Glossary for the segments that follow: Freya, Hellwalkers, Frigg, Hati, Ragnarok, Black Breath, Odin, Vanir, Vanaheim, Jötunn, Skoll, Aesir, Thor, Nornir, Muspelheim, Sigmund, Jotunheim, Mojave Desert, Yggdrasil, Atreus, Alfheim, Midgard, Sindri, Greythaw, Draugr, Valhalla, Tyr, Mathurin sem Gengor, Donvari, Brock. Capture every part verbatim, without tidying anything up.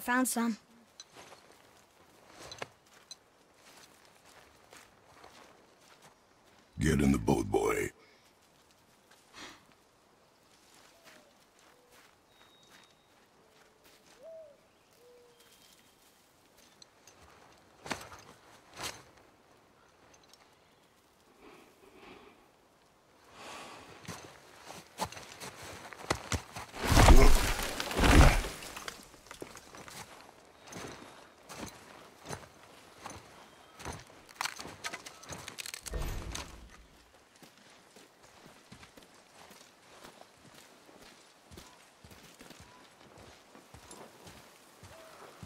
Found some. Get in the boat, boy.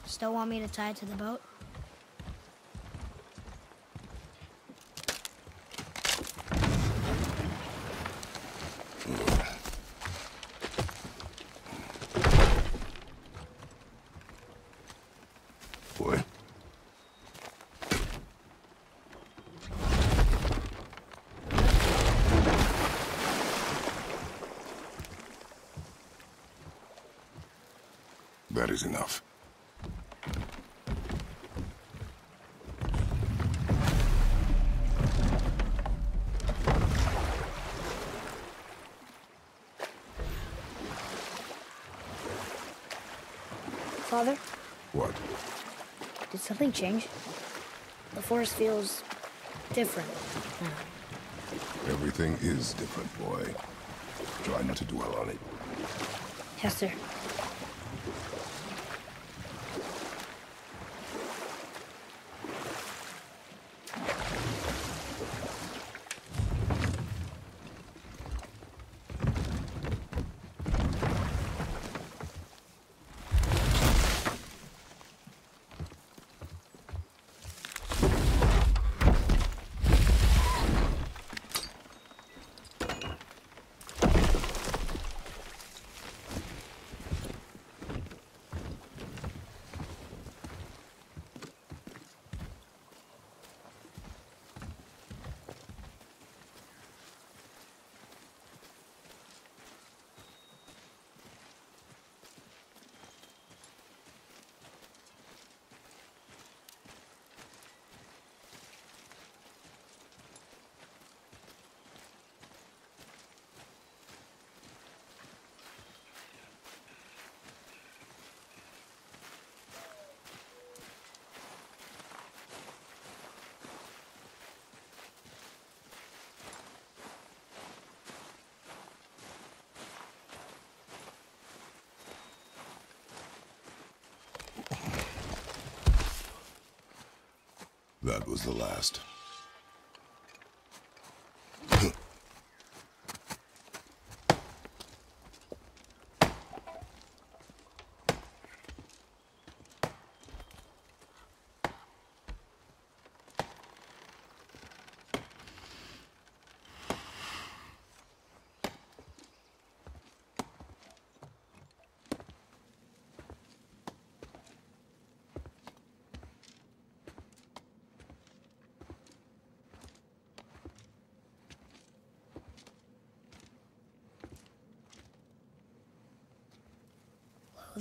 Still want me to tie it to the boat? Boy. That is enough. Father? What? Did something change? The forest feels different now. Everything is different, boy. Try not to dwell on it. Yes, sir. That was the last.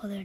Father,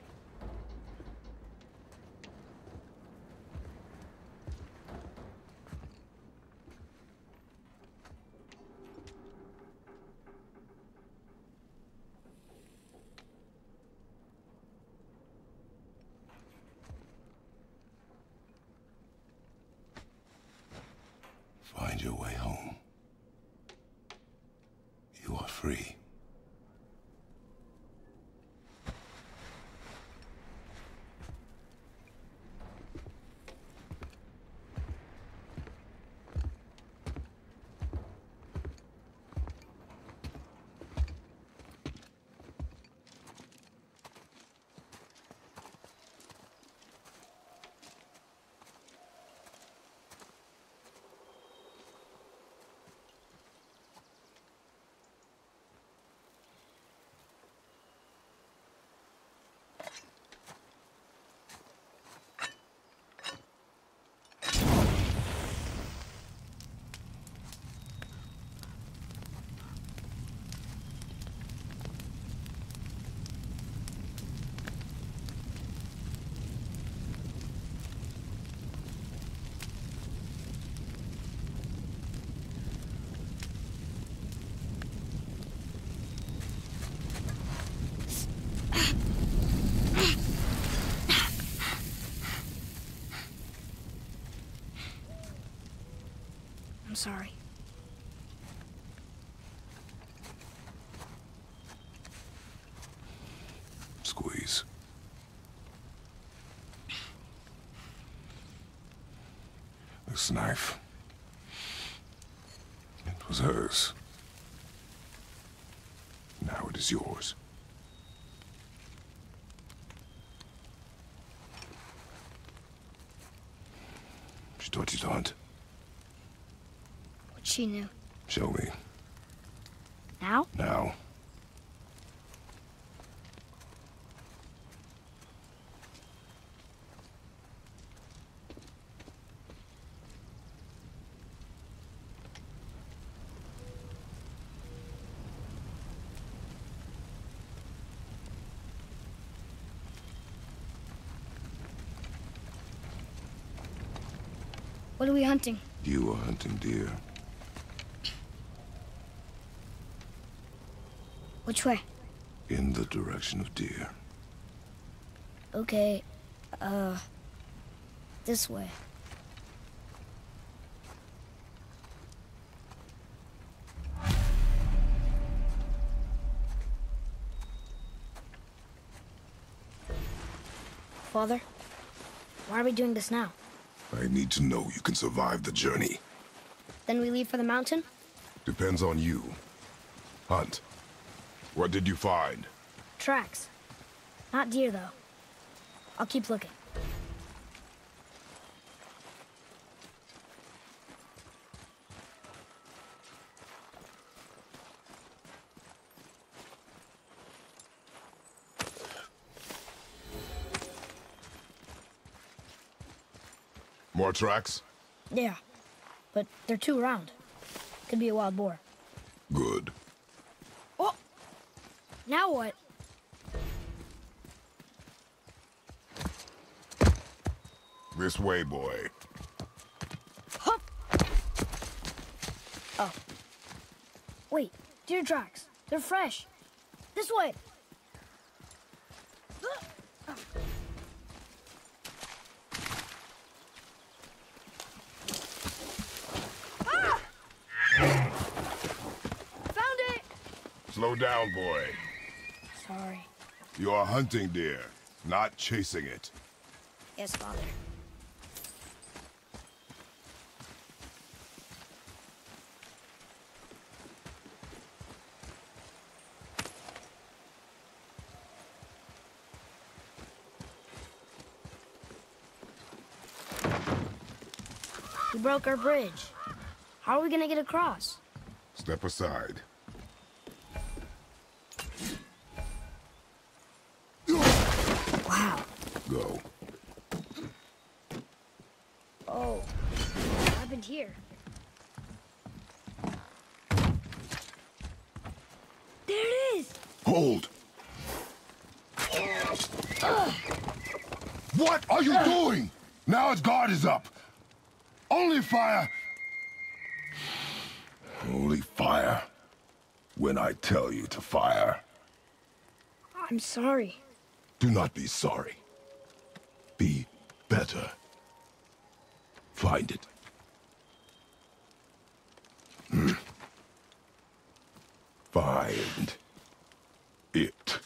Find your way home. You are free. I'm sorry. Squeeze. This knife. It was hers. Now it is yours. She taught you to hunt. She knew. Show me. Now? Now. What are we hunting? You are hunting deer. Which way? In the direction of deer. Okay, uh, this way. Father, why are we doing this now? I need to know you can survive the journey. Then we leave for the mountain? Depends on you. Hunt. What did you find? Tracks. Not deer, though. I'll keep looking. More tracks? Yeah, but they're too round. Could be a wild boar. Good. Now what? This way, boy. Hup. Oh. Wait, deer tracks. They're fresh. This way. Ah! Found it! Slow down, boy. Sorry. You are hunting deer, not chasing it. Yes, Father. We broke our bridge. How are we gonna get across? Step aside. Wow. Go. Oh. What happened here? There it is! Hold! Uh. What are you uh. doing? Now his guard is up. Only fire! Only fire. When I tell you to fire. I'm sorry. Do not be sorry. Be better. Find it. Hmm. Find it.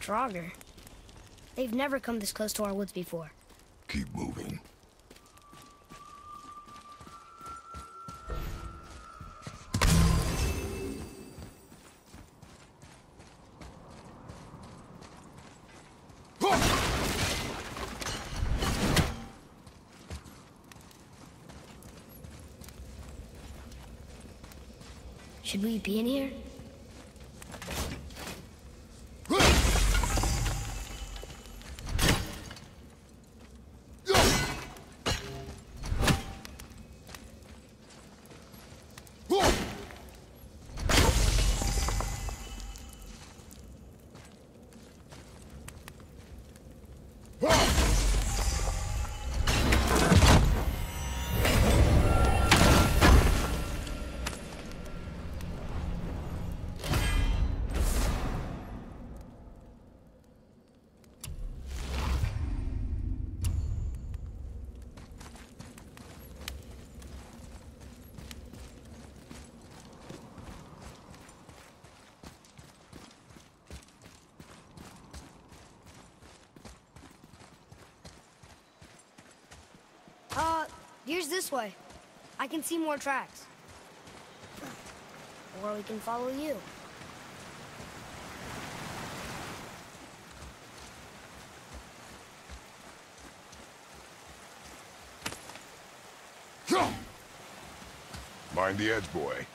Draugr. They've never come this close to our woods before. Keep moving. Should we be in here? Here's this way. I can see more tracks. Or we can follow you. Mind the edge, boy.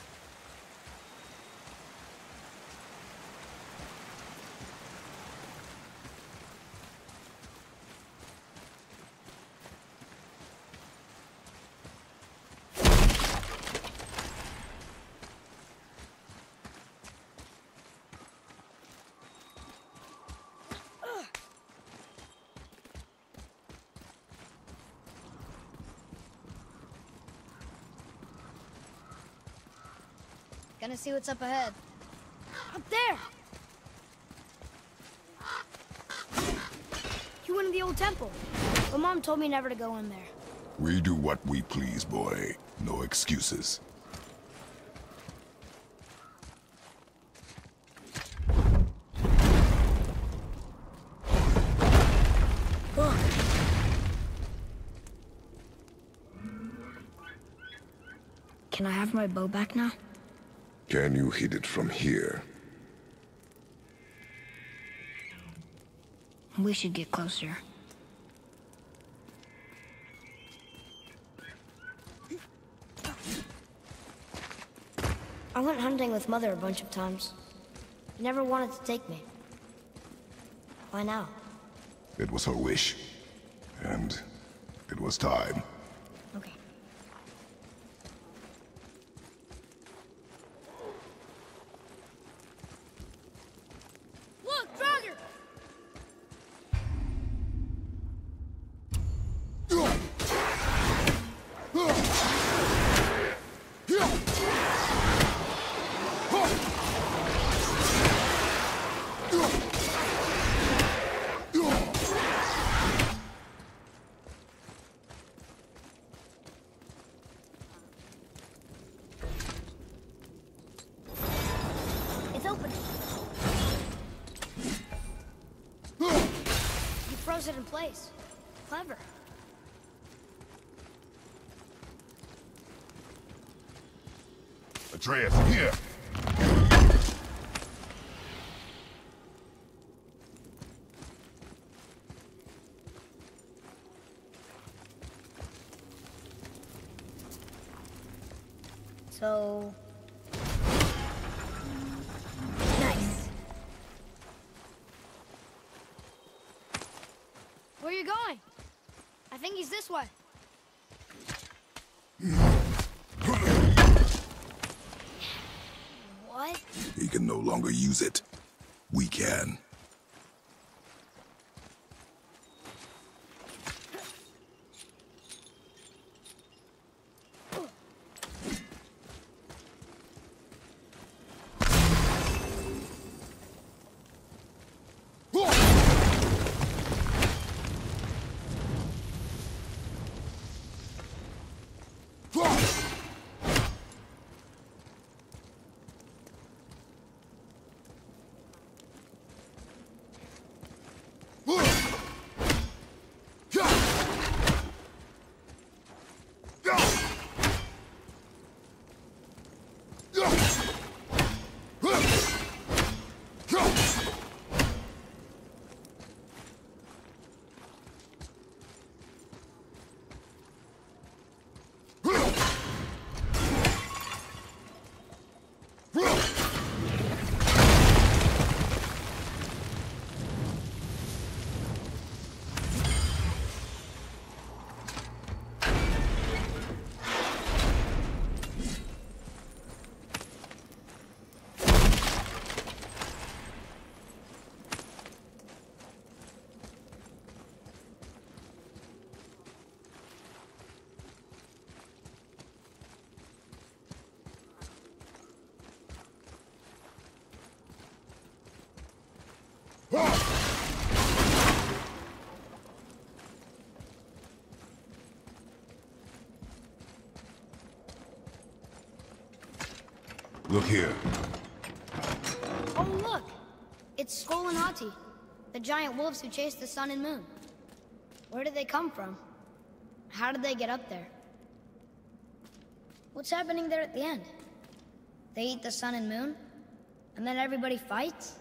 Gonna see what's up ahead. Up there! You went to the old temple. But Mom told me never to go in there. We do what we please, boy. No excuses. Can I have my bow back now? Can you hit it from here? We should get closer. I went hunting with Mother a bunch of times. She never wanted to take me. Why now? It was her wish. And it was time. Okay. throws it in place. Clever. Atreus, here! So... nice. Where are you going? I think he's this way. What? He can no longer use it. We can. Look here. Oh, look! It's Skoll and Hati, the giant wolves who chase the sun and moon. Where did they come from? How did they get up there? What's happening there at the end? They eat the sun and moon, and then everybody fights?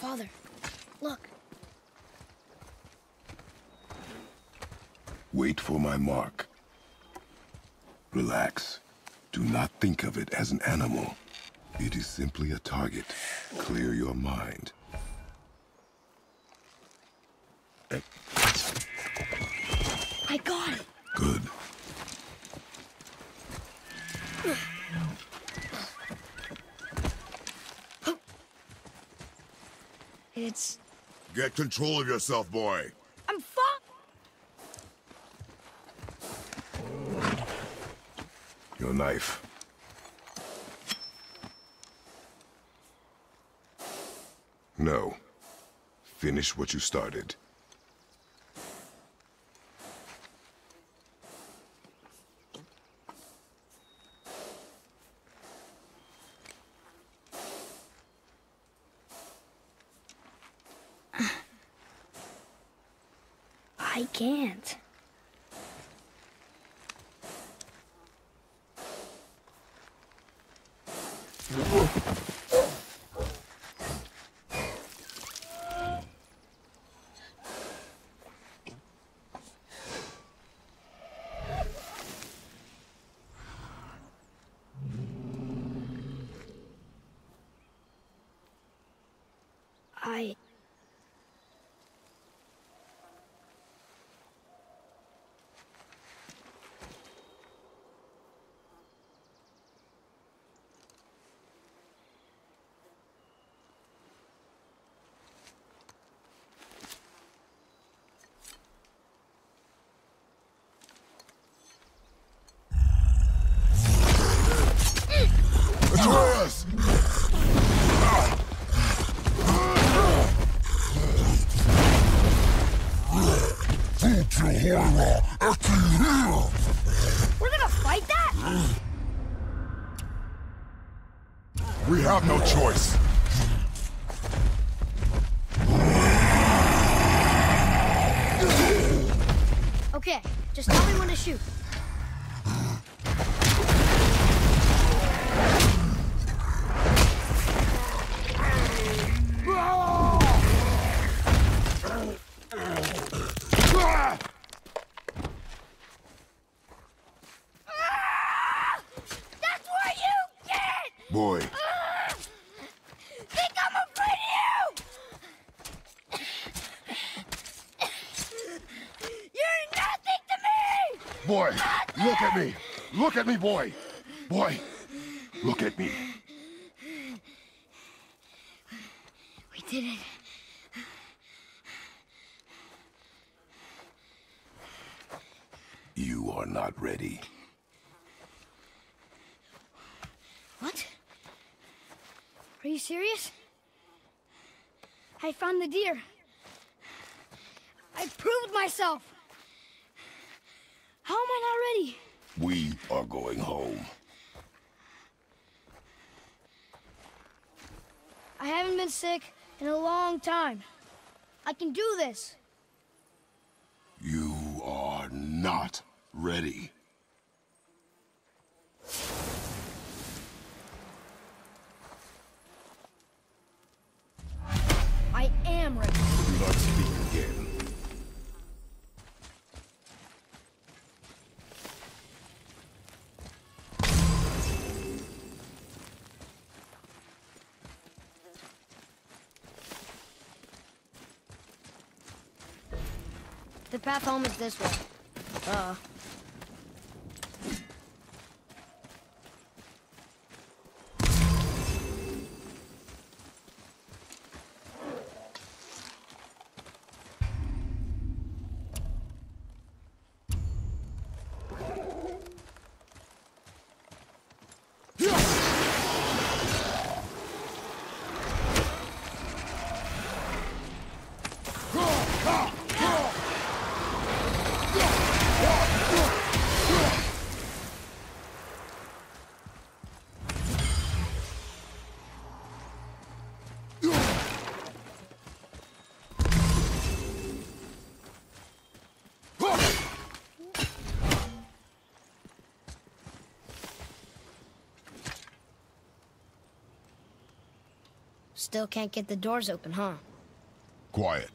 Father, look. Wait for my mark. Relax. Do not think of it as an animal. It is simply a target. Clear your mind. I got it. Good. It's... Get control of yourself, boy. I'm fucked. Your knife. No. Finish what you started. I can't. I... We're gonna fight that? We have no choice. Okay, just tell me when to shoot. Look at me, boy! Boy, look at me. We did it. You are not ready. What? Are you serious? I found the deer. I proved myself. How am I not ready? We are going home. I haven't been sick in a long time. I can do this. You are not ready. I am ready. Do not speak again. The path home is this way. Uh-oh. Still can't get the doors open, huh? Quiet.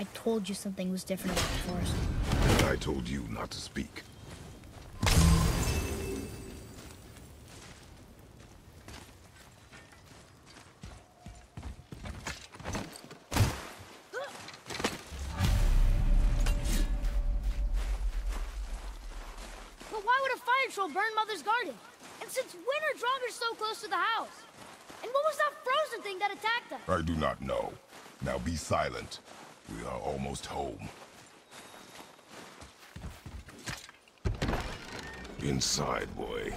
I told you something was different about the forest. And I told you not to speak. But why would a fire troll burn Mother's garden? And since when are Draugr so close to the house? And what was that frozen thing that attacked us? I do not know. Now be silent. We are almost home. Inside, boy.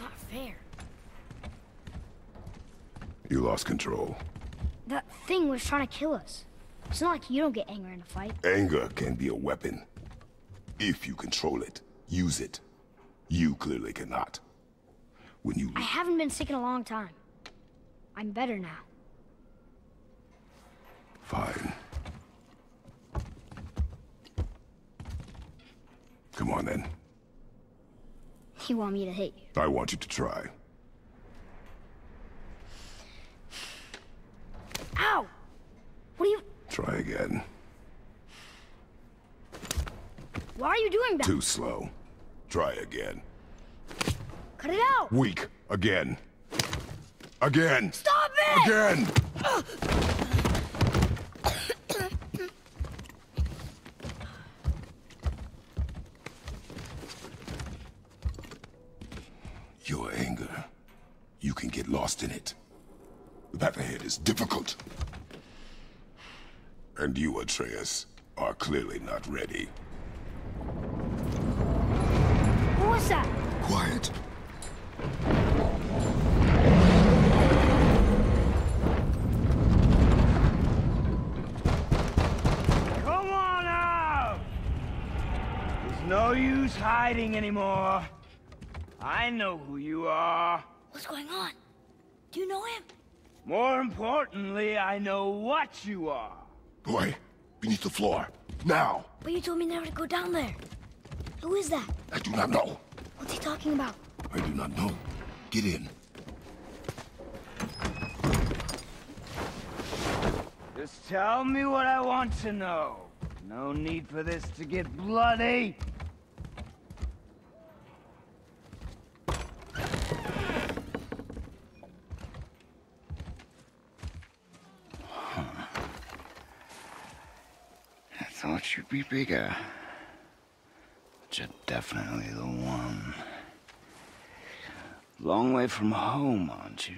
not fair. You lost control. That thing was trying to kill us. It's not like you don't get anger in a fight. Anger can be a weapon. If you control it, use it. You clearly cannot. When you... I haven't been sick in a long time. I'm better now. Fine. Come on, then. You want me to hit you? I want you to try. Ow! What are you... Try again. Why are you doing that? Too slow. Try again. Cut it out! Weak. Again. Again! Stop it! Again! Ugh. Your anger. You can get lost in it. The path ahead is difficult. And you, Atreus, are clearly not ready. What was that? Quiet. Come on out! There's no use hiding anymore. I know who you are. What's going on? Do you know him? More importantly, I know what you are. Boy, beneath the floor. Now! But you told me never to go down there. Who is that? I do not know. What's he talking about? I do not know. Get in. Just tell me what I want to know. No need for this to get bloody. Thought you'd be bigger, but you're definitely the one. Long way from home, aren't you?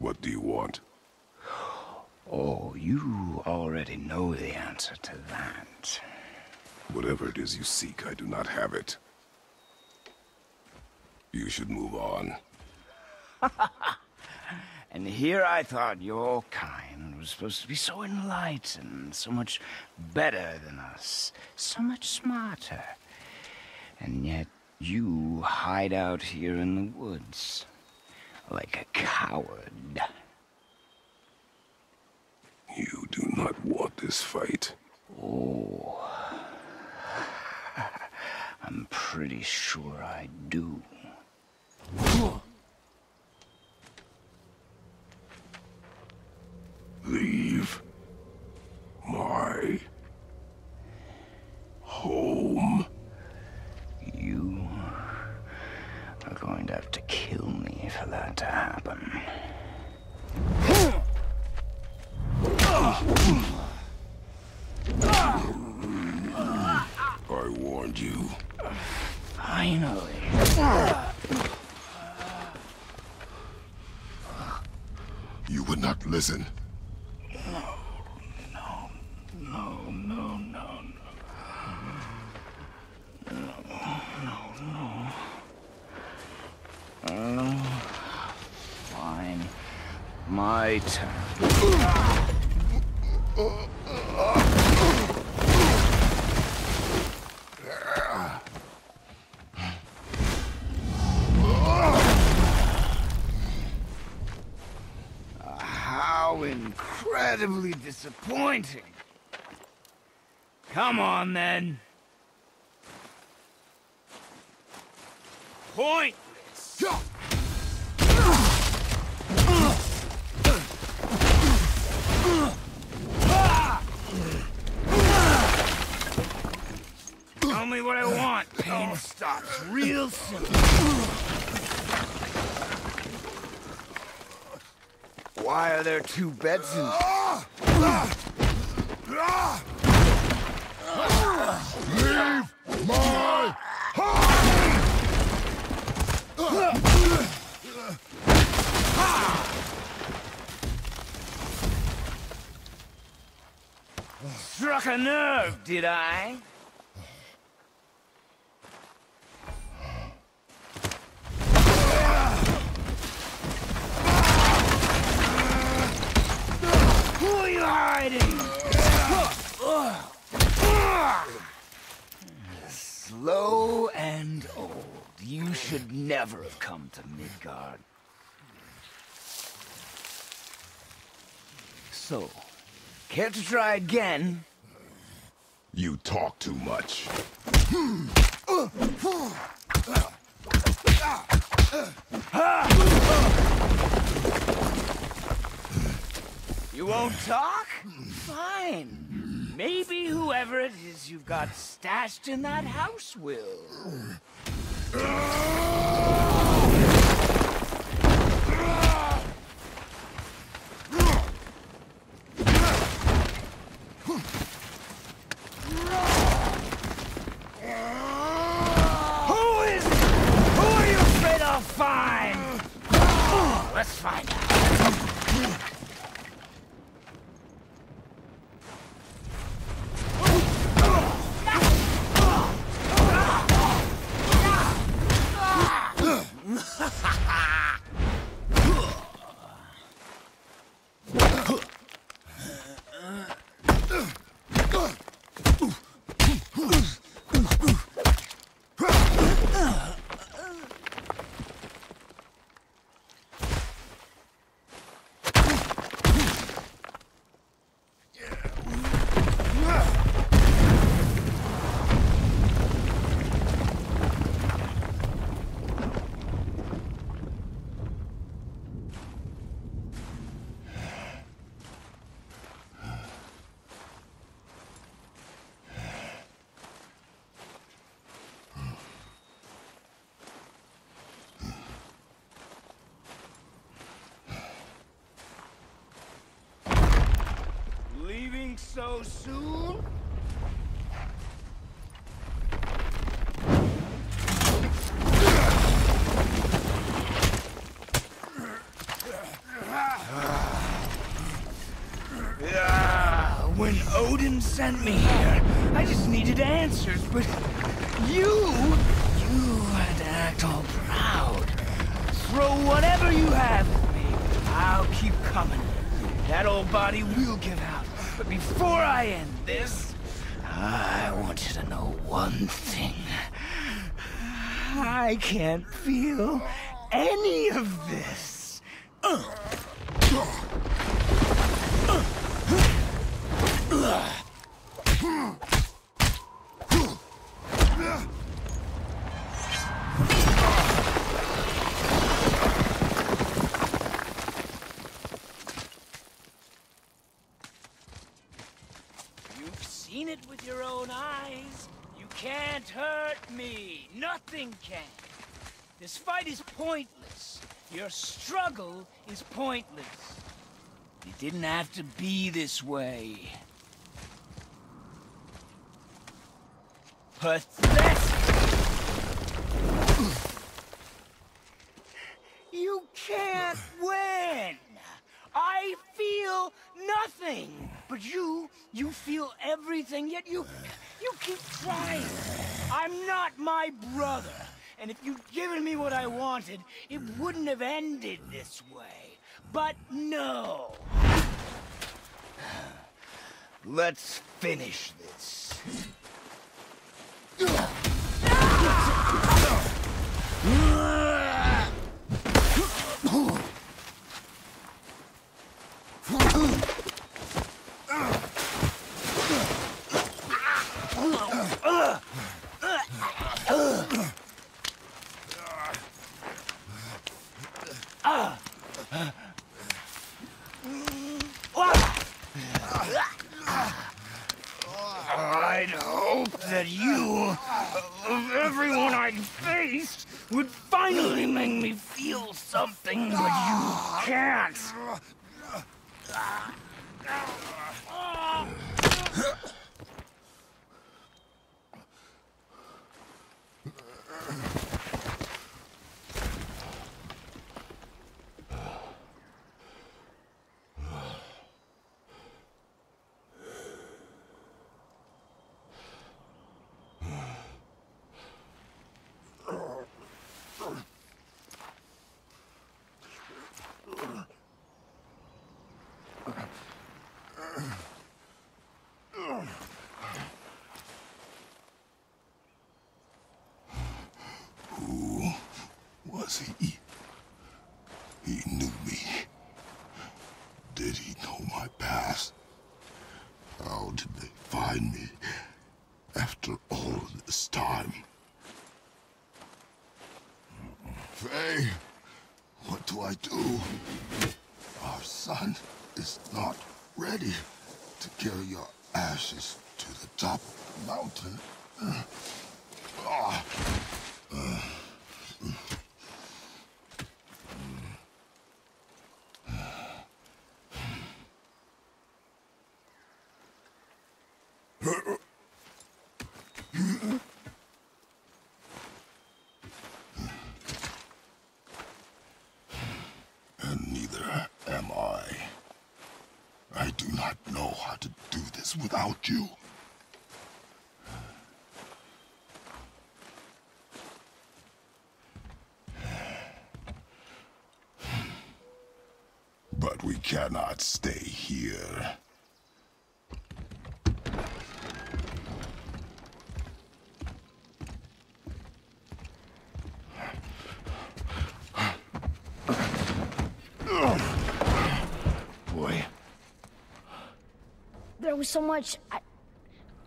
What do you want? Oh, you already know the answer to that. Whatever it is you seek, I do not have it. You should move on. And here I thought your kind was supposed to be so enlightened, so much better than us, so much smarter. And yet you hide out here in the woods, like a coward. You do not want this fight. Oh. I'm pretty sure I do. Leave my home. You are going to have to kill me for that to happen. I warned you. Finally. You would not listen. Disappointing. Come on, then. Pointless. Tell me what I want. Pain stops real soon. Why are there two beds in here? Leave my home! Struck a nerve, did I? never have come to Midgard. So, care to try again? You talk too much. You won't talk? Fine. Maybe whoever it is you've got stashed in that house will. Who is it? Who are you afraid I'll find? Let's find out. So soon? When Odin sent me here, I just needed answers, but you, you had to act all proud. Throw whatever you have at me. I'll keep coming. That old body will give out. But before I end this, I want you to know one thing. I can't feel any of this. Uh. Uh. Uh. This fight is pointless. Your struggle is pointless. It didn't have to be this way. Pathetic! You can't win! I feel nothing! But you, you feel everything, yet you, you keep trying. I'm not my brother. And if you'd given me what I wanted, it wouldn't have ended this way. But no! Let's finish this. He knew me. Did he know my past? How did they find me after all this time? Faye, what do I do? Our son is not ready to carry your ashes to the top of the mountain. Uh, uh, uh, uh. Without you. But we cannot stay here. Was so much I,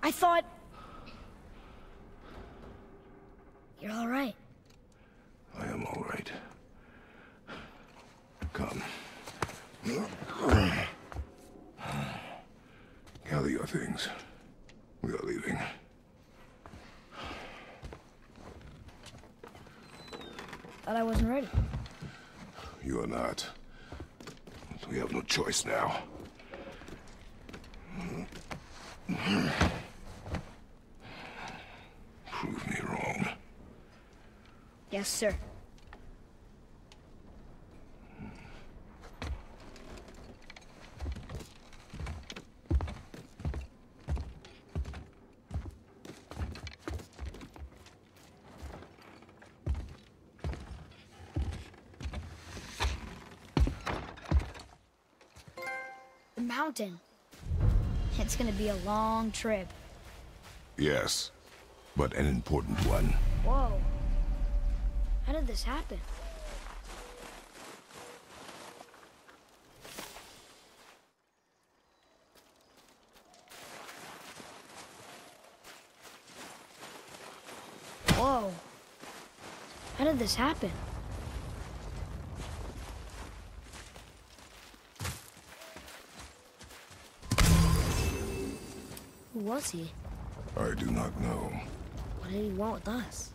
I thought you're all right. I am all right. Come. Gather your things. We are leaving. Thought I wasn't ready. You are not. We have no choice now. Prove me wrong. Yes, sir. The mountain. It's gonna be a long trip. Yes, but an important one. Whoa. How did this happen? Whoa. How did this happen? Was he? I do not know. What did he want with us?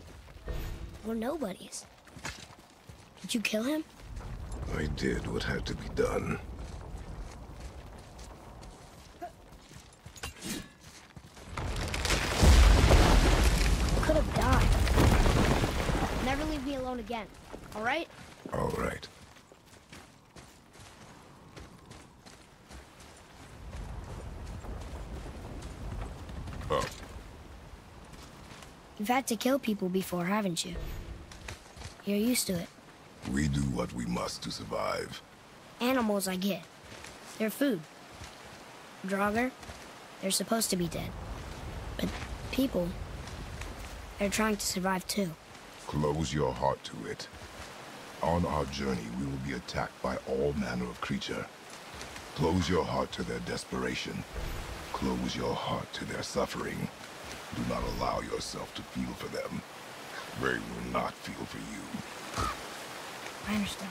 We're nobodies. Did you kill him? I did what had to be done. You could have died. Never leave me alone again, all right? All right. You've had to kill people before, haven't you? You're used to it. We do what we must to survive. Animals I get. They're food. Draugr, they're supposed to be dead. But people, they're trying to survive too. Close your heart to it. On our journey, we will be attacked by all manner of creature. Close your heart to their desperation. Close your heart to their suffering. Do not allow yourself to feel for them. They will not feel for you. I understand.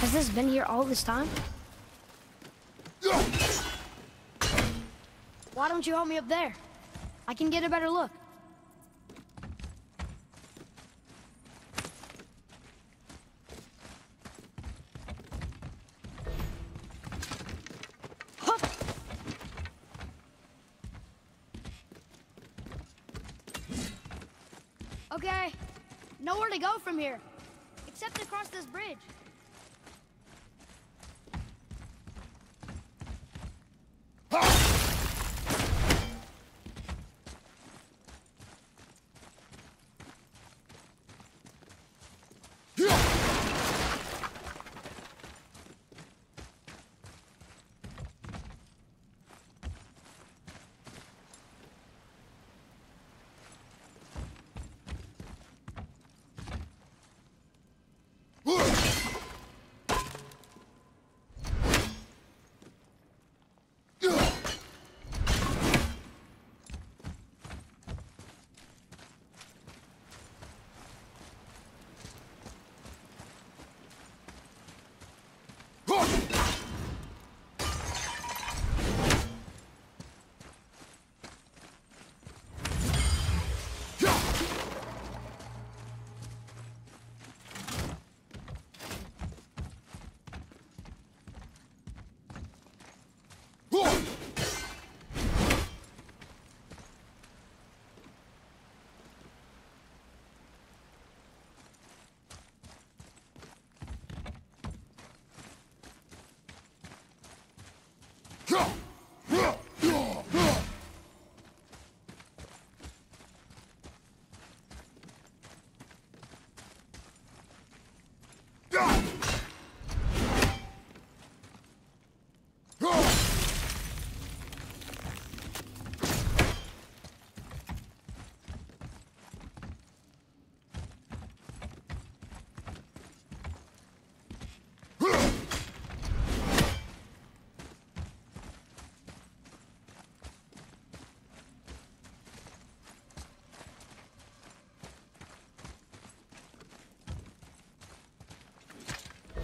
Has this been here all this time? Why don't you help me up there? I can get a better look. Hup. Okay, nowhere to go from here, except across this bridge.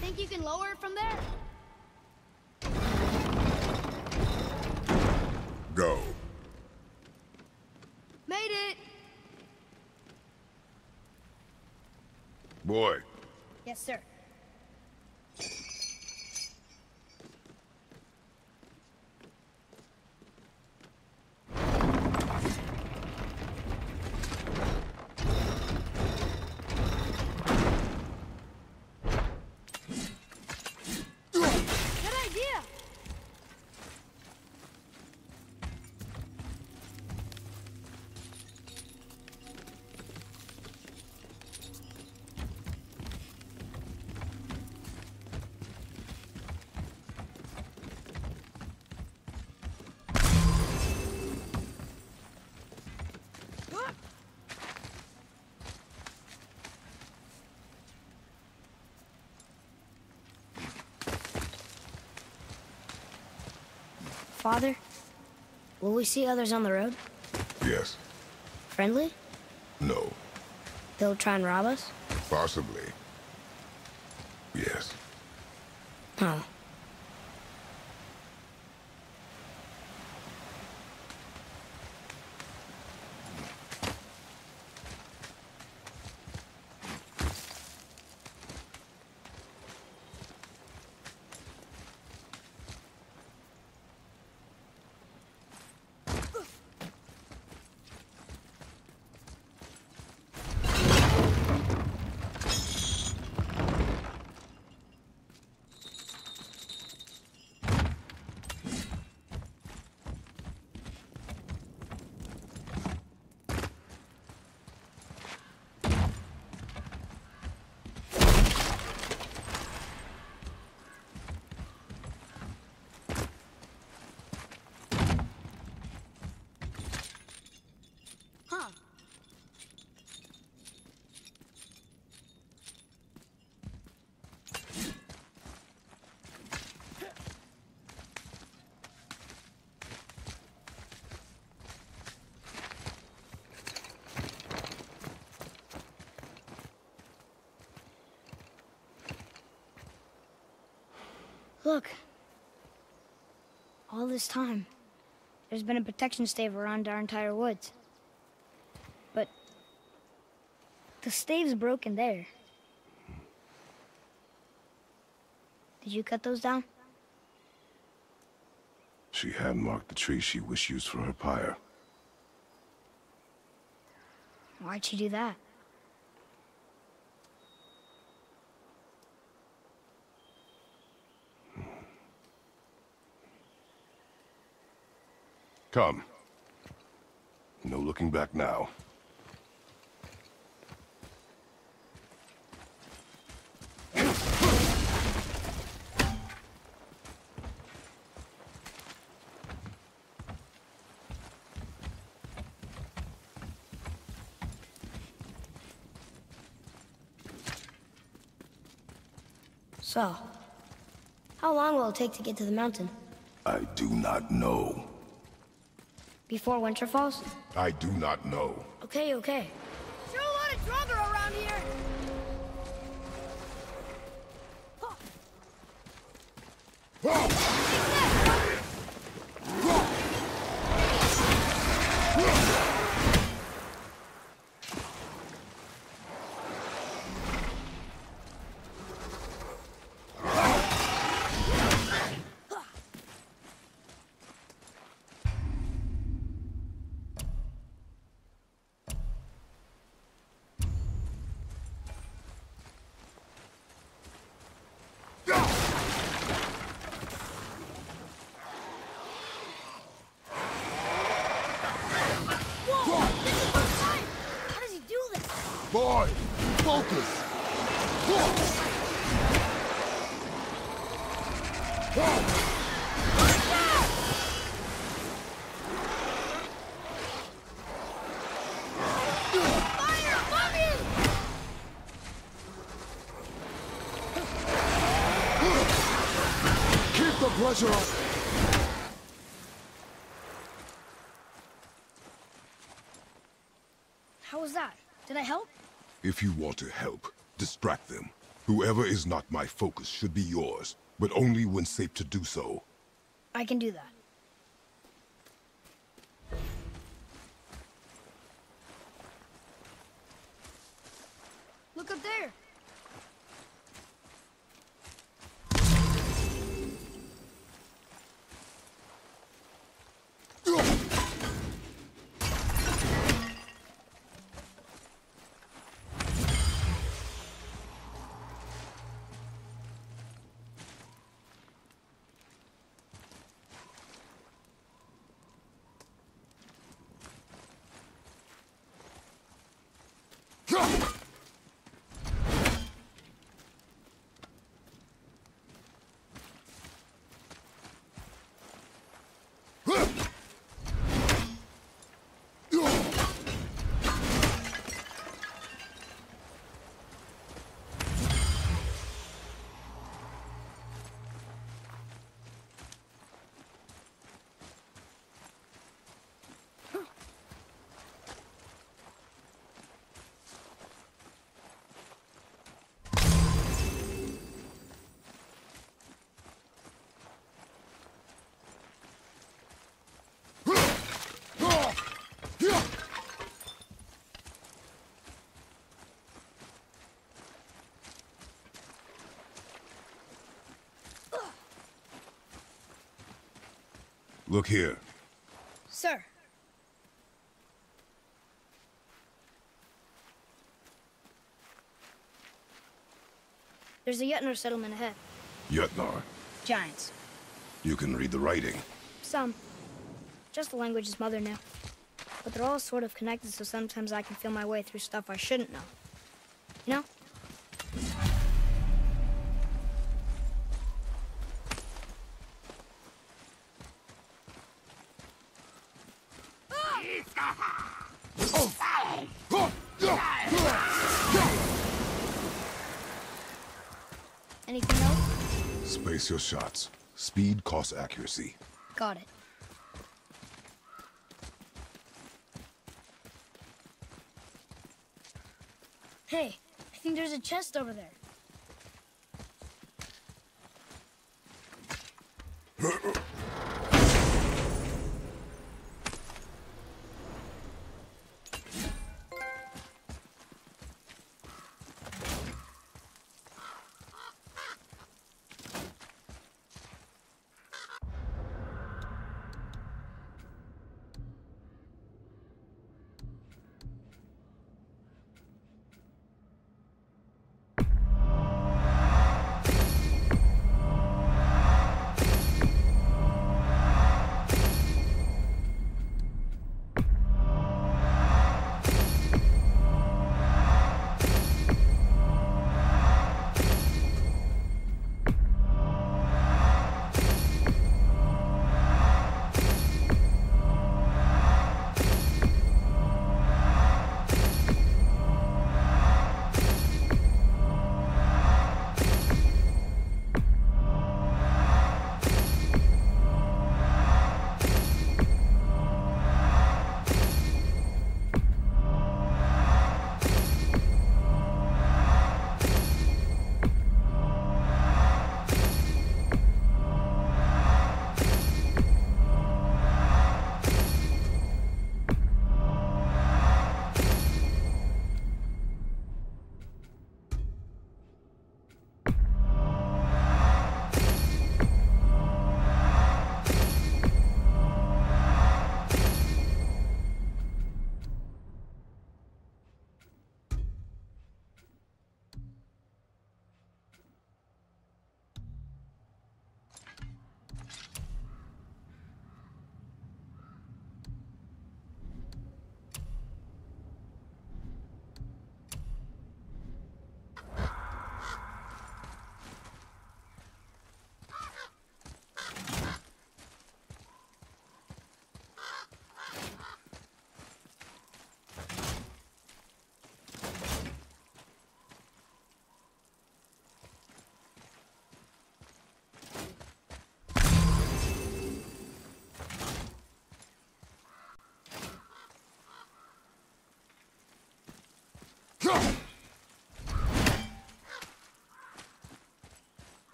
Think you can lower it from there? Go. Made it. Boy. Yes, sir. Father, will we see others on the road? Yes. Friendly? No. They'll try and rob us? Possibly. Yes. Huh. Look, all this time, there's been a protection stave around our entire woods. But the stave's broken there. Did you cut those down? She hand marked the tree she wished used for her pyre. Why'd she do that? Come. No looking back now. So, how long will it take to get to the mountain? I do not know. Before winter falls? I do not know. Okay, okay. Sure a lot of Draugr around here! destroyed. Focus. Focus. Focus. Pressure up. How was that? Did I help? If you want to help, distract them. Whoever is not my focus should be yours, but only when safe to do so. I can do that. Look up there. Look here. Sir. There's a Jötunnar settlement ahead. Jötunnar? Giants. You can read the writing? Some. Just the language his mother knew. But they're all sort of connected, so sometimes I can feel my way through stuff I shouldn't know. You know? Your shots. Speed costs accuracy. Got it. Hey, I think there's a chest over there.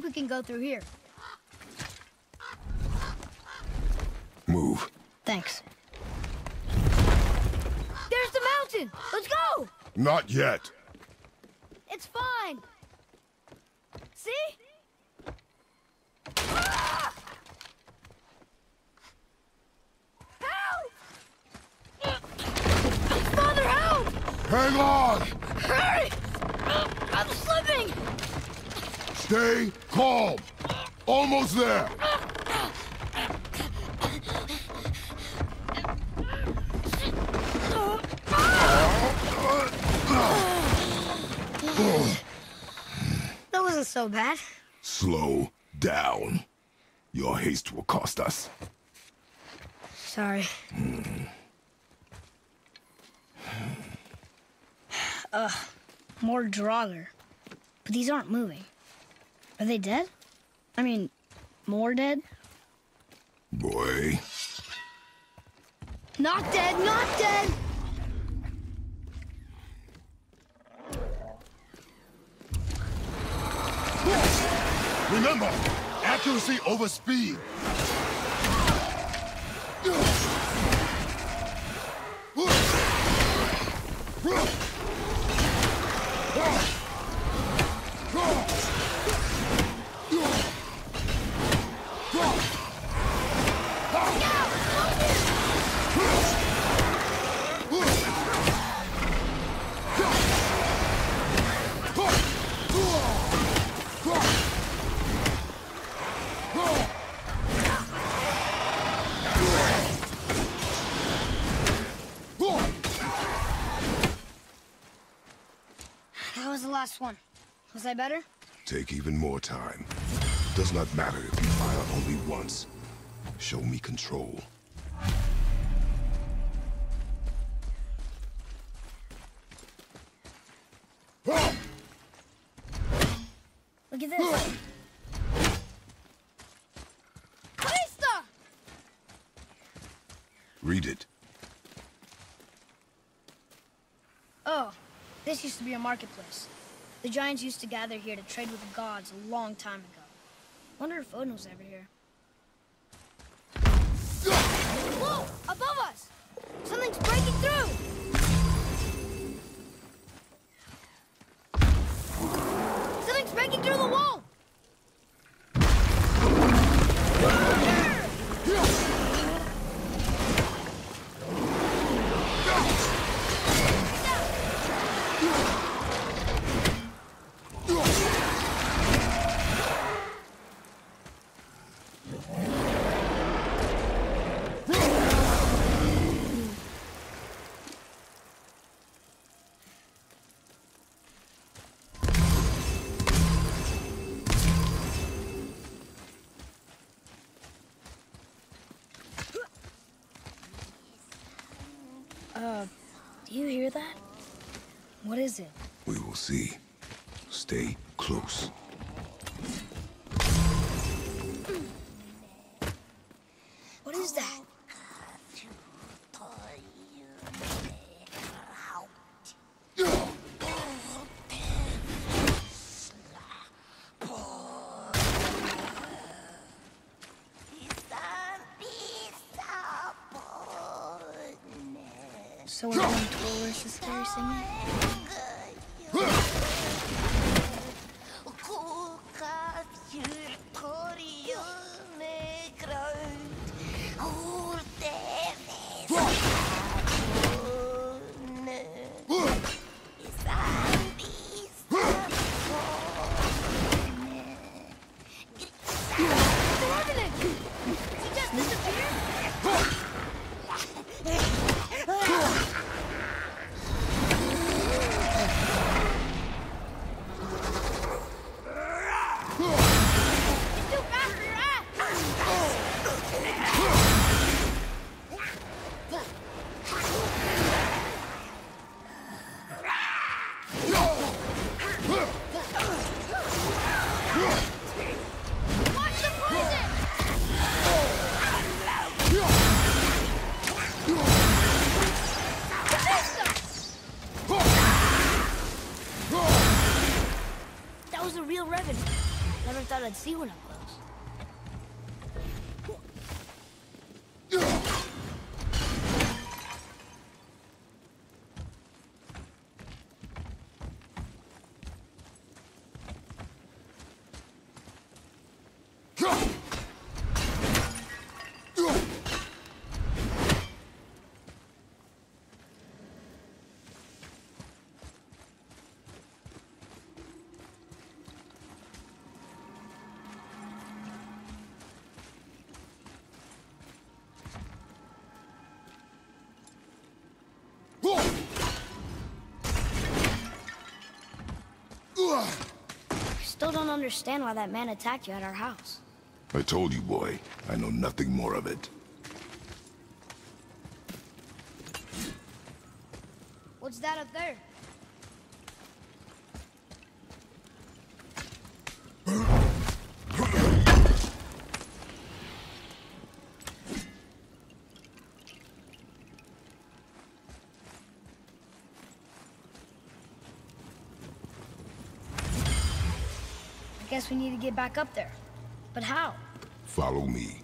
think we can go through here. Move. Thanks. There's the mountain! Let's go! Not yet. It's fine. See? Ah! Help! Father, help! Hang on! Hurry! I'm slipping! Stay calm. Almost there. That wasn't so bad. Slow down. Your haste will cost us. Sorry. Mm. Ugh. More Draugr. But these aren't moving. Are they dead? I mean, more dead? Boy. Not dead, not dead! Remember, accuracy over speed. Last one. Was I better? Take even more time. Does not matter if you fire only once. Show me control. Look at this. Read it. Oh, this used to be a marketplace. The giants used to gather here to trade with the gods a long time ago. Wonder if Odin was ever here. Whoa! Above us! Something's breaking through! Something's breaking through the wall! That? What is it? We will see. Stay close. What is that? So we're going to Is this Tyr singing? Haven't thought I'd see one of those. Still don't understand why that man attacked you at our house. I told you, boy. I know nothing more of it. What's that up there? Guess we need to get back up there. But how? Follow me.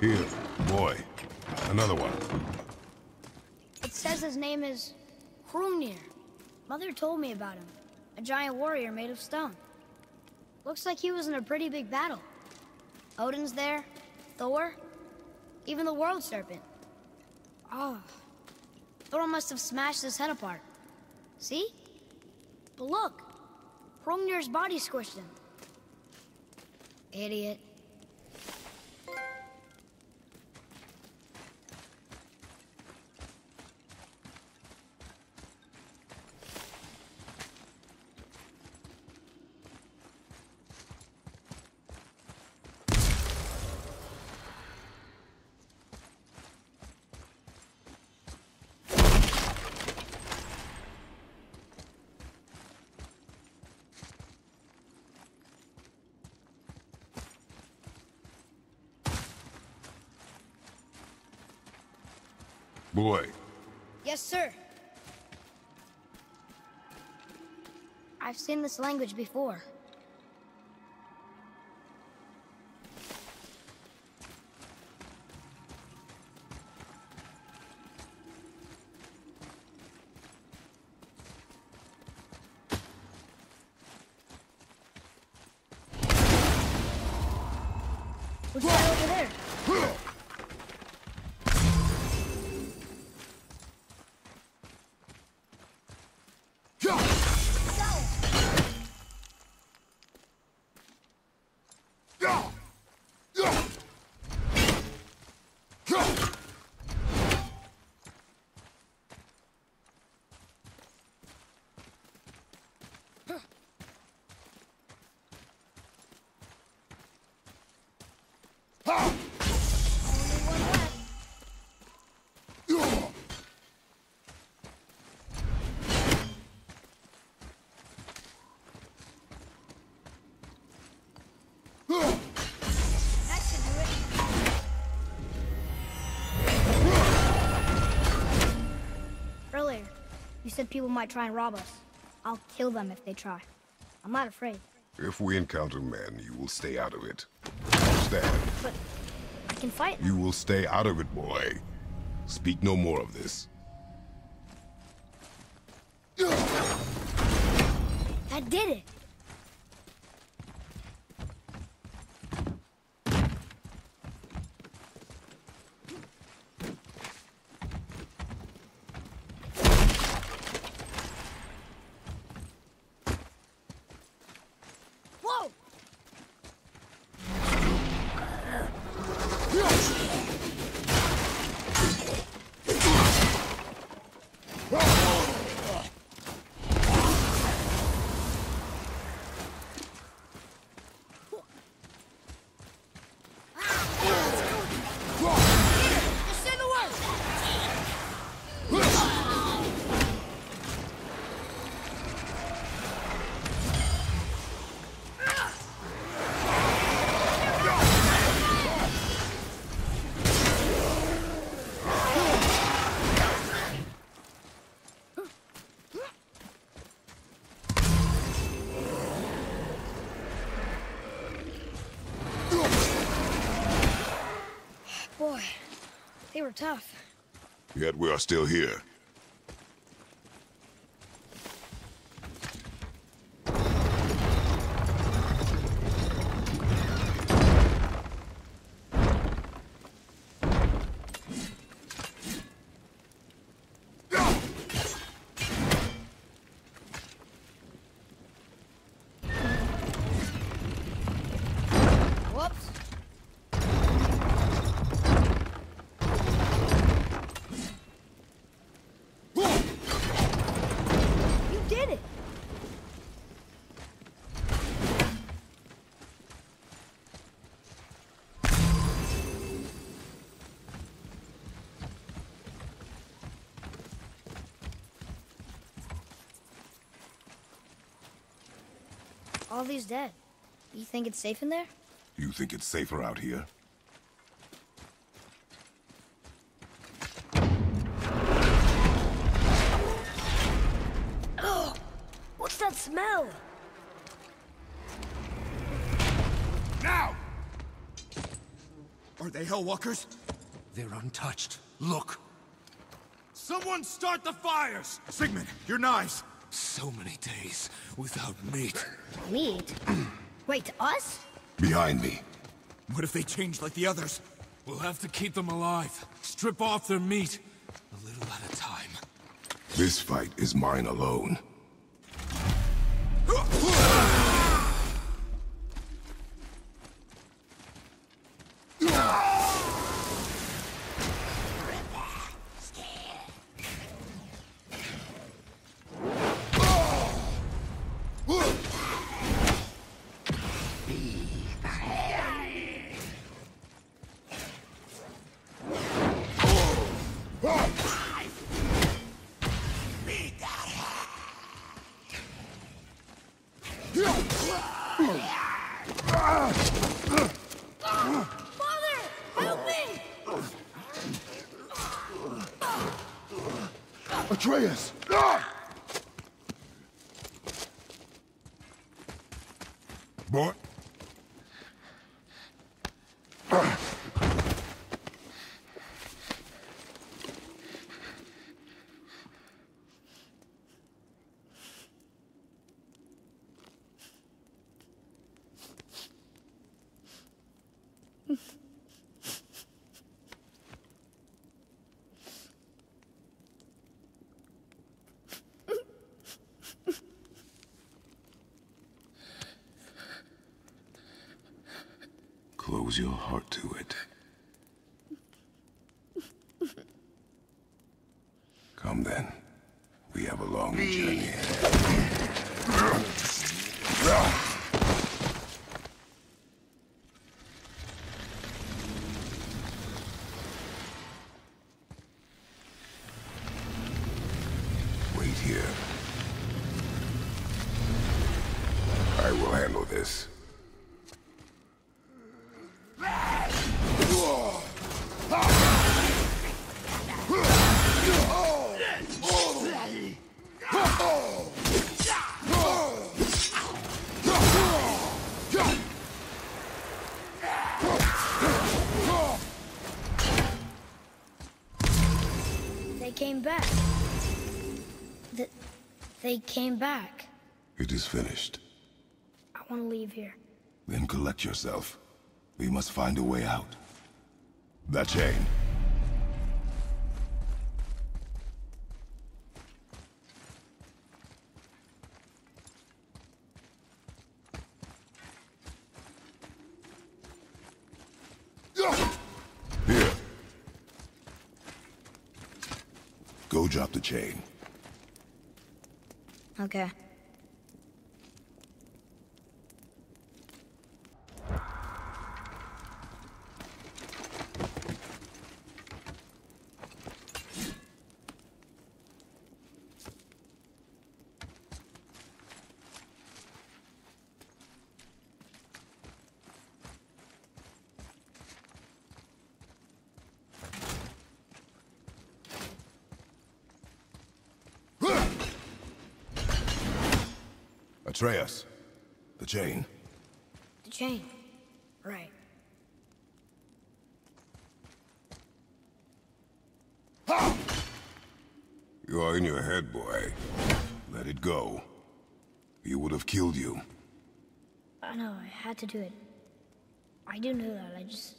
Here, boy. Another one. It says his name is Hrungnir. Mother told me about him. A giant warrior made of stone. Looks like he was in a pretty big battle. Odin's there, Thor, even the world serpent. Oh. Thor must have smashed his head apart. See? But look. Hrungnir's body squished him. Idiot. Boy. Yes, sir. I've seen this language before. What's that over there? You said people might try and rob us. I'll kill them if they try. I'm not afraid. If we encounter men, you will stay out of it. Understand? But I can fight them. You will stay out of it, boy. Speak no more of this. I did it. They were tough. Yet we are still here. All these dead. You think it's safe in there? You think it's safer out here? Oh, what's that smell? Now! Are they Hellwalkers? They're untouched. Look! Someone start the fires! Sigmund, your knives! So many days without meat. Meat? Wait, us? Behind me. What if they change like the others? We'll have to keep them alive. Strip off their meat. A little at a time. This fight is mine alone. Atreus! Boy. Close your heart to it. Come then. We have a long journey ahead. Back. Th- they came back. It is finished. I want to leave here. Then collect yourself. We must find a way out. That chain. Drop the chain. Okay. Atreus, the chain. The chain, right. You are in your head, boy. Let it go. He would have killed you. I know, I had to do it. I do know that, I just...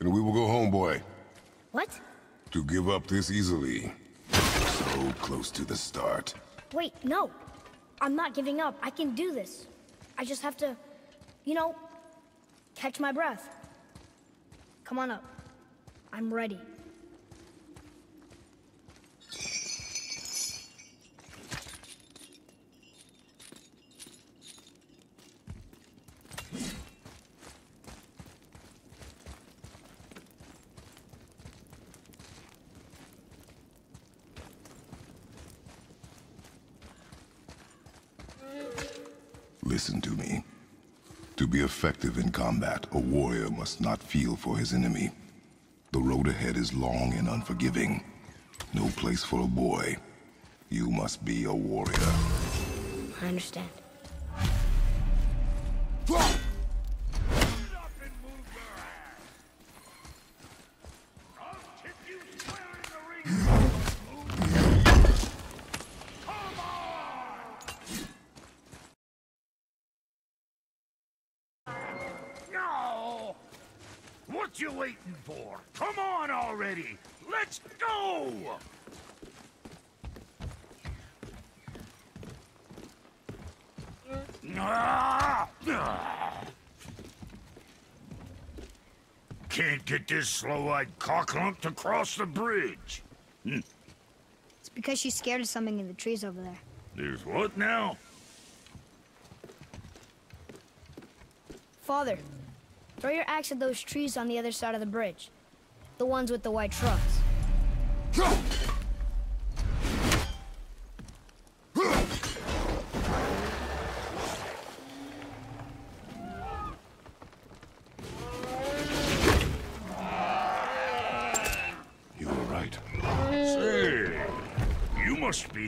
And we will go home, boy. What? To give up this easily. So close to the start. Wait, no. I'm not giving up. I can do this. I just have to, you know, catch my breath. Come on up. I'm ready. Listen to me. To be effective in combat, a warrior must not feel for his enemy. The road ahead is long and unforgiving. No place for a boy. You must be a warrior. I understand. Can't get this slow-eyed cocklump to cross the bridge. Hm. It's because she's scared of something in the trees over there. There's what now? Father, throw your axe at those trees on the other side of the bridge. The ones with the white shrubs.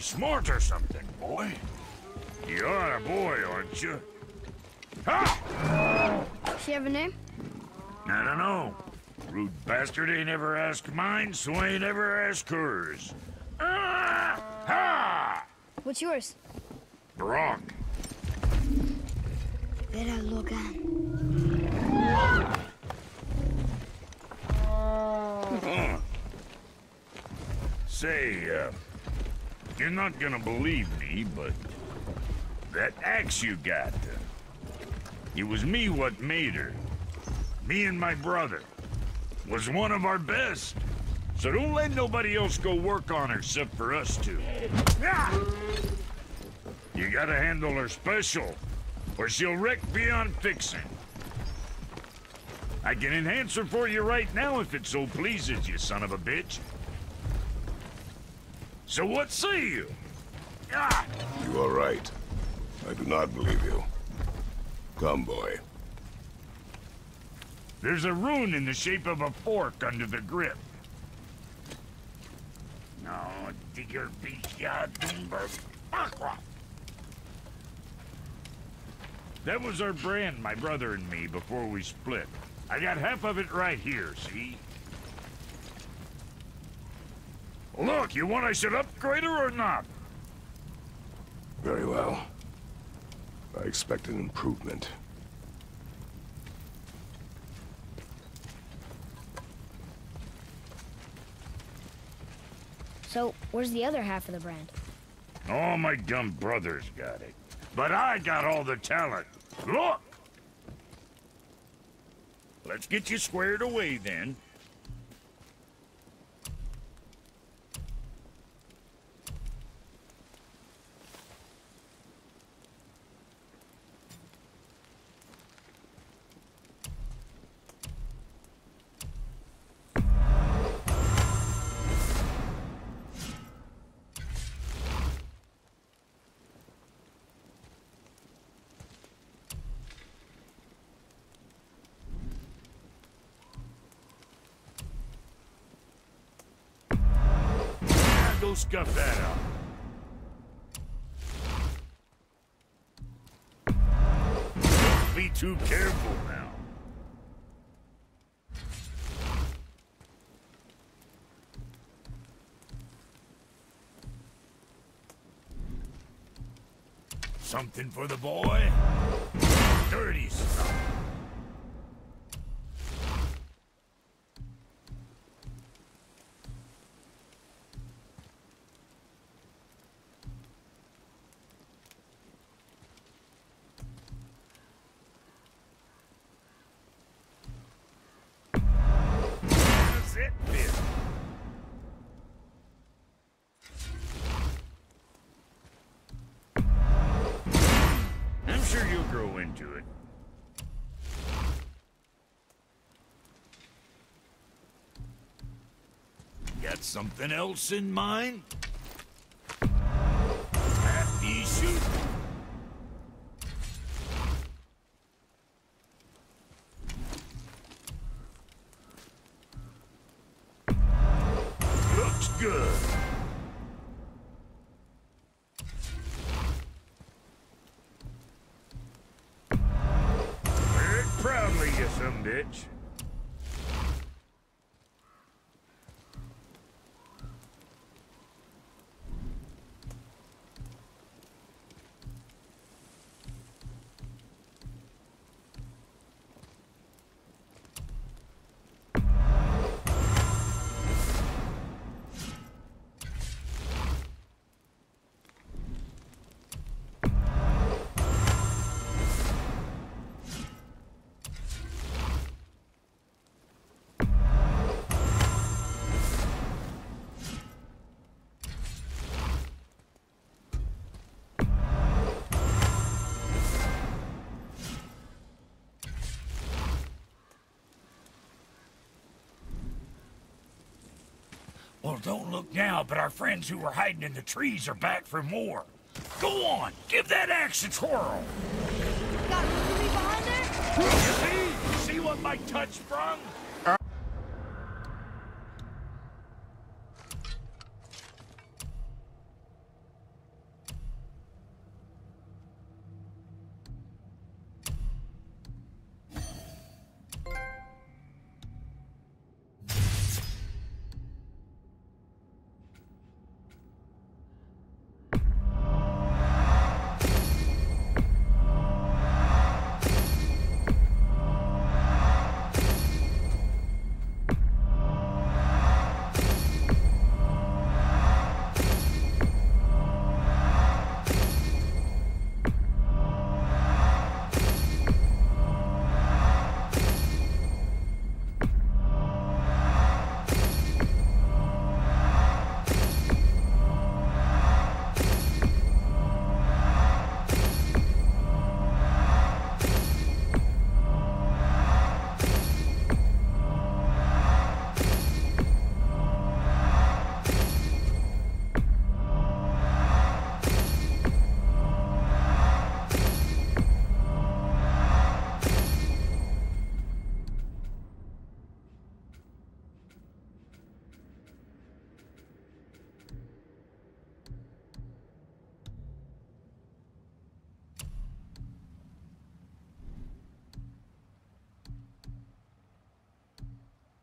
Smart or something, boy. You're a boy, aren't you? Ha! Does she have a name? I don't know. Rude bastard ain't ever asked mine, so ain't ever asked hers. Ah! Ha! What's yours? Brock. Vera Logan. Huh. Say, uh... you're not gonna believe me, but that axe you got, uh, it was me what made her. Me and my brother was one of our best. So don't let nobody else go work on her except for us two. Ah! You gotta handle her special, or she'll wreck beyond fixing. I can enhance her for you right now if it so pleases you, son of a bitch. So what say you? Ah! You are right. I do not believe you. Come, boy. There's a rune in the shape of a fork under the grip. No, digger beat ya dumber. That was our brand, my brother and me, before we split. I got half of it right here, see? Look, you want I should upgrade her or not? Very well. I expect an improvement. So, where's the other half of the brand? All my dumb brothers got it. But I got all the talent. Look! Let's get you squared away, then. Scuff that up. Don't be too careful now. something for the boy? Dirty stuff. Got something else in mind? Happy shooting. Looks good. Wear it proudly, you some bitch. Well, don't look now, but our friends who were hiding in the trees are back for more. Go on, give that axe a twirl. Got me behind there? You see? See what my touch sprung? Uh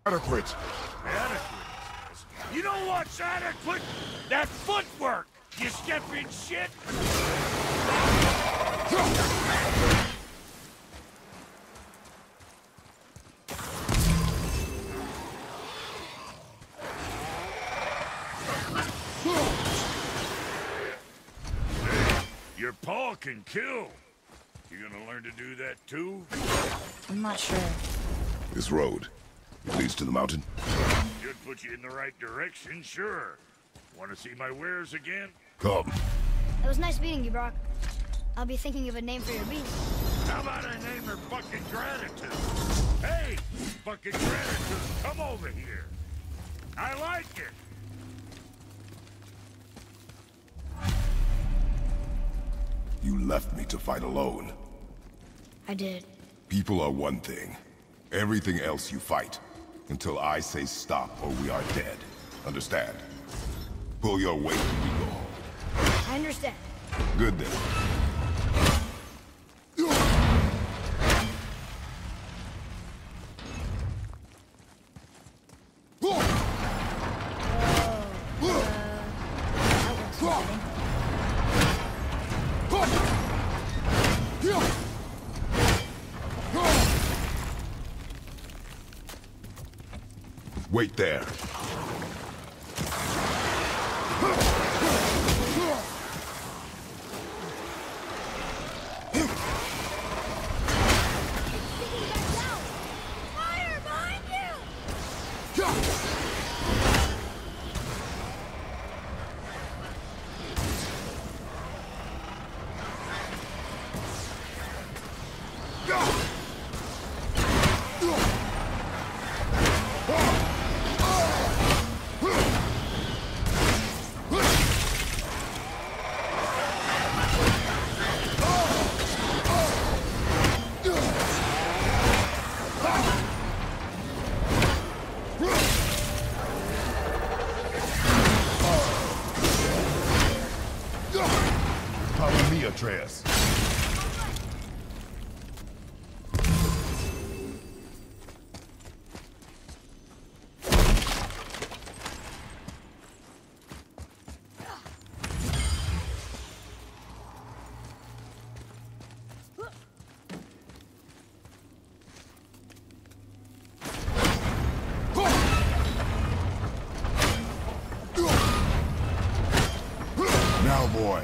Adequate. Adequate. You know what's adequate? That footwork. You step in shit. Your paw can kill. You gonna learn to do that too? I'm not sure. This road. It leads to the mountain. Should put you in the right direction, sure. Want to see my wares again? Come. It was nice meeting you, Brock. I'll be thinking of a name for your beast. How about I name her Bucket Gratitude? Hey, Bucket Gratitude, come over here. I like it. You left me to fight alone. I did. People are one thing. Everything else you fight. Until I say stop or we are dead. Understand? Pull your weight and we go home. I understand. Good then. Oh, uh, that works, Wait there. Atreus. Now, boy.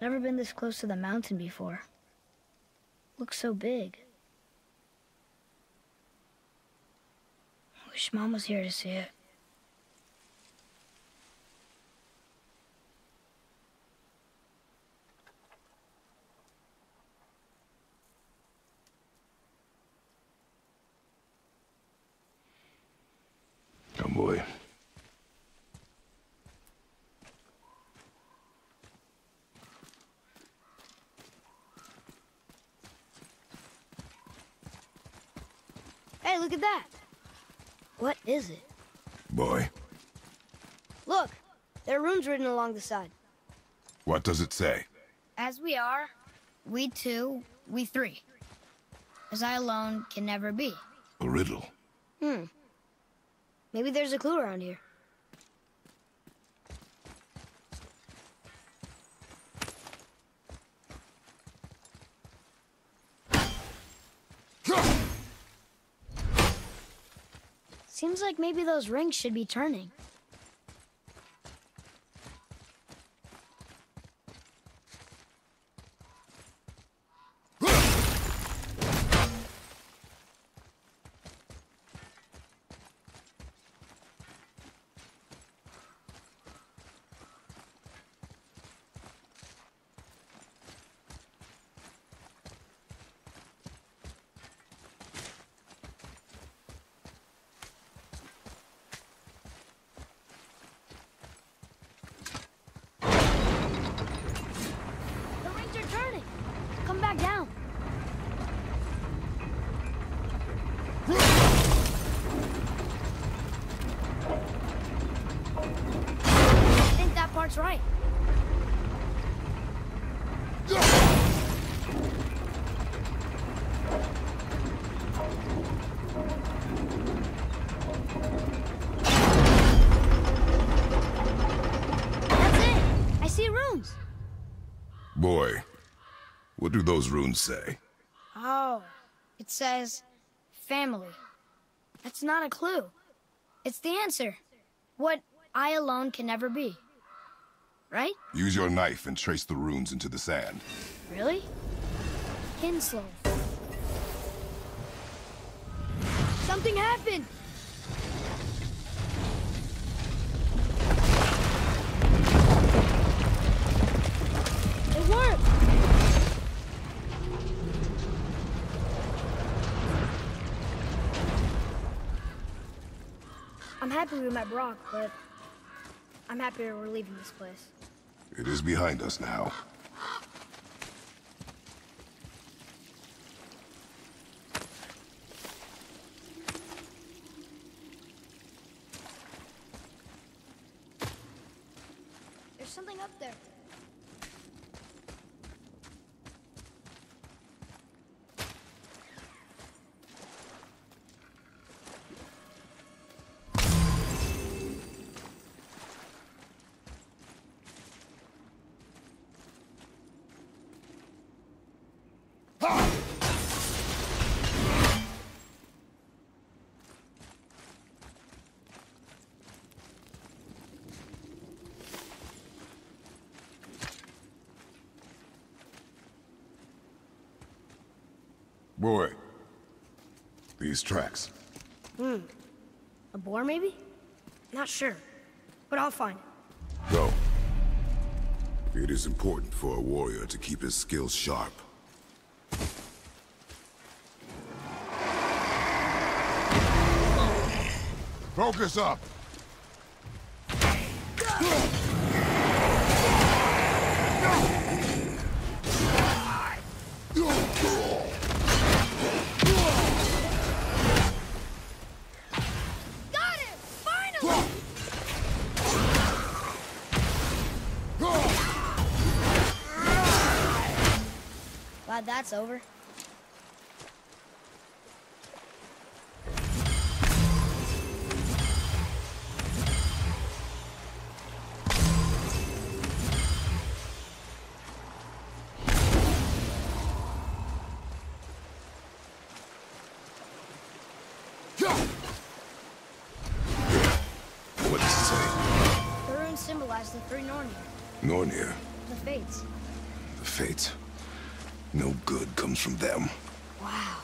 Never been this close to the mountain before. Looks so big. I wish Mom was here to see it. Come, boy. Look at that. What is it? Boy. Look, there are runes written along the side. What does it say? As we are, we two, we three. As I alone can never be. A riddle. Hmm. Maybe there's a clue around here. Seems like maybe those rings should be turning. That's right. That's it. I see runes. Boy, what do those runes say? Oh, it says family. That's not a clue. It's the answer. What I alone can never be. Right? Use your knife and trace the runes into the sand. Really? Kinslow. Something happened! It worked! I'm happy we met Brock, but I'm happier we're leaving this place. It is behind us now. going up there? Boy, these tracks. Hmm. A boar, maybe? Not sure, but I'll find it. Go. It is important for a warrior to keep his skills sharp. Focus up! That's over. What does it say? The runes symbolize the three Nornir. Nornir? The Fates. The Fates. No good comes from them. Wow.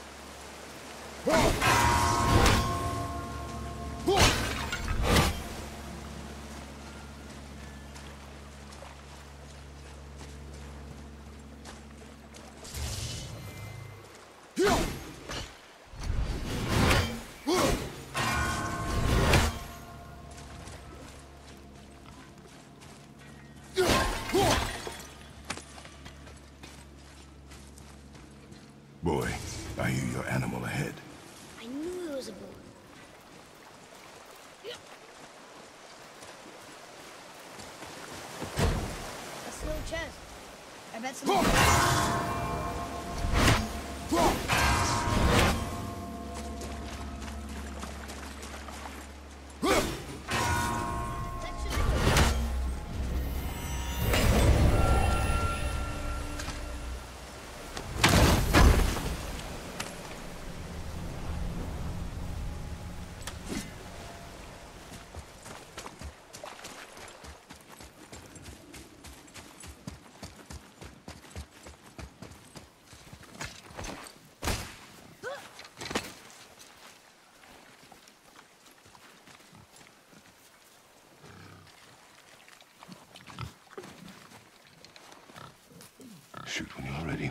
Shoot when you're ready.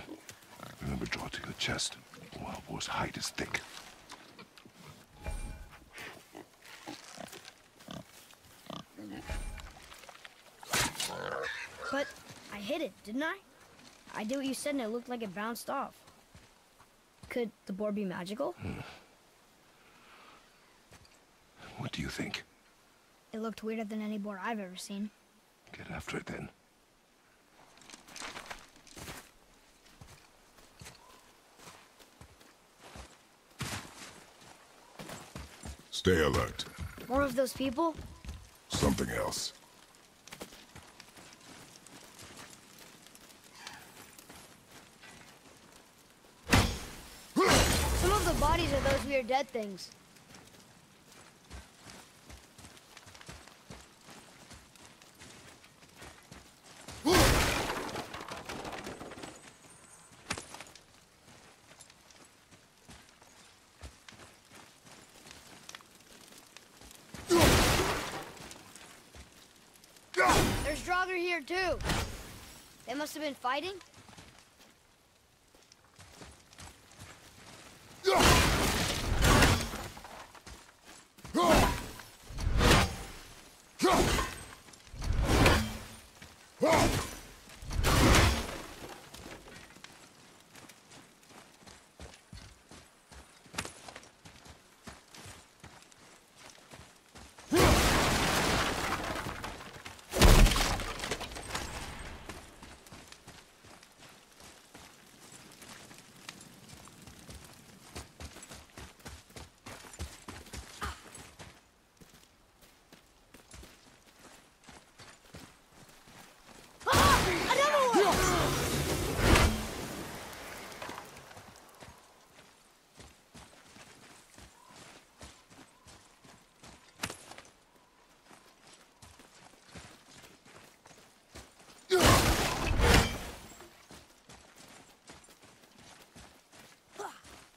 Remember, draw to your chest. The wild boar's hide is thick. But I hit it, didn't I? I did what you said and it looked like it bounced off. Could the boar be magical? Hmm. What do you think? It looked weirder than any boar I've ever seen. Get after it then. Stay alert. More of those people? Something else. Some of the bodies are those weird dead things. Draugr here too. They must have been fighting.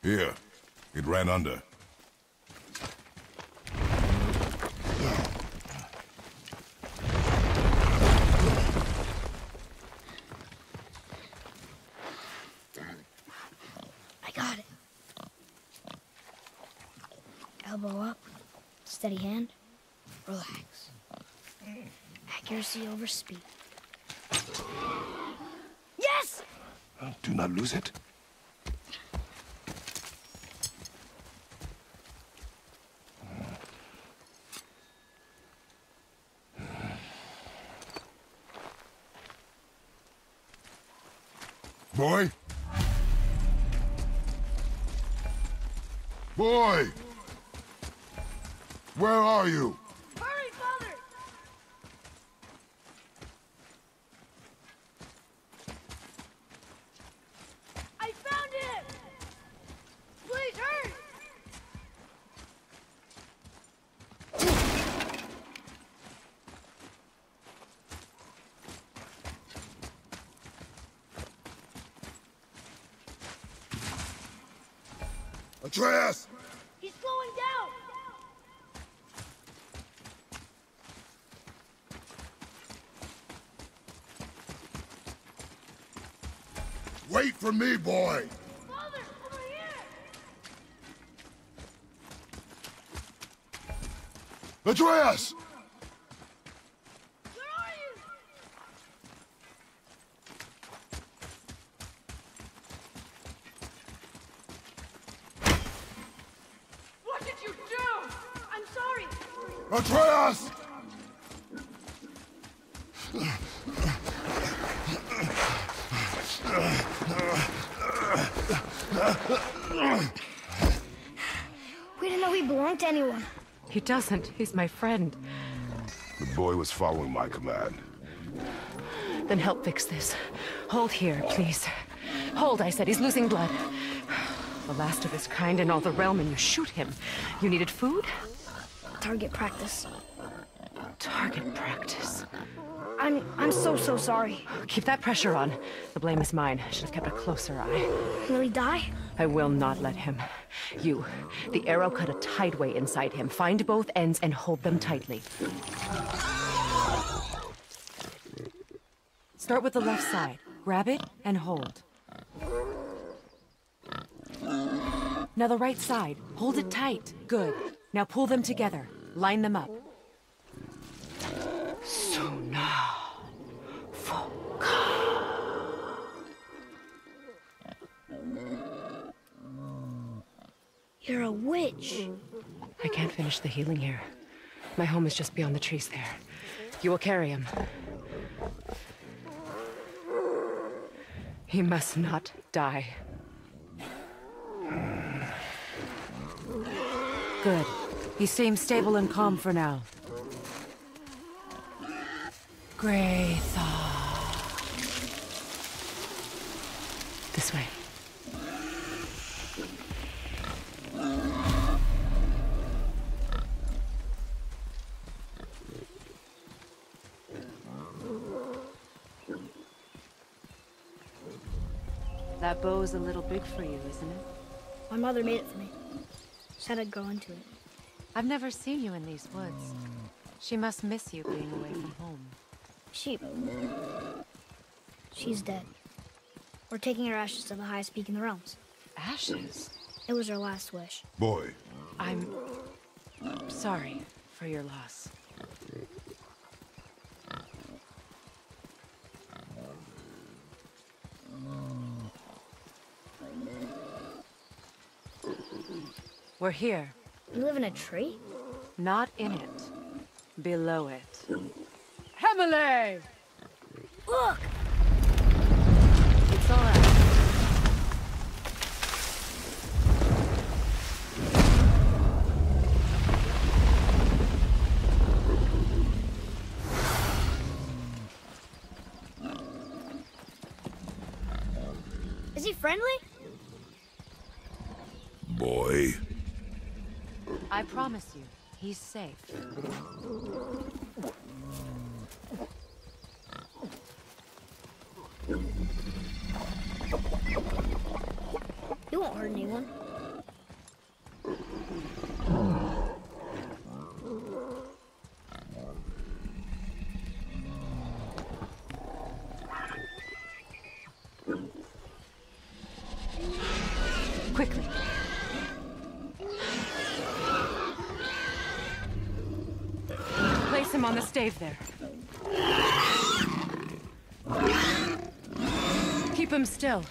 Here. It ran under. I got it. Elbow up. Steady hand. Relax. Accuracy over speed. Yes! Do not lose it. Boy? Boy! Where are you? Hurry, father! I found him! Please, hurry! Atreus! He's slowing down! Wait for me, boy! Father, over here! Atreus! Where are you? What did you do? I'm sorry! Atreus! We didn't know he belonged to anyone. He doesn't. He's my friend. The boy was following my command. Then help fix this. Hold here, please. Hold, I said. He's losing blood. The last of his kind in all the realm, and you shoot him. You needed food? Target practice. Target practice. I'm... I'm so, so sorry. Keep that pressure on. The blame is mine. I should have kept a closer eye. Will he die? I will not let him. You. The arrow cut a tideway inside him. Find both ends and hold them tightly. Start with the left side. Grab it and hold. Now the right side. Hold it tight. Good. Now pull them together. Line them up. So now, you're a witch. I can't finish the healing here. My home is just beyond the trees there. You will carry him. He must not die. Good. He seems stable and calm for now. Grey Thor. This way. That bow's a little big for you, isn't it? My mother made it for me. Said I'd grow into it. I've never seen you in these woods. She must miss you being away from home. She... She's dead. We're taking her ashes to the highest peak in the realms. Ashes? It was her last wish. Boy. I'm... sorry for your loss. We're here. You live in a tree? Not in it. Below it. Emily! Look! It's all right. Is he friendly? Boy. I promise you, he's safe. You won't hurt anyone. him on the stave there. Keep him still.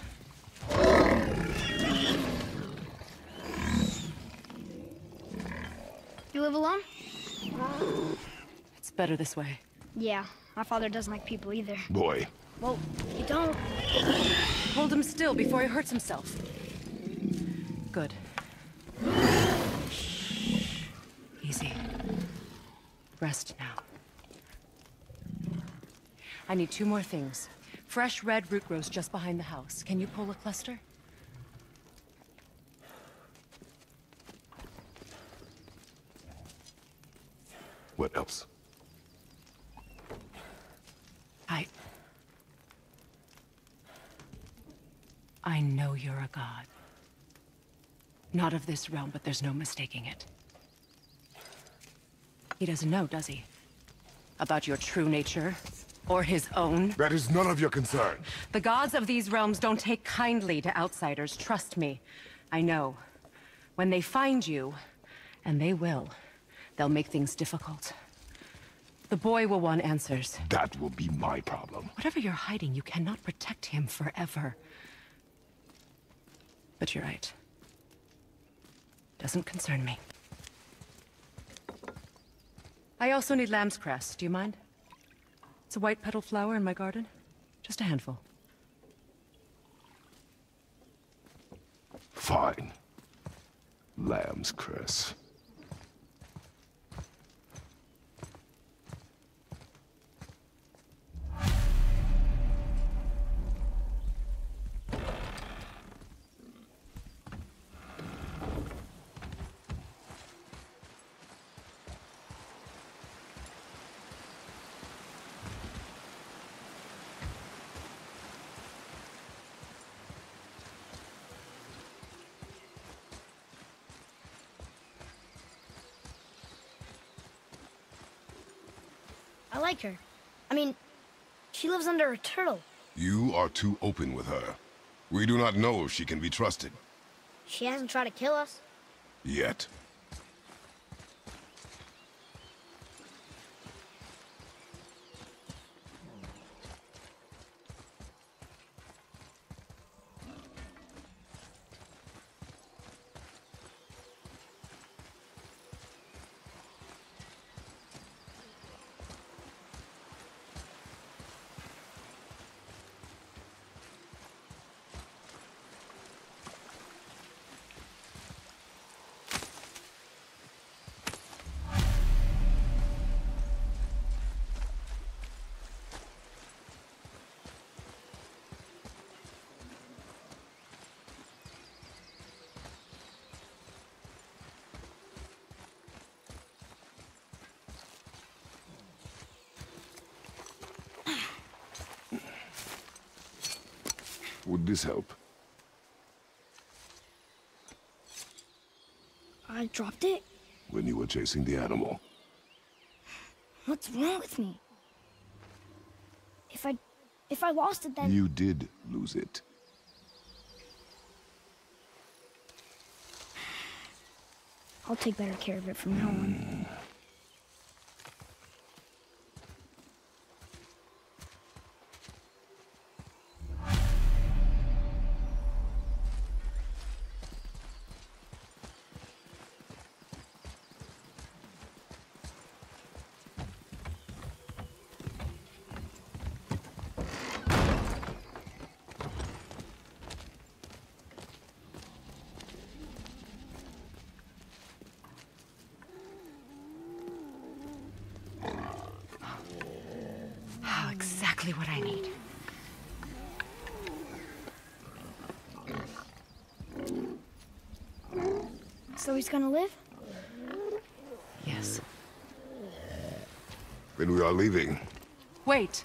You live alone? It's better this way. Yeah, my father doesn't like people either. Boy. Well, you don't. Hold him still before he hurts himself. Good. Easy. Rest now. I need two more things. Fresh red root grows just behind the house. Can you pull a cluster? What else? I... I know you're a god. Not of this realm, but there's no mistaking it. He doesn't know, does he? About your true nature? Or his own? That is none of your concern. The gods of these realms don't take kindly to outsiders, trust me. I know. When they find you, and they will, they'll make things difficult. The boy will want answers. That will be my problem. Whatever you're hiding, you cannot protect him forever. But you're right. Doesn't concern me. I also need lamb's cress. Do you mind? It's a white petal flower in my garden. Just a handful. Fine. Lamb's cress. I like her. I mean, she lives under a turtle. You are too open with her. We do not know if she can be trusted. She hasn't tried to kill us. Yet. Would this help? I dropped it? When you were chasing the animal. What's wrong with me? If I... if I lost it, then... You did lose it. I'll take better care of it from now on. What I need. So he's gonna live? Yes. Then we are leaving. Wait.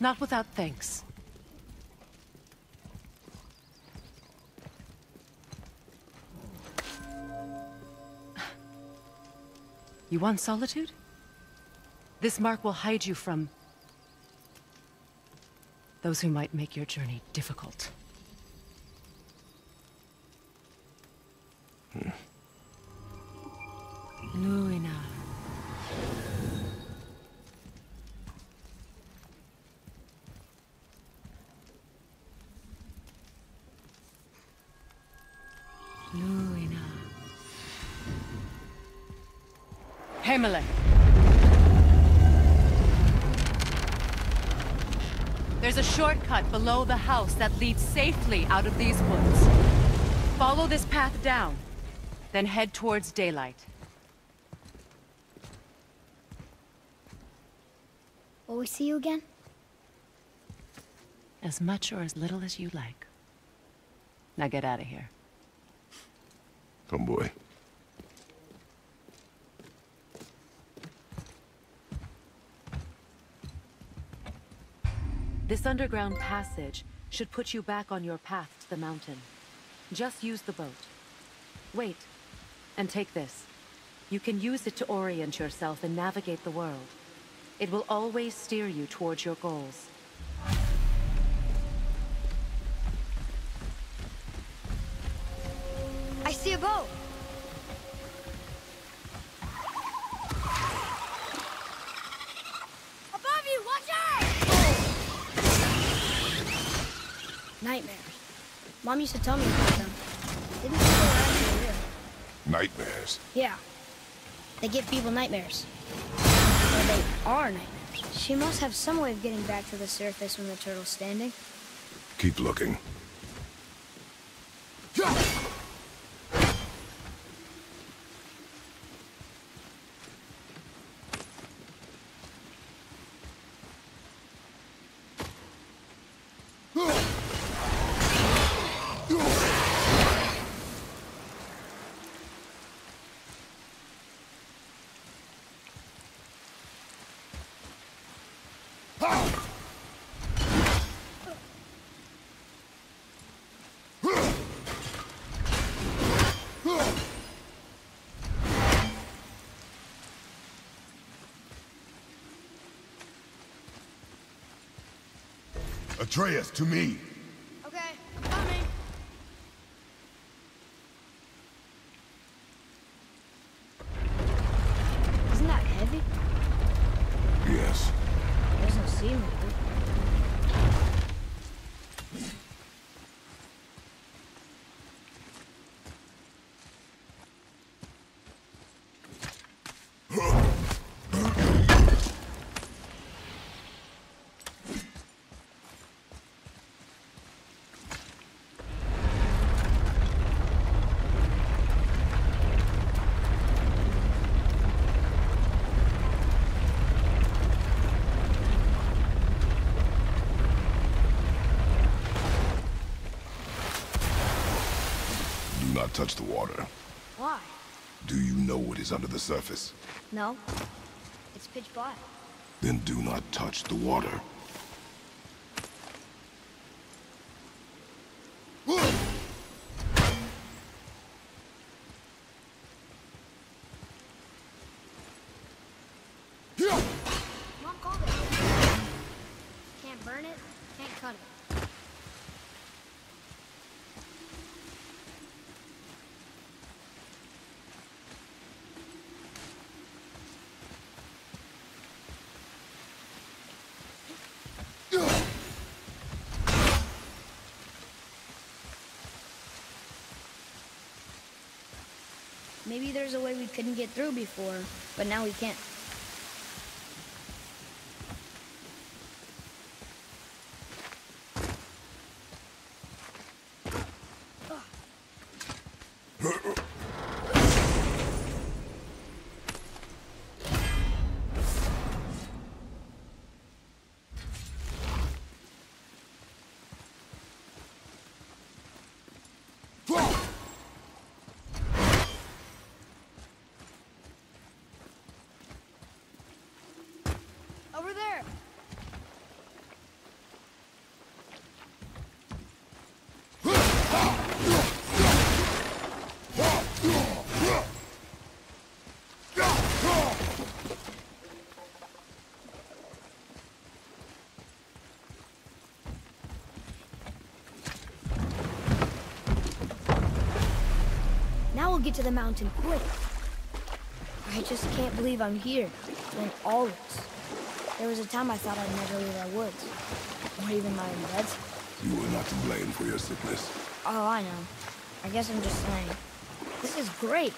Not without thanks. You want solitude? This mark will hide you from... those who might make your journey difficult. Hmm. Luina. Heimele. There's a shortcut below the house that leads safely out of these woods. Follow this path down, then head towards daylight. Will we see you again? As much or as little as you like. Now get out of here. Come, boy. This underground passage should put you back on your path to the mountain. Just use the boat. Wait, and take this. You can use it to orient yourself and navigate the world. It will always steer you towards your goals. I see a boat! Above you, watch out! Oh. Nightmares. Mom used to tell me about them. Didn't feel like they were. Nightmares? Yeah. They give people nightmares. Or they are nightmares. She must have some way of getting back to the surface when the turtle's standing. Keep looking. Atreus, to me! Okay, I'm coming! Isn't that heavy? Yes. It doesn't seem heavy. Touch the water. Why? Do you know what is under the surface? No. It's pitch black. Then do not touch the water. Mom called it. Can't burn it, can't cut it. Maybe there's a way we couldn't get through before, but now we can't. Over there! Now we'll get to the mountain quick. I just can't believe I'm here, doing all this. There was a time I thought I'd never leave our woods, or even my own beds. You were not to blame for your sickness. Oh, I know. I guess I'm just saying. This is great.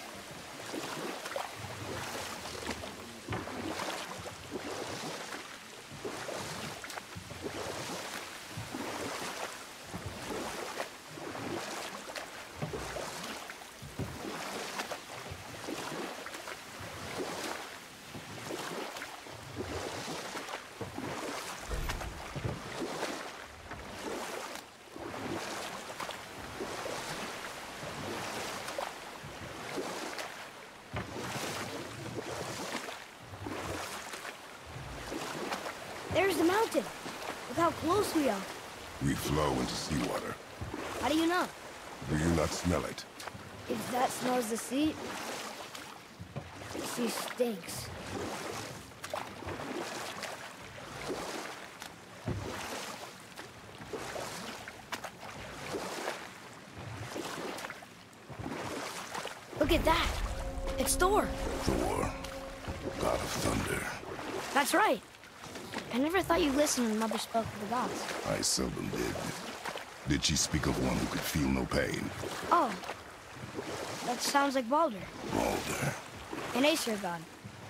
There's the mountain. Look how close we are. We flow into seawater. How do you know? Do you not smell it? If that smells the sea, the sea stinks. Look at that. It's Thor. Thor, god of thunder. That's right. I never thought you listened when Mother spoke to the gods. I seldom did. Did she speak of one who could feel no pain? Oh. That sounds like Balder. Balder. An Aesir god.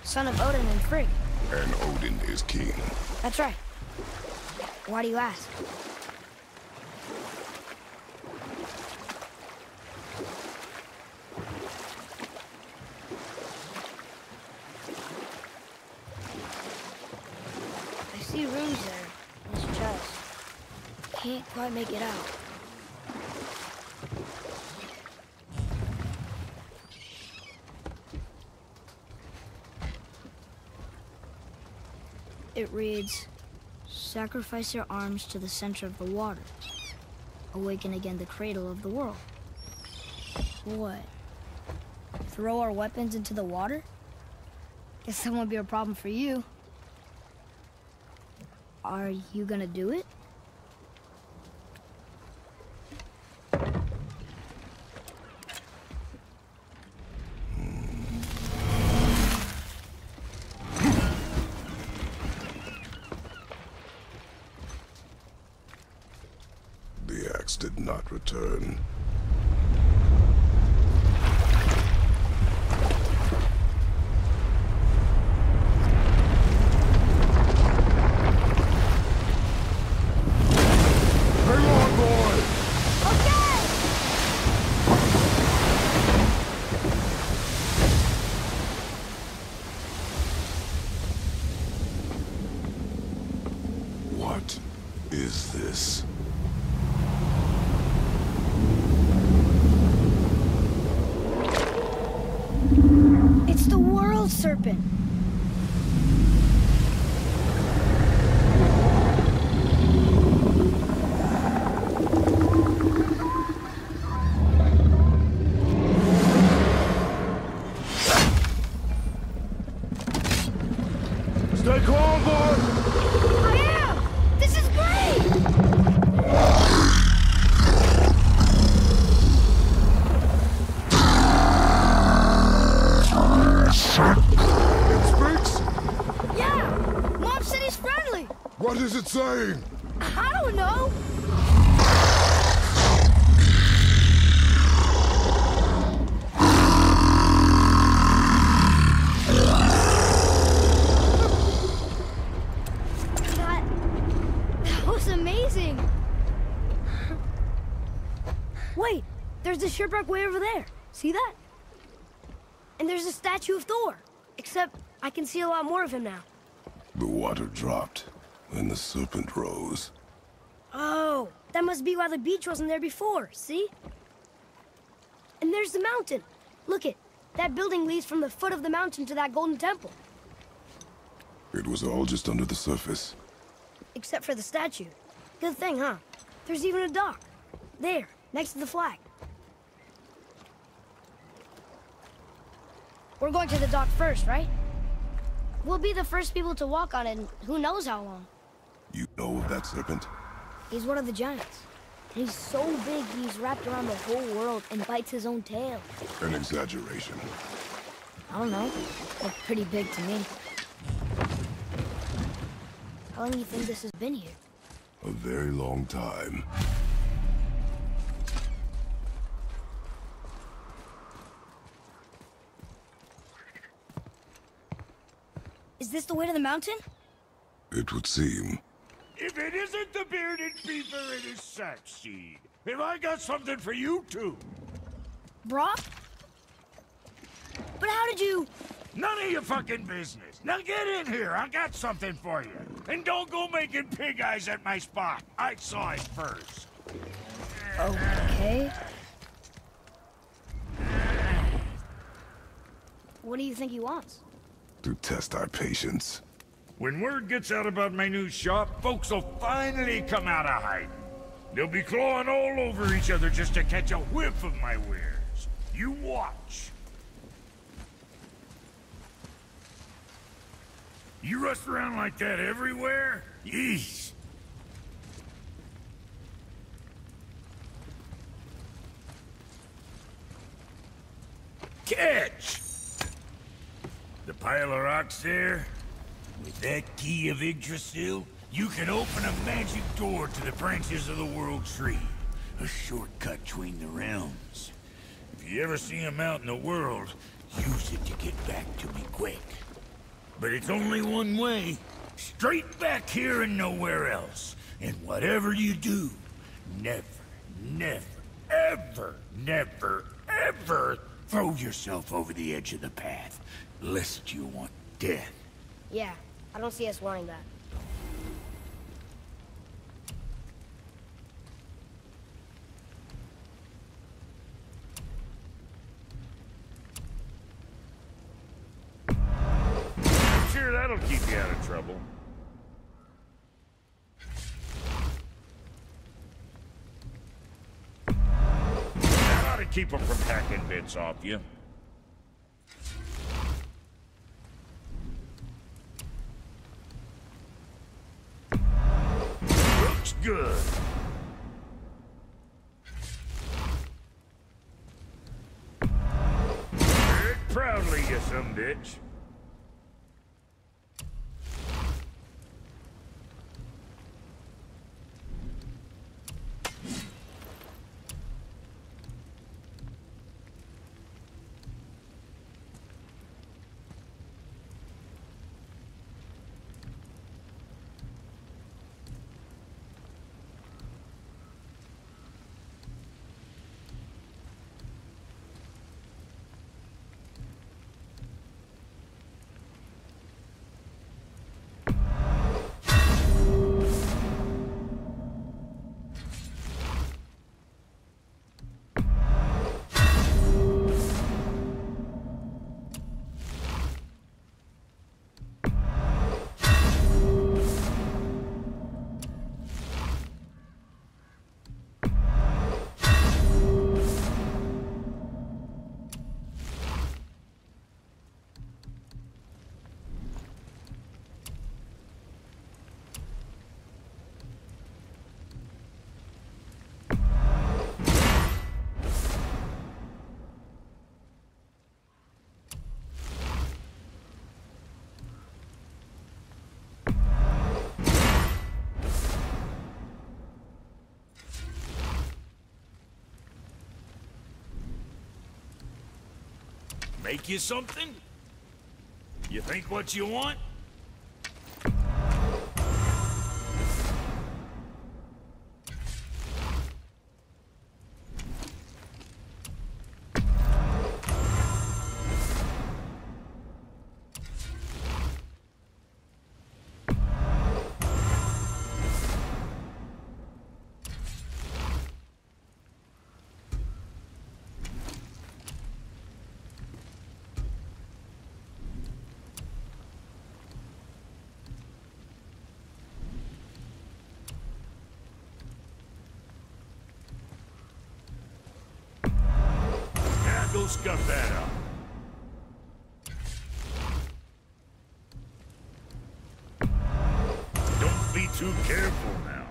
Son of Odin and Frigg. And Odin is king. That's right. Why do you ask? I can't make it out. It reads, sacrifice your arms to the center of the water. Awaken again the cradle of the world. What? Throw our weapons into the water? Guess that won't be a problem for you. Are you gonna do it? Return. Saying? I don't know. That, that was amazing. Wait, there's the shipwreck way over there. See that? And there's a statue of Thor. Except I can see a lot more of him now. The water dropped. And the serpent rose. Oh, that must be why the beach wasn't there before, see? And there's the mountain. Look it, that building leads from the foot of the mountain to that golden temple. It was all just under the surface. Except for the statue. Good thing, huh? There's even a dock. There, next to the flag. We're going to the dock first, right? We'll be the first people to walk on it in who knows how long. You know of that serpent? He's one of the giants. And he's so big, he's wrapped around the whole world and bites his own tail. An exaggeration. I don't know. Looked pretty big to me. How long do you think this has been here? A very long time. Is this the way to the mountain? It would seem. If it isn't the bearded beaver, it is Sackseed. Have I got something for you too? Brock? But how did you... None of your fucking business. Now get in here, I got something for you. And don't go making pig eyes at my spot. I saw it first. Okay. What do you think he wants? To test our patience. When word gets out about my new shop, folks will finally come out of hiding. They'll be clawing all over each other just to catch a whiff of my wares. You watch. You rust around like that everywhere? Yeesh. Catch! The pile of rocks there? With that key of Yggdrasil, you can open a magic door to the branches of the World Tree. A shortcut between the realms. If you ever see them out in the world, use it to get back to me quick. But it's only one way. Straight back here and nowhere else. And whatever you do, never, never, ever, never, ever throw yourself over the edge of the path, lest you want death. Yeah, I don't see us wanting that. Sure, that'll keep you out of trouble. That ought to keep them from hacking bits off you. Good. Wear it proudly, you some bitch. Make you something? You think what you want? Scuff that up. Don't be too careful now.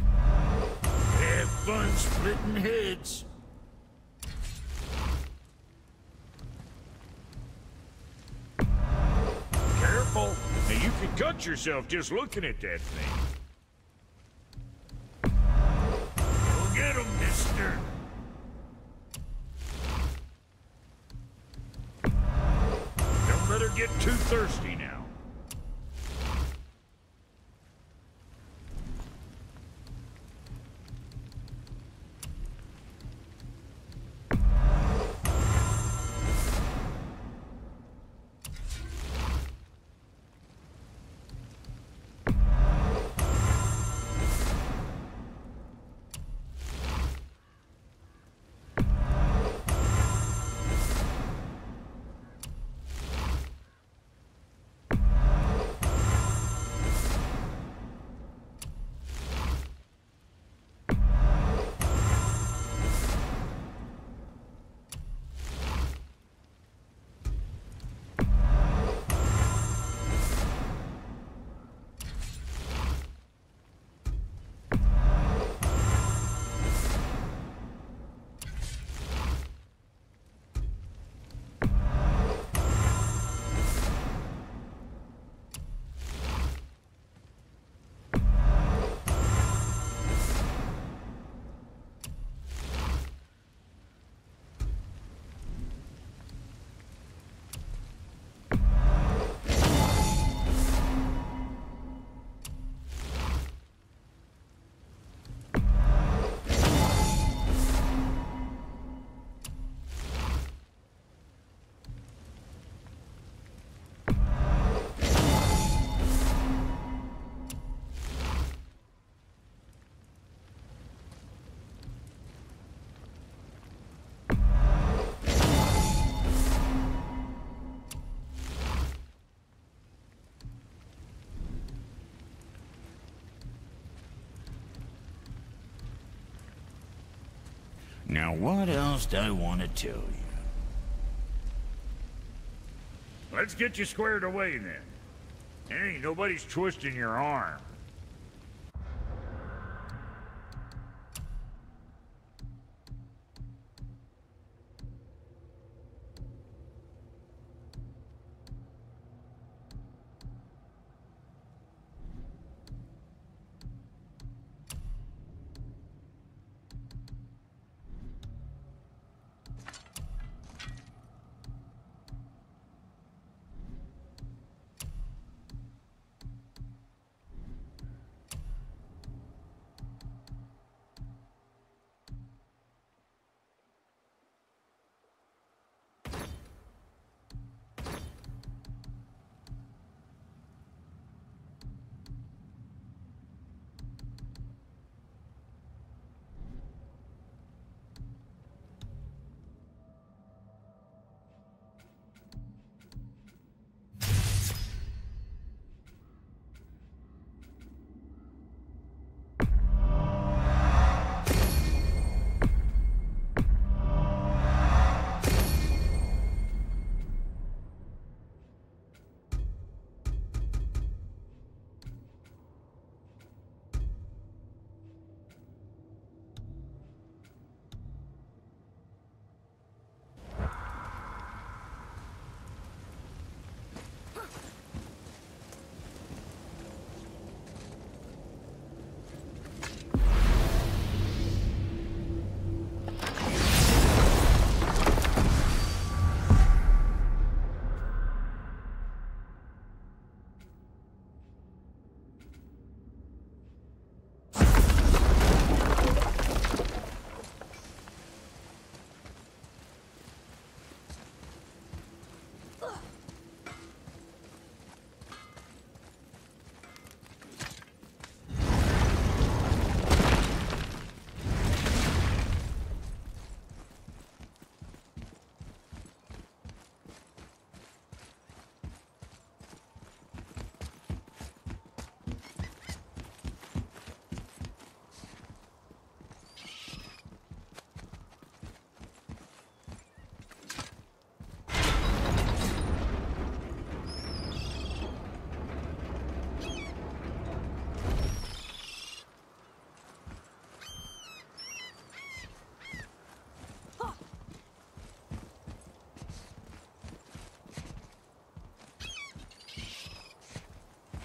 Have fun splitting heads. Careful. Now you can cut yourself just looking at that thing. Thirsty now. Now what else do I want to tell you? Let's get you squared away then. Hey, nobody's twisting your arm.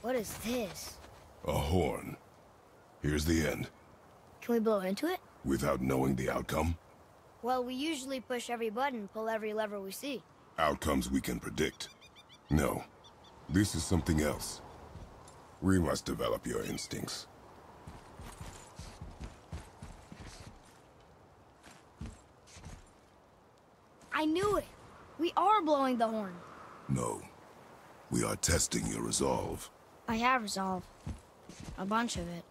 What is this? A horn. Here's the end. Can we blow into it? Without knowing the outcome? Well, we usually push every button, pull every lever we see. Outcomes we can predict. No. This is something else. We must develop your instincts. I knew it! We are blowing the horn! No. We are testing your resolve. I have resolve. A bunch of it.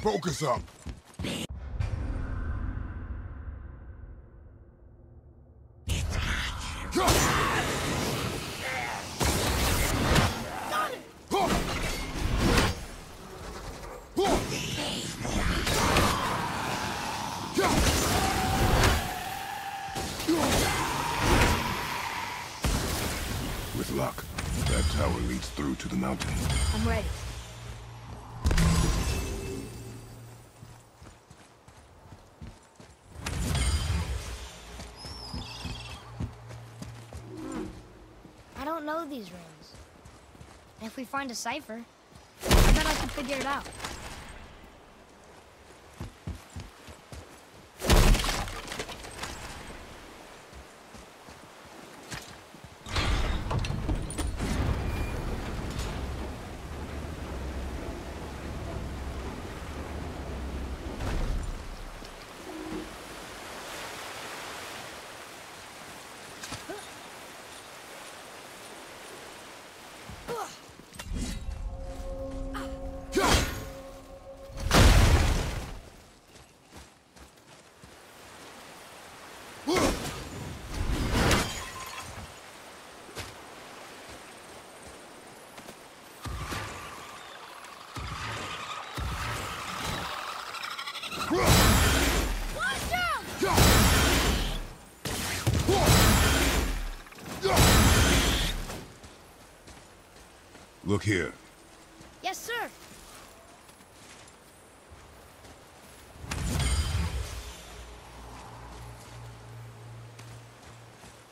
Focus up! I'm ready. I don't know these rings. If we find a cipher, I bet I can figure it out. Look here. Yes, sir.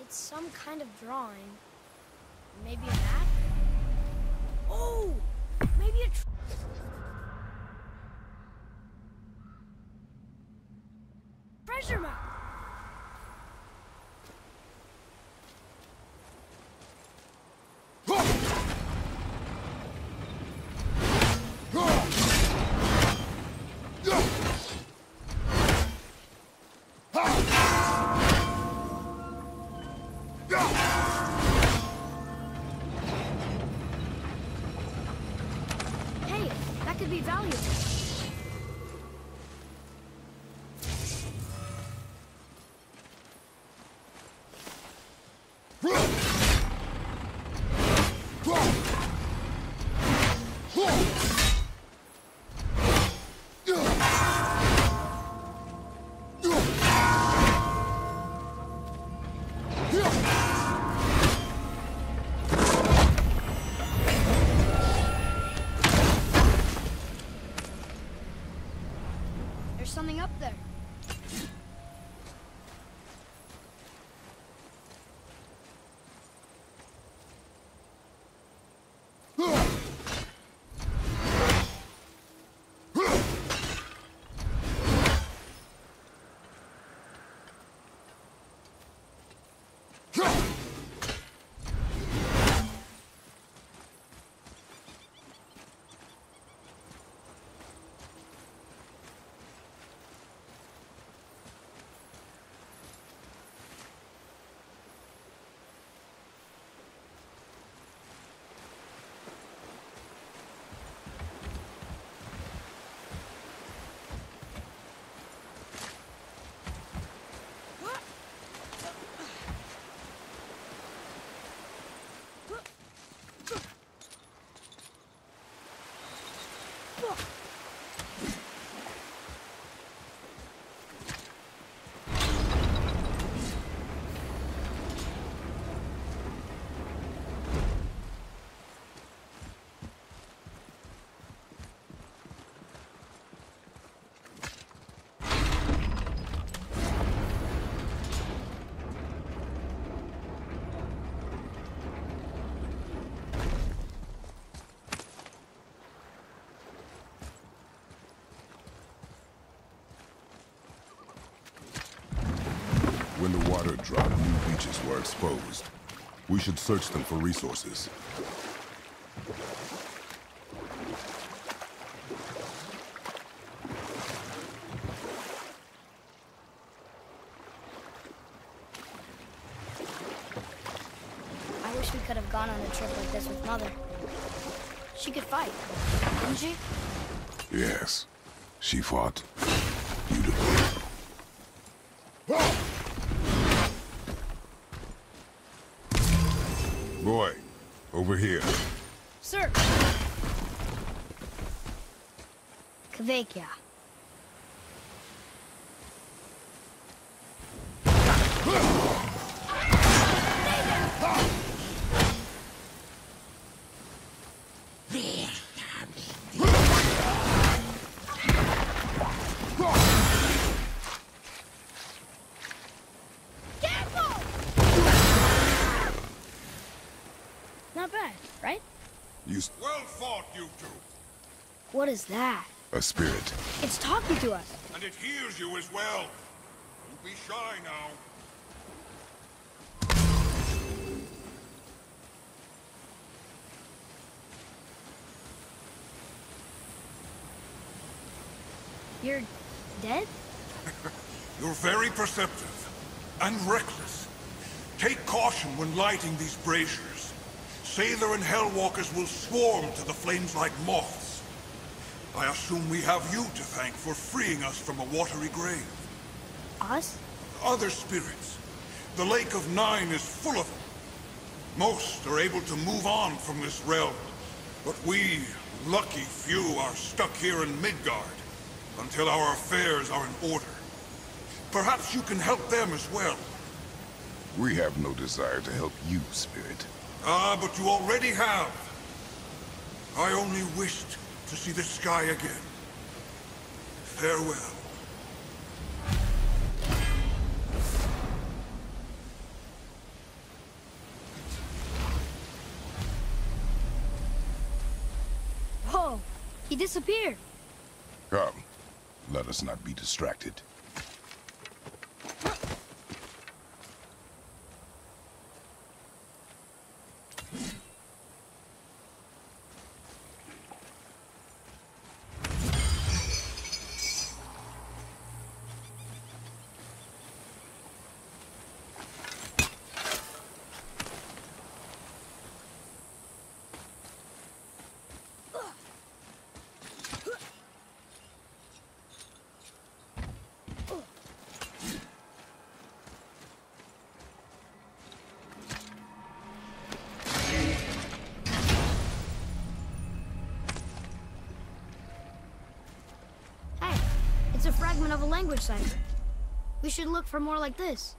It's some kind of drawing. Maybe a map? Oh! Maybe a tr- treasure map! Something up there. When the water dropped, new beaches were exposed. We should search them for resources. I wish we could have gone on a trip like this with Mother. She could fight, couldn't she? Yes. She fought. Beautifully. Boy, over here. Sir! Kvekia. What is that? A spirit. It's talking to us. And it hears you as well. Don't be shy now. You're dead? You're very perceptive and reckless. Take caution when lighting these braziers. Sailor and Hellwalkers will swarm to the flames like moths. I assume we have you to thank for freeing us from a watery grave. Us? Other spirits. The Lake of Nine is full of them. Most are able to move on from this realm. But we, lucky few, are stuck here in Midgard until our affairs are in order. Perhaps you can help them as well. We have no desire to help you, Spirit. Ah, but you already have. I only wished to see the sky again. Farewell. Whoa! He disappeared. Come. Let us not be distracted. It's a fragment of a language cipher. We should look for more like this.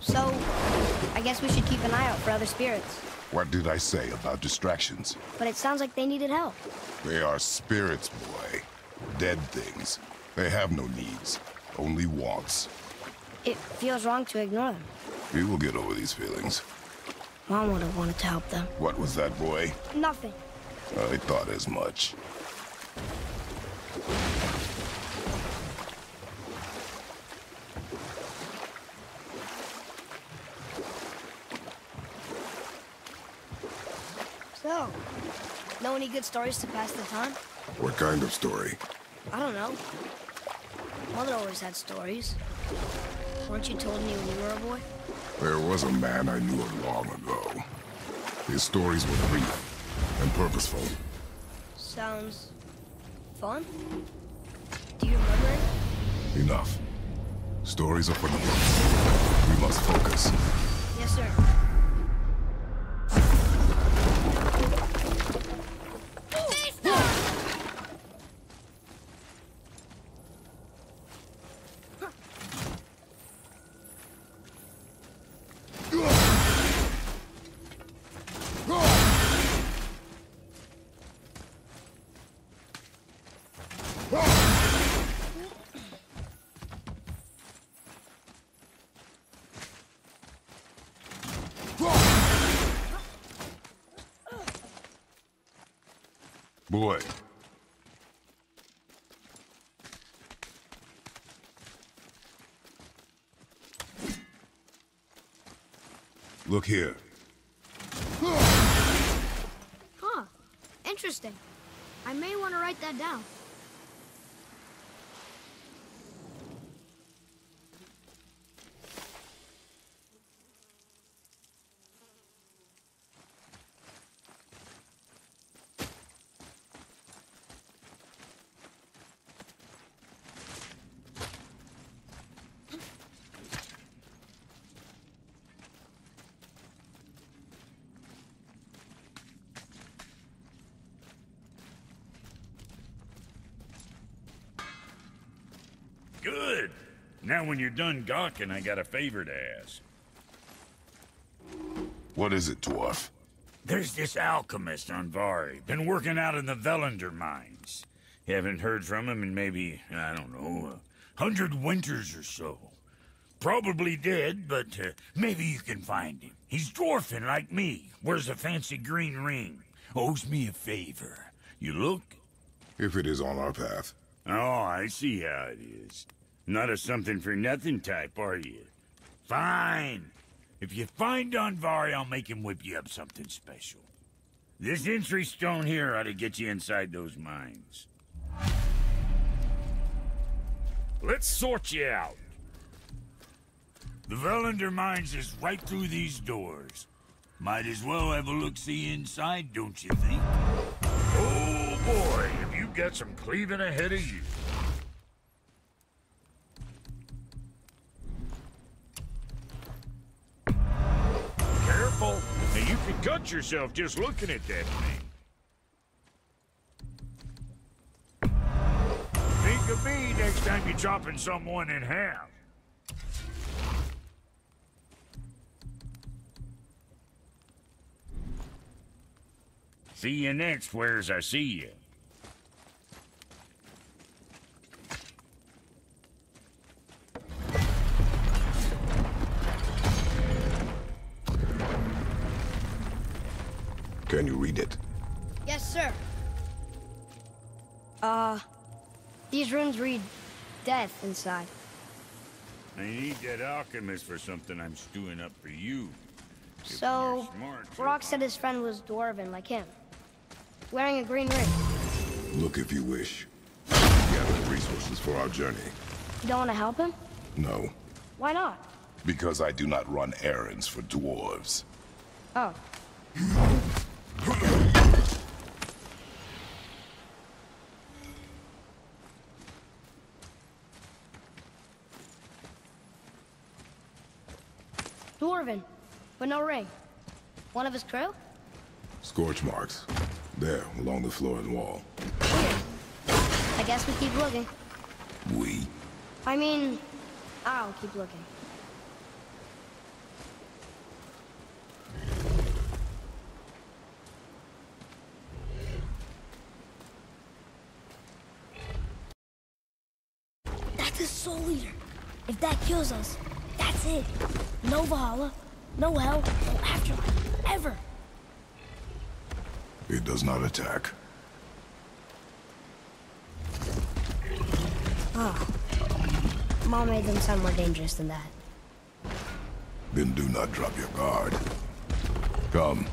So, I guess we should keep an eye out for other spirits. What did I say about distractions? But it sounds like they needed help. They are spirits, boy. Dead things. They have no needs, only wants. It feels wrong to ignore them. We will get over these feelings. Mom would have wanted to help them. What was that, boy? Nothing. I thought as much. Any good stories to pass the time? What kind of story? I don't know. Mother always had stories. Weren't you told me when you were a boy? There was a man I knew of long ago. His stories were brief and purposeful. Sounds fun? Do you remember it? Enough. Stories are for the books. We must focus. Yes, sir. Boy. Look here. Huh. Interesting. I may want to write that down. Good. Now when you're done gawking, I got a favor to ask. What is it, dwarf? There's this alchemist on Vari. Been working out in the Velander Mines. Haven't heard from him in maybe, I don't know, a hundred winters or so. Probably dead, but uh, maybe you can find him. He's dwarfing like me. Wears a fancy green ring. Owes me a favor. You look? If it is on our path. Oh, I see how it is. Not a something-for-nothing type, are you? Fine. If you find Donvari, I'll make him whip you up something special. This entry stone here ought to get you inside those mines. Let's sort you out. The Velander Mines is right through these doors. Might as well have a look-see inside, don't you think? Oh boy, have you got some cleaving ahead of you. Careful, now you can cut yourself just looking at that thing. Think of me next time you're chopping someone in half. See you next, where's I see you. Can you read it? Yes, sir. Uh, these runes read death inside. I need that alchemist for something I'm stewing up for you. If so, smart, Brock said his friend was dwarven like him. Wearing a green ring. Look if you wish. We gathered resources for our journey. You don't want to help him? No. Why not? Because I do not run errands for dwarves. Oh. Dwarven, but no ring. One of his crew? Scorch marks. There, along the floor and wall. Weird. I guess we keep looking. We? I mean, I'll keep looking. That's a Soul Eater. If that kills us, that's it. No Valhalla, no hell, no afterlife, ever. It does not attack. Oh. Mom made them sound more dangerous than that. Then do not drop your guard. Come.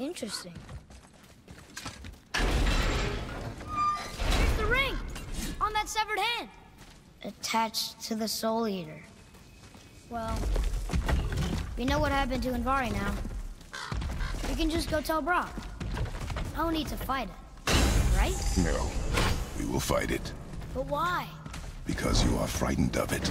Interesting. There's the ring! On that severed hand! Attached to the Soul Eater. Well, we know what happened to Donvari now. We can just go tell Brock. No need to fight it, right? No. We will fight it. But why? Because you are frightened of it.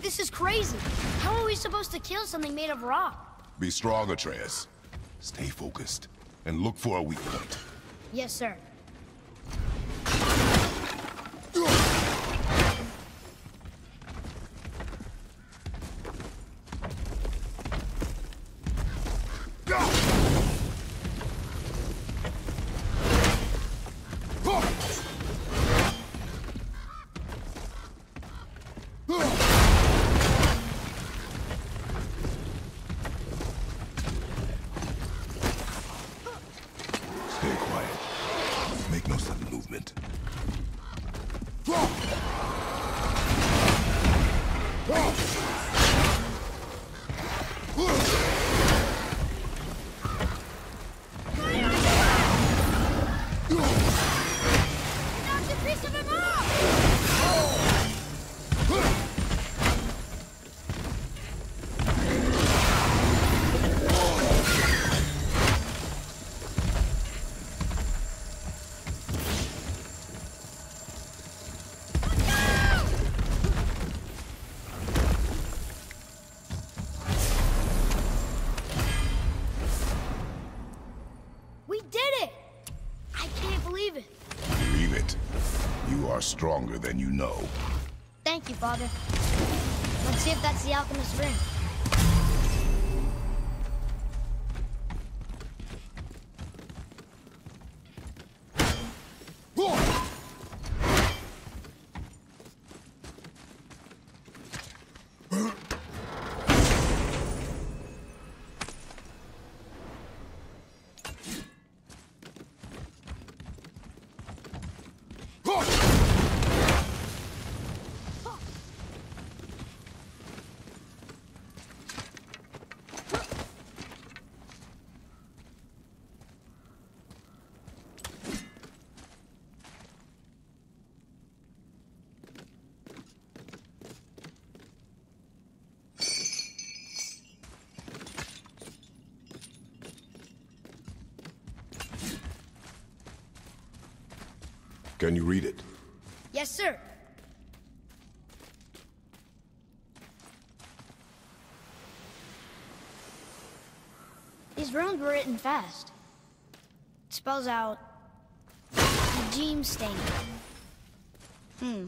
This is crazy. How are we supposed to kill something made of rock? Be strong, Atreus. Stay focused and look for a weak point. Yes, sir. Stronger than you know. Thank you, Father. Let's see if that's the alchemist's ring. Can you read it? Yes, sir. These runes were written fast. It spells out Gemstein. Hmm.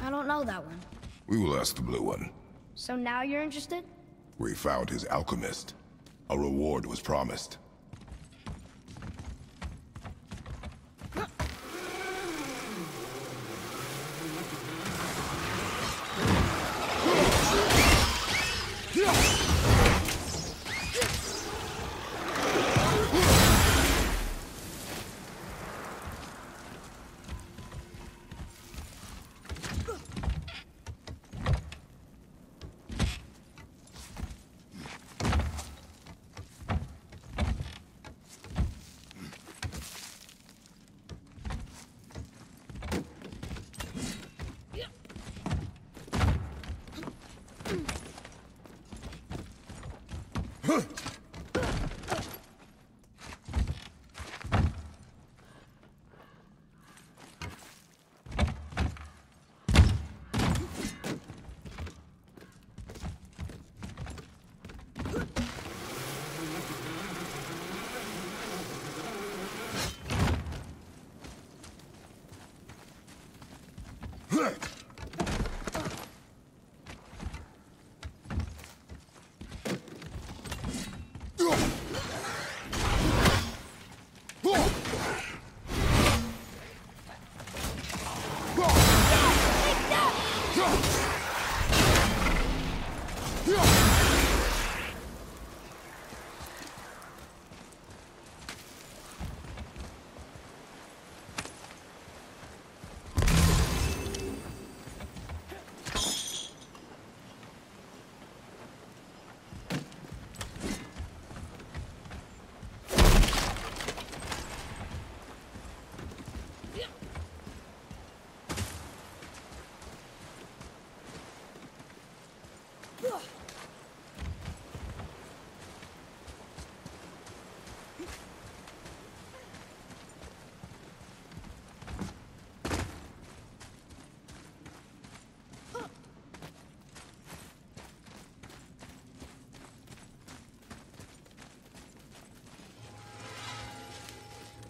I don't know that one. We will ask the blue one. So now you're interested? We found his alchemist. A reward was promised.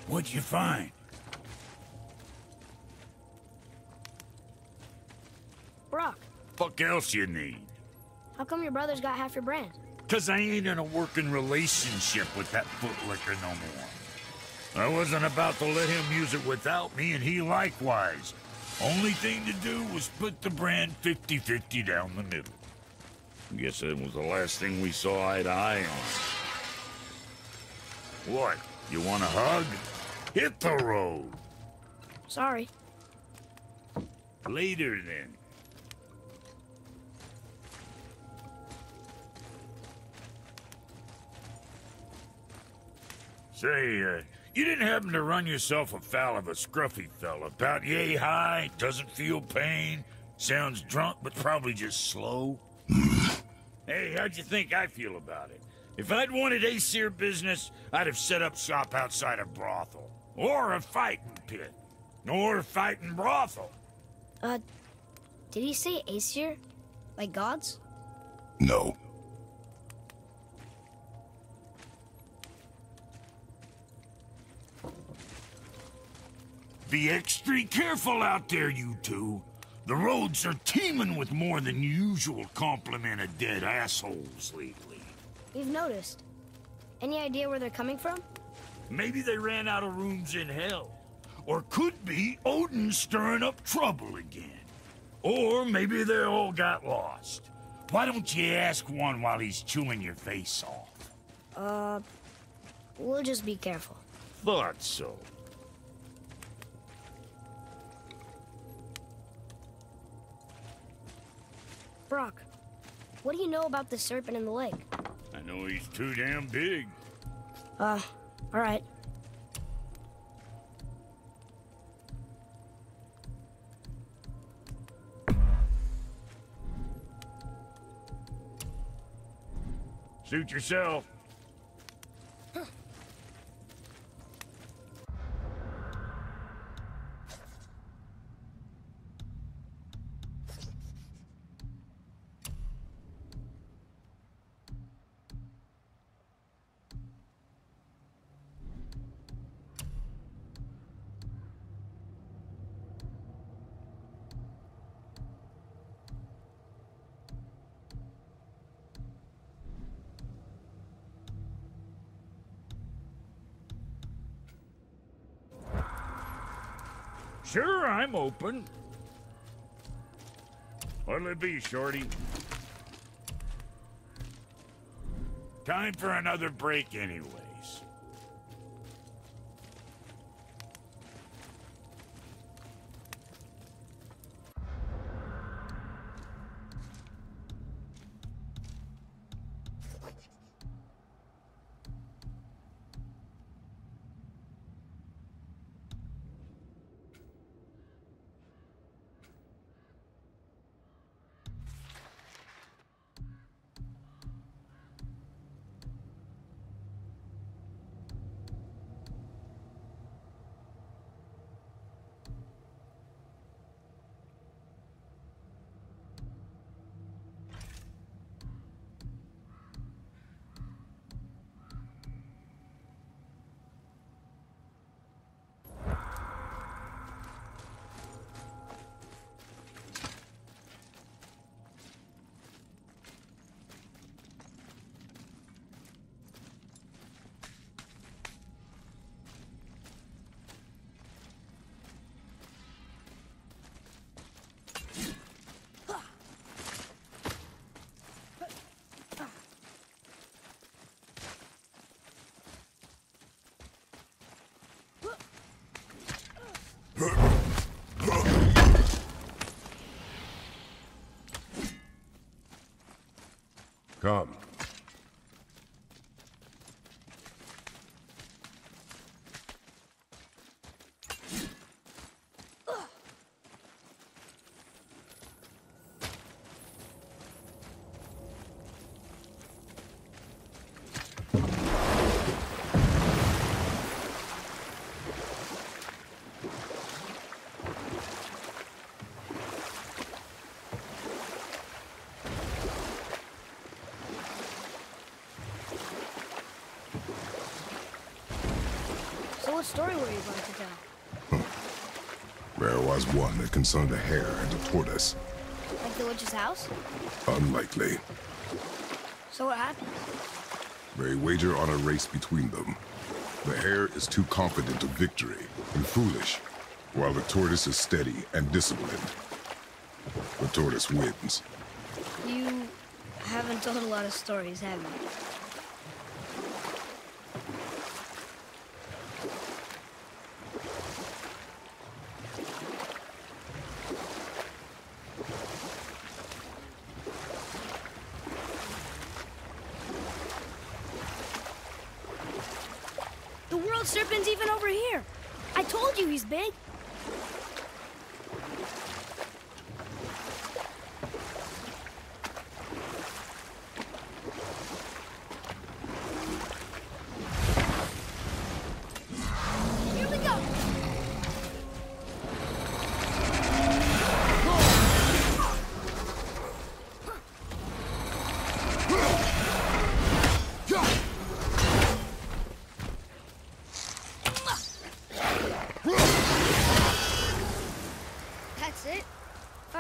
What'd you find? Brock. Fuck else you need? How come your brother's got half your brand? Cause I ain't in a working relationship with that footlicker no more. I wasn't about to let him use it without me, and he likewise. Only thing to do was split the brand fifty fifty down the middle. I guess that was the last thing we saw eye to eye on. What? You want a hug? Hit the road! Sorry. Later, then. Say, uh, you didn't happen to run yourself afoul of a scruffy fella, about yay high, doesn't feel pain, sounds drunk, but probably just slow? Hey, how'd you think I feel about it? If I'd wanted Aesir business, I'd have set up shop outside a brothel. Or a fighting pit. Or a fighting brothel. Uh, did he say Aesir? Like gods? No. Be extra careful out there, you two. The roads are teeming with more than usual complement of dead assholes lately. We've noticed. Any idea where they're coming from? Maybe they ran out of rooms in hell. Or could be Odin stirring up trouble again. Or maybe they all got lost. Why don't you ask one while he's chewing your face off? Uh, we'll just be careful. Thought so. Brock, what do you know about the serpent in the lake? I know he's too damn big. Uh, all right. Suit yourself. Huh. Sure, I'm open. What'll it be, Shorty? Time for another break anyways. Come. Story were you about to tell? Hmm. There was one that concerned a hare and a tortoise. Like the witch's house? Unlikely. So what happened? They wager on a race between them. The hare is too confident of victory and foolish, while the tortoise is steady and disciplined. The tortoise wins. You haven't told a lot of stories, have you? Serpent's even over here. I told you he's big.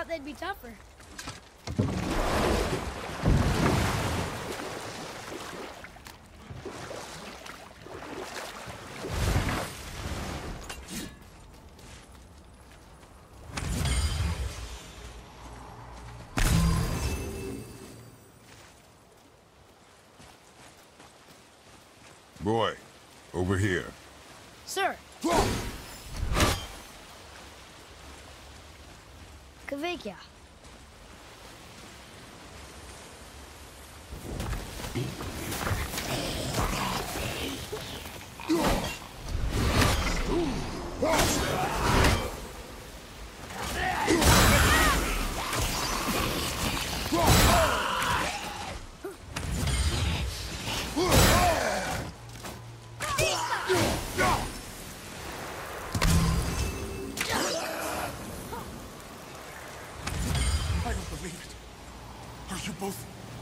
They'd be tougher. Boy, over here. Sir. Kvekia.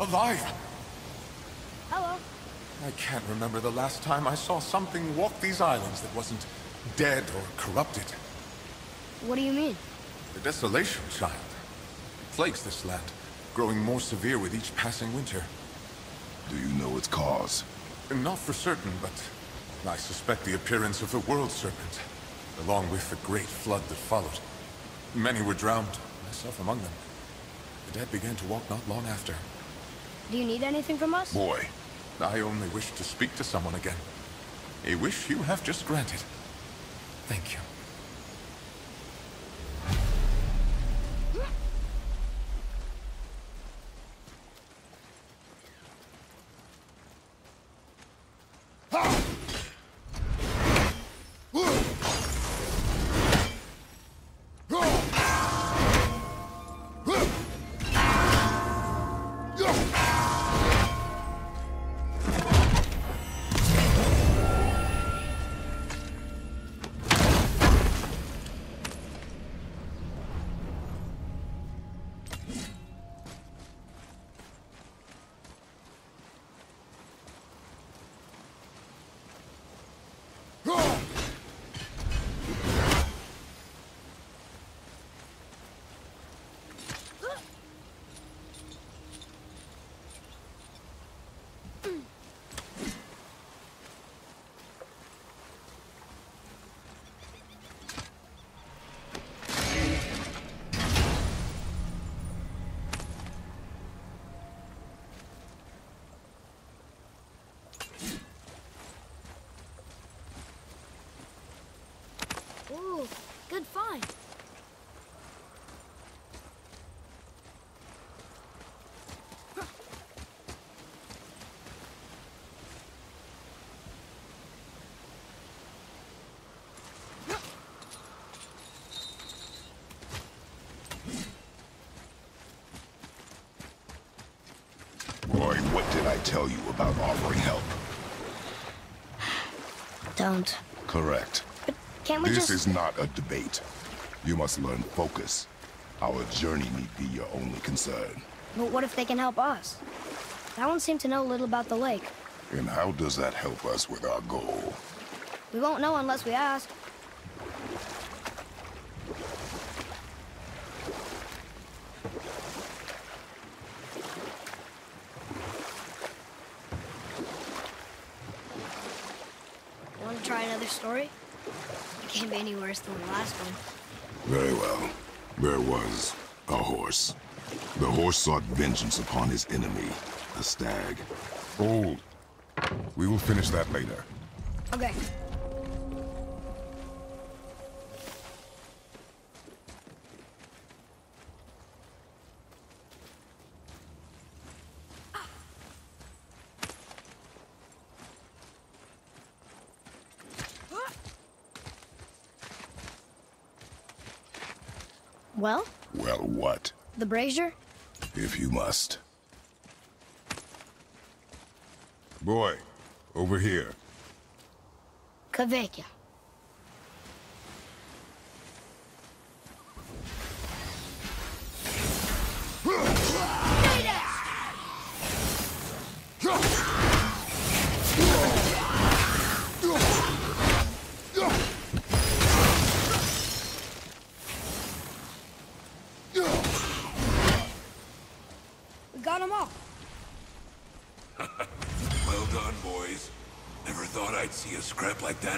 Alive. Hello. I can't remember the last time I saw something walk these islands that wasn't dead or corrupted. What do you mean? The desolation, child. It plagues this land, growing more severe with each passing winter. Do you know its cause? Not for certain, but I suspect the appearance of the world serpent, along with the great flood that followed. Many were drowned, myself among them. The dead began to walk not long after. Do you need anything from us? Boy, I only wish to speak to someone again. A wish you have just granted. Thank you. Ooh, good find. tell you about offering help? Don't. Correct. But can't we this just... is not a debate. You must learn focus. Our journey need be your only concern. But what if they can help us? That one seemed to know little about the lake. And how does that help us with our goal? We won't know unless we ask. Want to try another story? It can't be any worse than the last one. Very well. There was a horse. The horse sought vengeance upon his enemy, the stag. Hold. We will finish that later. Okay. Well? Well, what? The brazier? If you must. Boy, over here. Kaveka.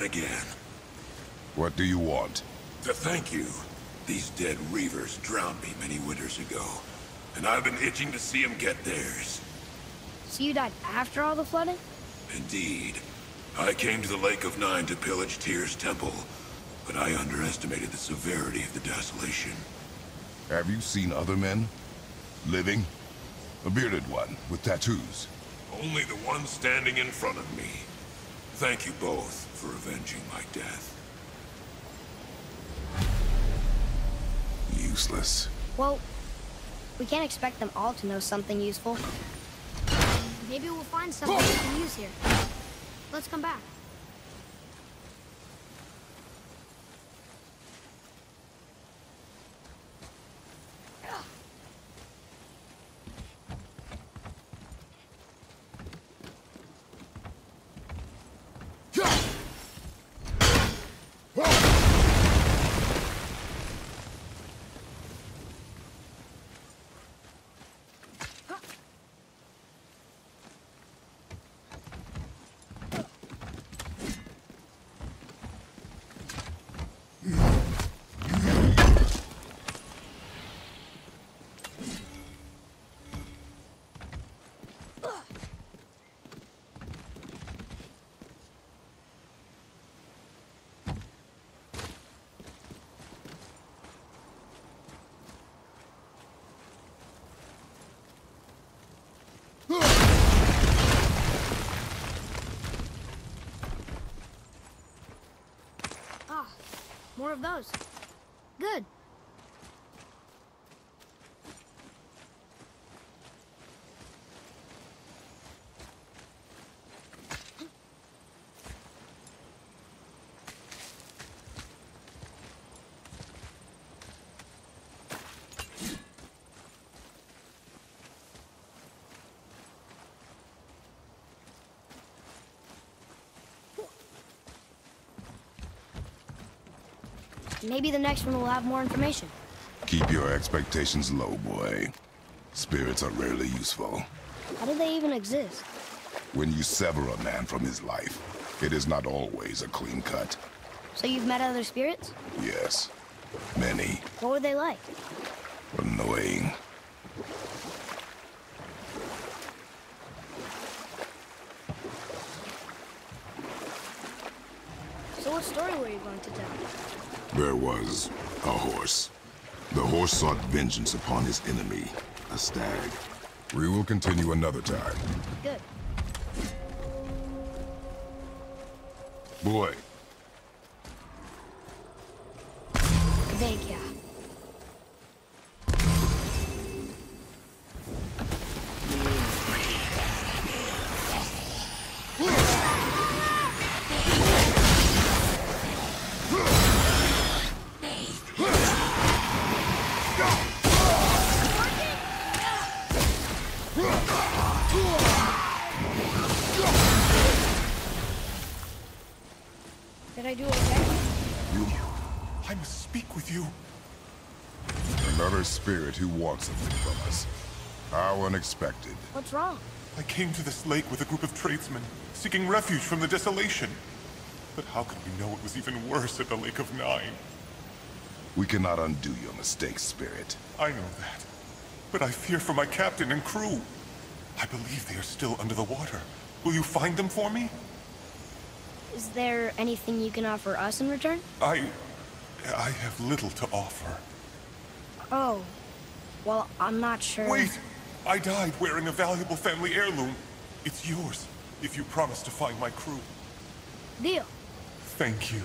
Again. What do you want? To thank you. These dead reavers drowned me many winters ago, and I've been itching to see them get theirs. So you died after all the flooding? Indeed. I came to the Lake of Nine to pillage Tyr's temple, but I underestimated the severity of the desolation. Have you seen other men? Living? A bearded one, with tattoos. Only the one standing in front of me. Thank you both for avenging my death. Useless. Well, we can't expect them all to know something useful. Maybe we'll find something we can use here. Let's come back. More of those. Good. Maybe the next one will have more information. Keep your expectations low, boy. Spirits are rarely useful. How do they even exist? When you sever a man from his life, it is not always a clean cut. So you've met other spirits? Yes. Many. What were they like? Annoying. So what story were you going to tell? There was a horse. The horse sought vengeance upon his enemy, a stag. We will continue another time. Good. Boy. Thank you. Did I do okay? You... I must speak with you. Another spirit who wants something from us. How unexpected. What's wrong? I came to this lake with a group of tradesmen, seeking refuge from the desolation. But how could we know it was even worse at the Lake of Nine? We cannot undo your mistakes, Spirit. I know that. But I fear for my captain and crew. I believe they are still under the water. Will you find them for me? Is there anything you can offer us in return? I... I have little to offer. Oh. Well, I'm not sure... Wait! I died wearing a valuable family heirloom. It's yours, if you promise to find my crew. Deal. Thank you.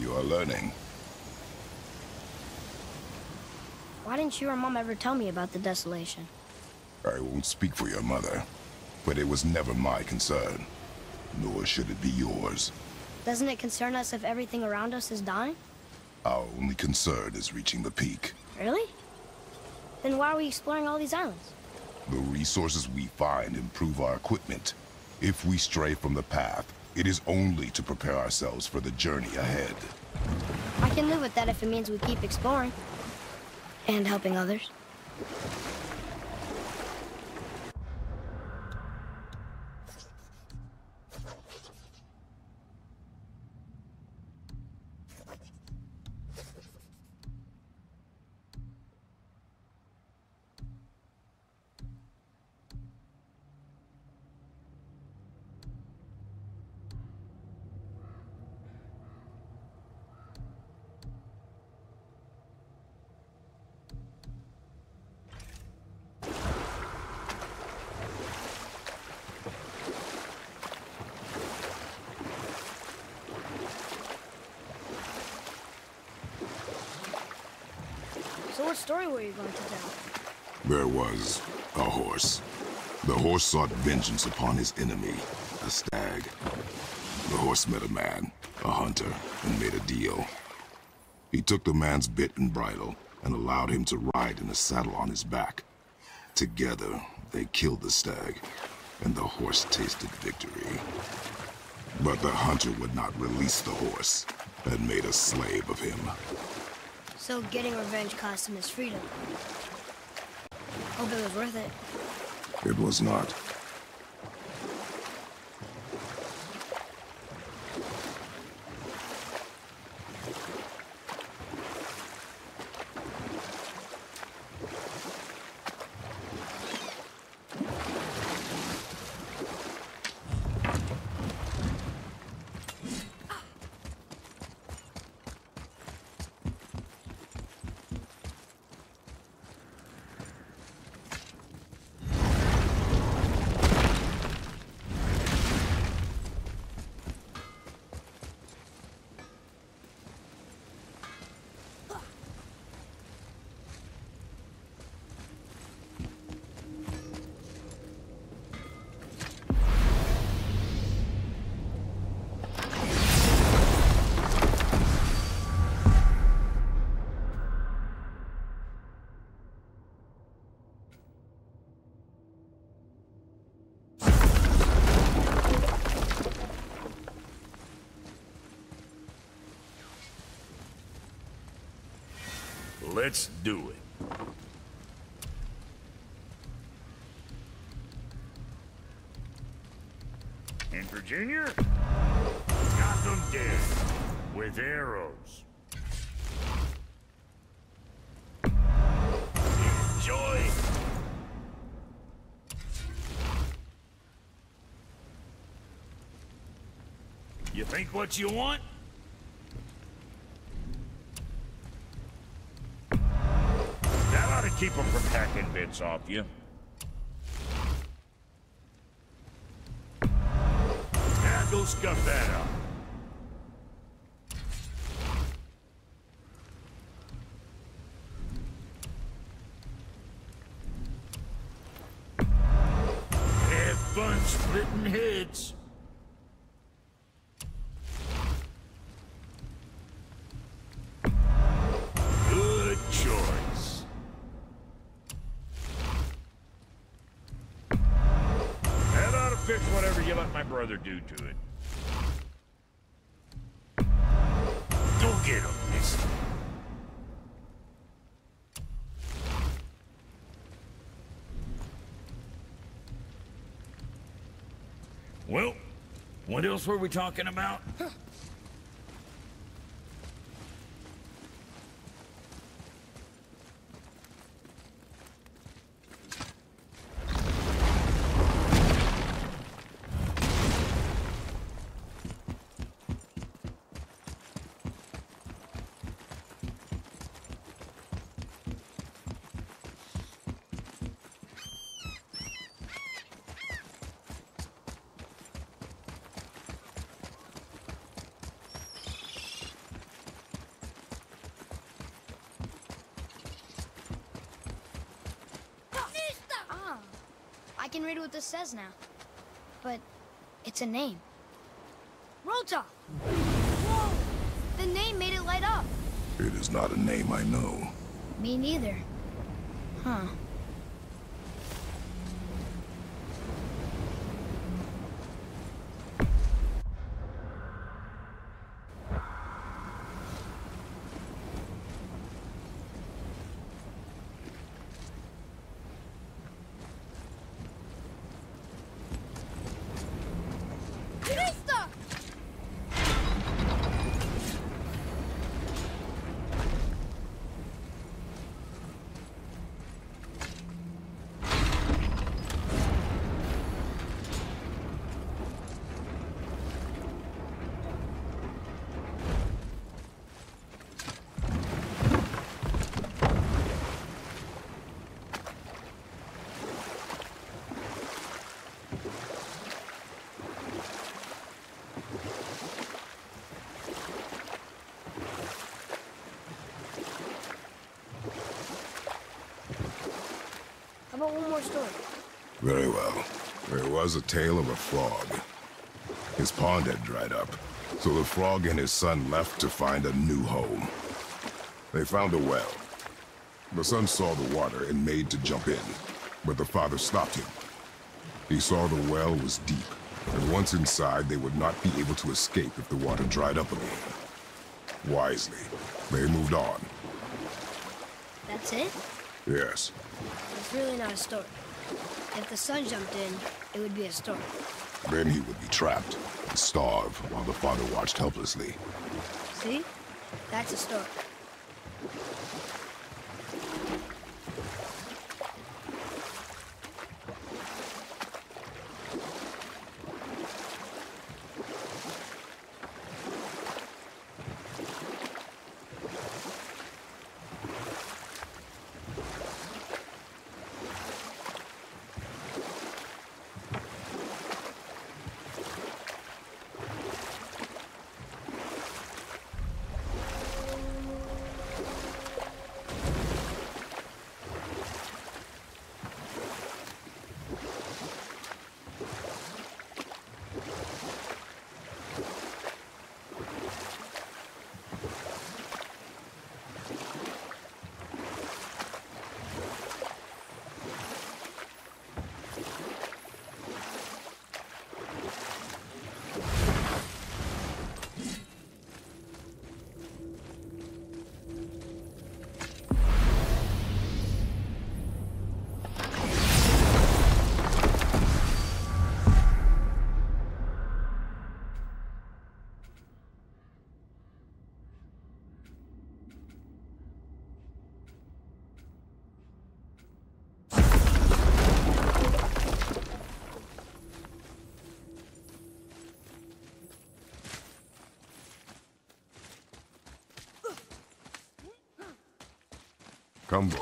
You are learning. Why didn't you or Mom ever tell me about the desolation? I won't speak for your mother, but it was never my concern, nor should it be yours. Doesn't it concern us if everything around us is dying? Our only concern is reaching the peak. Really? Then why are we exploring all these islands? The resources we find improve our equipment. If we stray from the path, it is only to prepare ourselves for the journey ahead. I can live with that if it means we keep exploring. And helping others. What story were you going to tell? There was a horse. The horse sought vengeance upon his enemy, a stag. The horse met a man, a hunter, and made a deal. He took the man's bit and bridle and allowed him to ride in a saddle on his back. Together, they killed the stag, and the horse tasted victory. But the hunter would not release the horse and made a slave of him. So getting revenge cost him his freedom. Hope it was worth it. It was not. Let's do it. And Virginia? Got them dead. With arrows. Enjoy. You think what you want? Keep them from hacking bits off you. Now go scuff that up. Have fun splitting heads. fix whatever you let my brother do to it. Go get him, mister. Well, what else were we talking about? I can read what this says now, but it's a name. Rolta! Whoa! The name made it light up. It is not a name I know. Me neither. Huh. One more story. Very well. There was a tale of a frog. His pond had dried up, so the frog and his son left to find a new home. They found a well. The son saw the water and made to jump in, but the father stopped him. He saw the well was deep, and once inside, they would not be able to escape if the water dried up again. Wisely, they moved on. That's it? Yes. It's really not a story. If the sun jumped in, it would be a storm. Then he would be trapped and starve while the father watched helplessly. See? That's a story. Come, boy.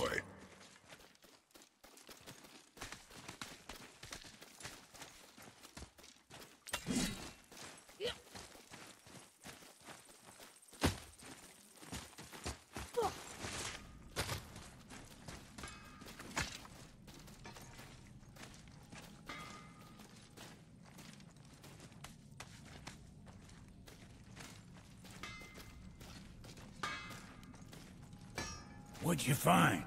What'd you find?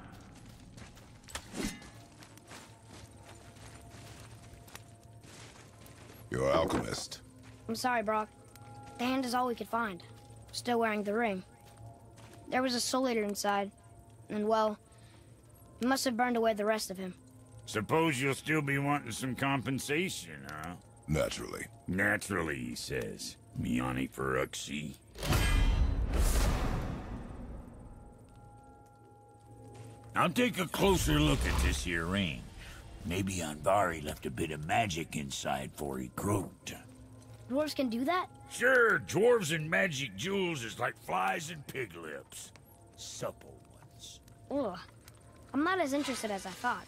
You're an alchemist. I'm sorry, Brock. The hand is all we could find. Still wearing the ring. There was a Soul Eater inside, and well, it must have burned away the rest of him. Suppose you'll still be wanting some compensation, huh? Naturally. Naturally, he says. Miani Faruxi. I'll take a closer look at this here ring. Maybe Donvari left a bit of magic inside for he croaked. Dwarves can do that? Sure, dwarves and magic jewels is like flies and pig lips. Supple ones. Ugh. I'm not as interested as I thought.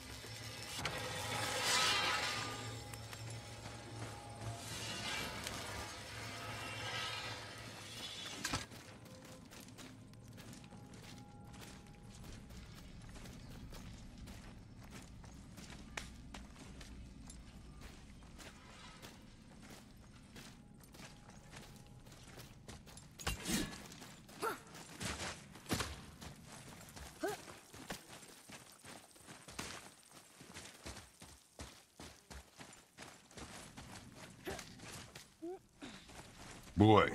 Boy.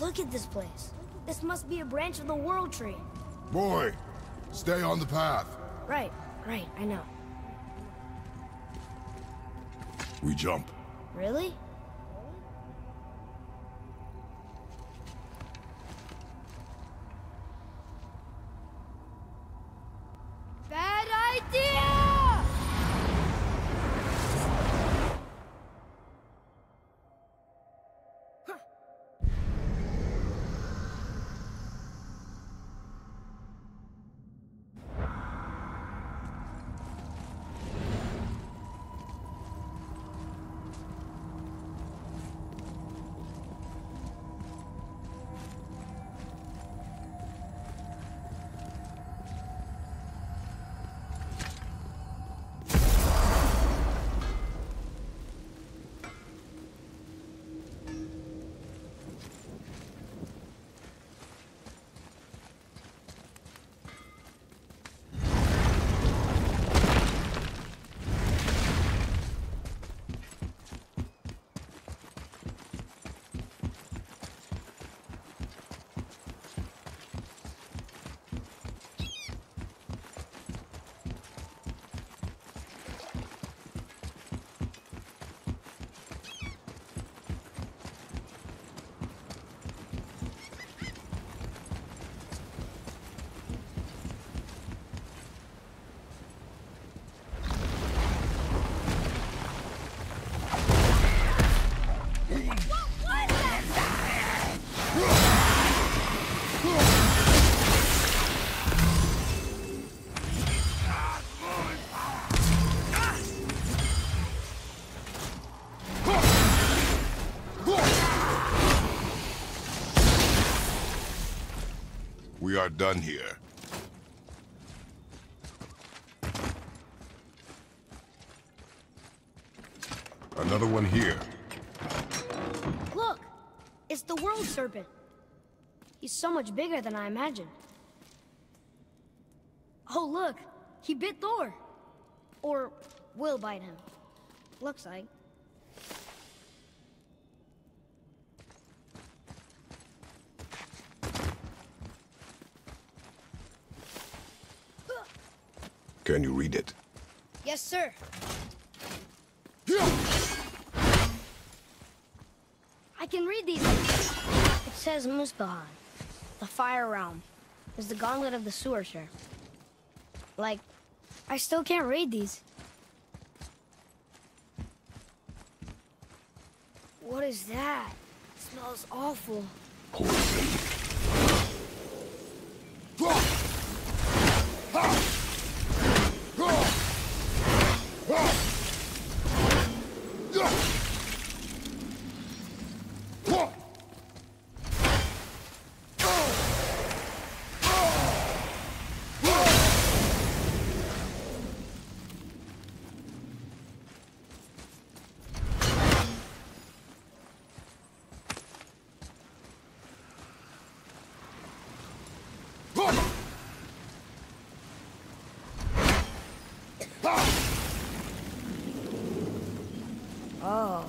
Look at this place. This must be a branch of the World Tree. Boy, stay on the path. Right, right, I know. We jump. Really? Bad idea! We are done here. Another one here. Look! It's the World Serpent. He's so much bigger than I imagined. Oh, look! He bit Thor! Or will bite him. Looks like. Can you read it? Yes, sir. I can read these. It says Muspelheim, the Fire Realm, is the gauntlet of the sewer share. Like, I still can't read these. What is that? It smells awful. Poison. Oh.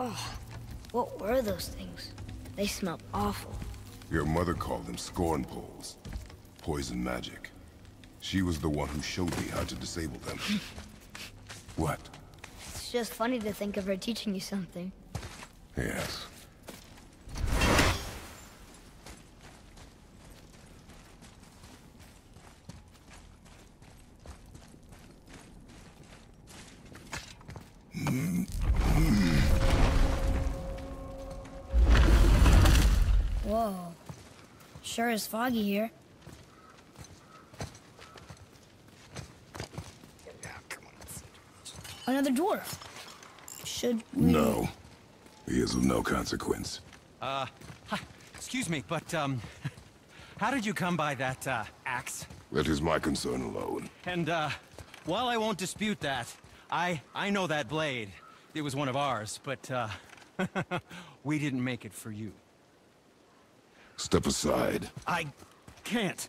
Oh, what were those things? They smelled awful. Your mother called them scorn poles. Poison magic. She was the one who showed me how to disable them. What? It's just funny to think of her teaching you something. Yes. Sure is foggy here. Another dwarf. Should we... No. He is of no consequence. Uh, hi, excuse me, but, um, how did you come by that, uh, axe? That is my concern alone. And, uh, while I won't dispute that, I, I know that blade. It was one of ours, but, uh, we didn't make it for you. Step aside. I can't.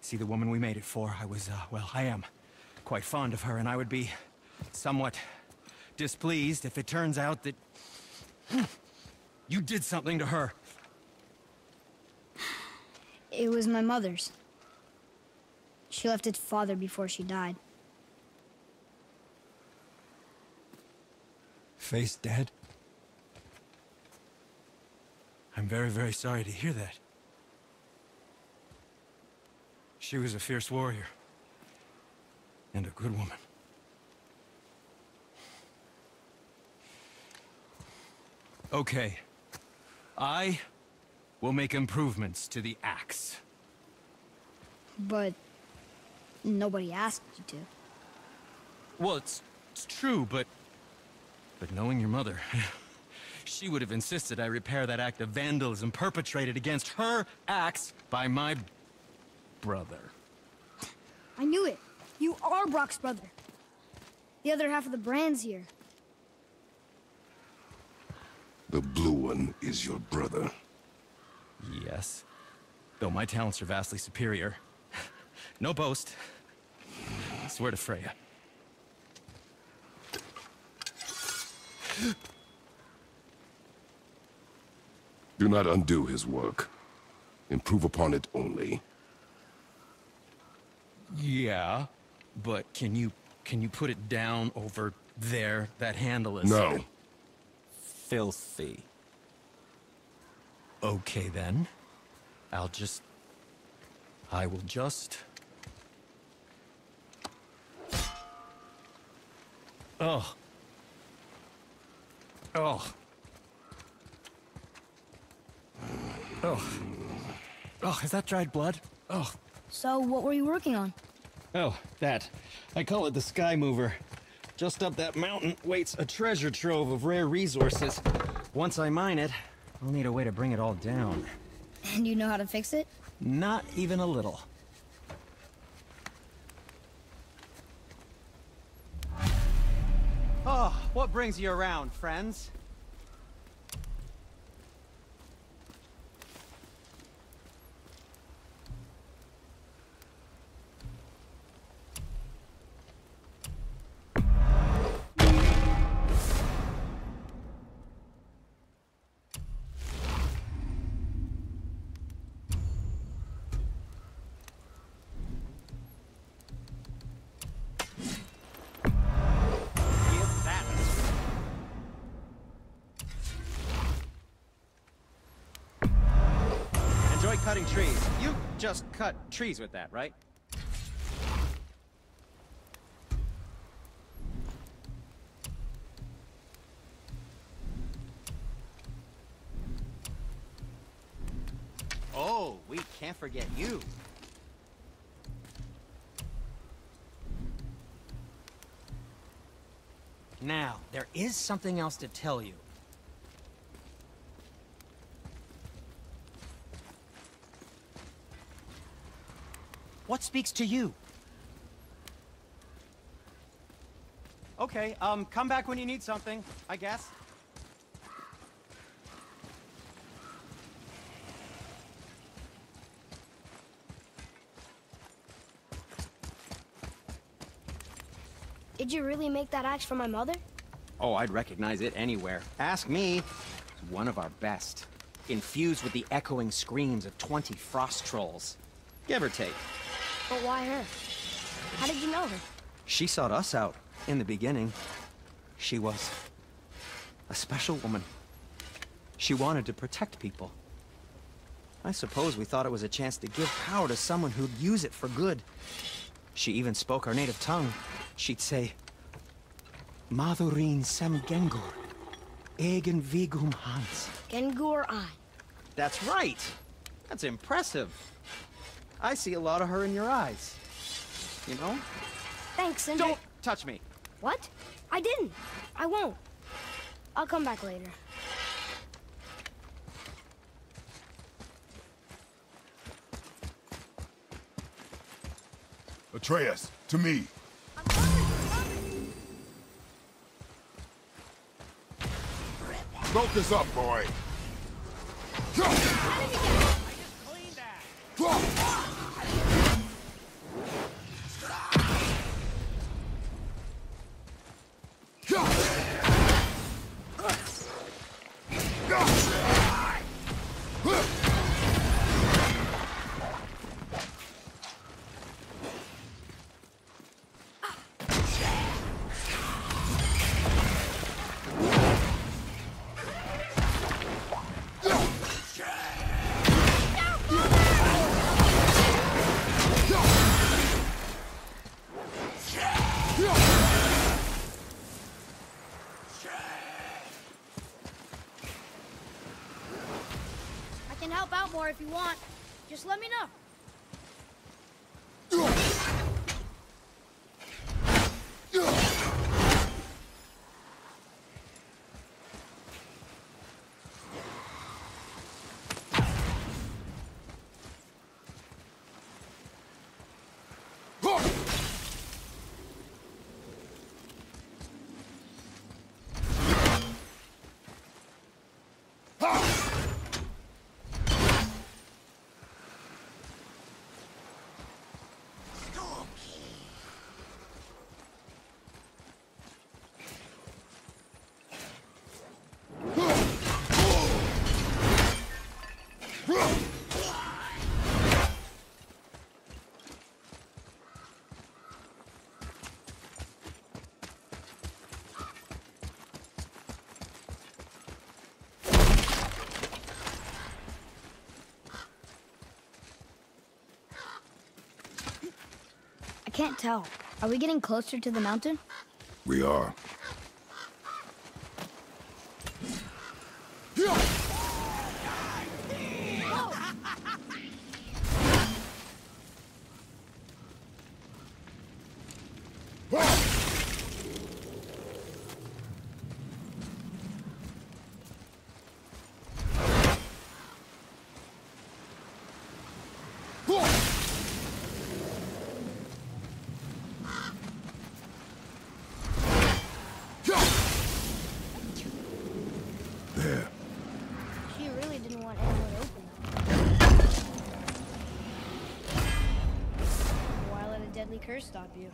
See, the woman we made it for, I was, uh, well, I am quite fond of her, and I would be somewhat displeased if it turns out that you did something to her. It was my mother's. She left its father before she died. Face dead? I'm very, very sorry to hear that. She was a fierce warrior. And a good woman. Okay. I will make improvements to the axe. But... nobody asked you to. Well, it's, it's true, but... but knowing your mother... she would have insisted I repair that act of vandalism perpetrated against her axe by my brother. I knew it. You are Brock's brother. The other half of the brand's here. The blue one is your brother. Yes. Though my talents are vastly superior. No boast. I swear to Freya. Do not undo his work. Improve upon it only. Yeah, but can you can you put it down over there? That handle is... No. Filthy. Okay then. I'll just... I will just... Oh. Oh. Oh. Oh, is that dried blood? Oh. So, what were you working on? Oh, that. I call it the Sky Mover. Just up that mountain waits a treasure trove of rare resources. Once I mine it, I'll need a way to bring it all down. And you know how to fix it? Not even a little. Oh, what brings you around, friends? Cutting trees. You just cut trees with that, right? Oh, we can't forget you. Now, there is something else to tell you. What speaks to you? Okay, um, come back when you need something, I guess. Did you really make that axe for my mother? Oh, I'd recognize it anywhere. Ask me. It's one of our best. Infused with the echoing screams of twenty frost trolls. Give or take. But why her? How did you know her? She sought us out in the beginning. She was a special woman. She wanted to protect people. I suppose we thought it was a chance to give power to someone who'd use it for good. She even spoke our native tongue. She'd say, Mathurin sem Gengor, egen vigum hans. Gengor I. That's right. That's impressive. I see a lot of her in your eyes. You know? Thanks, Sindri. Don't touch me. What? I didn't. I won't. I'll come back later. Atreus, to me. I'm coming, coming. Focus up, boy. How did you get it? I just cleaned that. Whoa. If you want, just let me know. I can't tell. Are we getting closer to the mountain? We are. Curse stop you.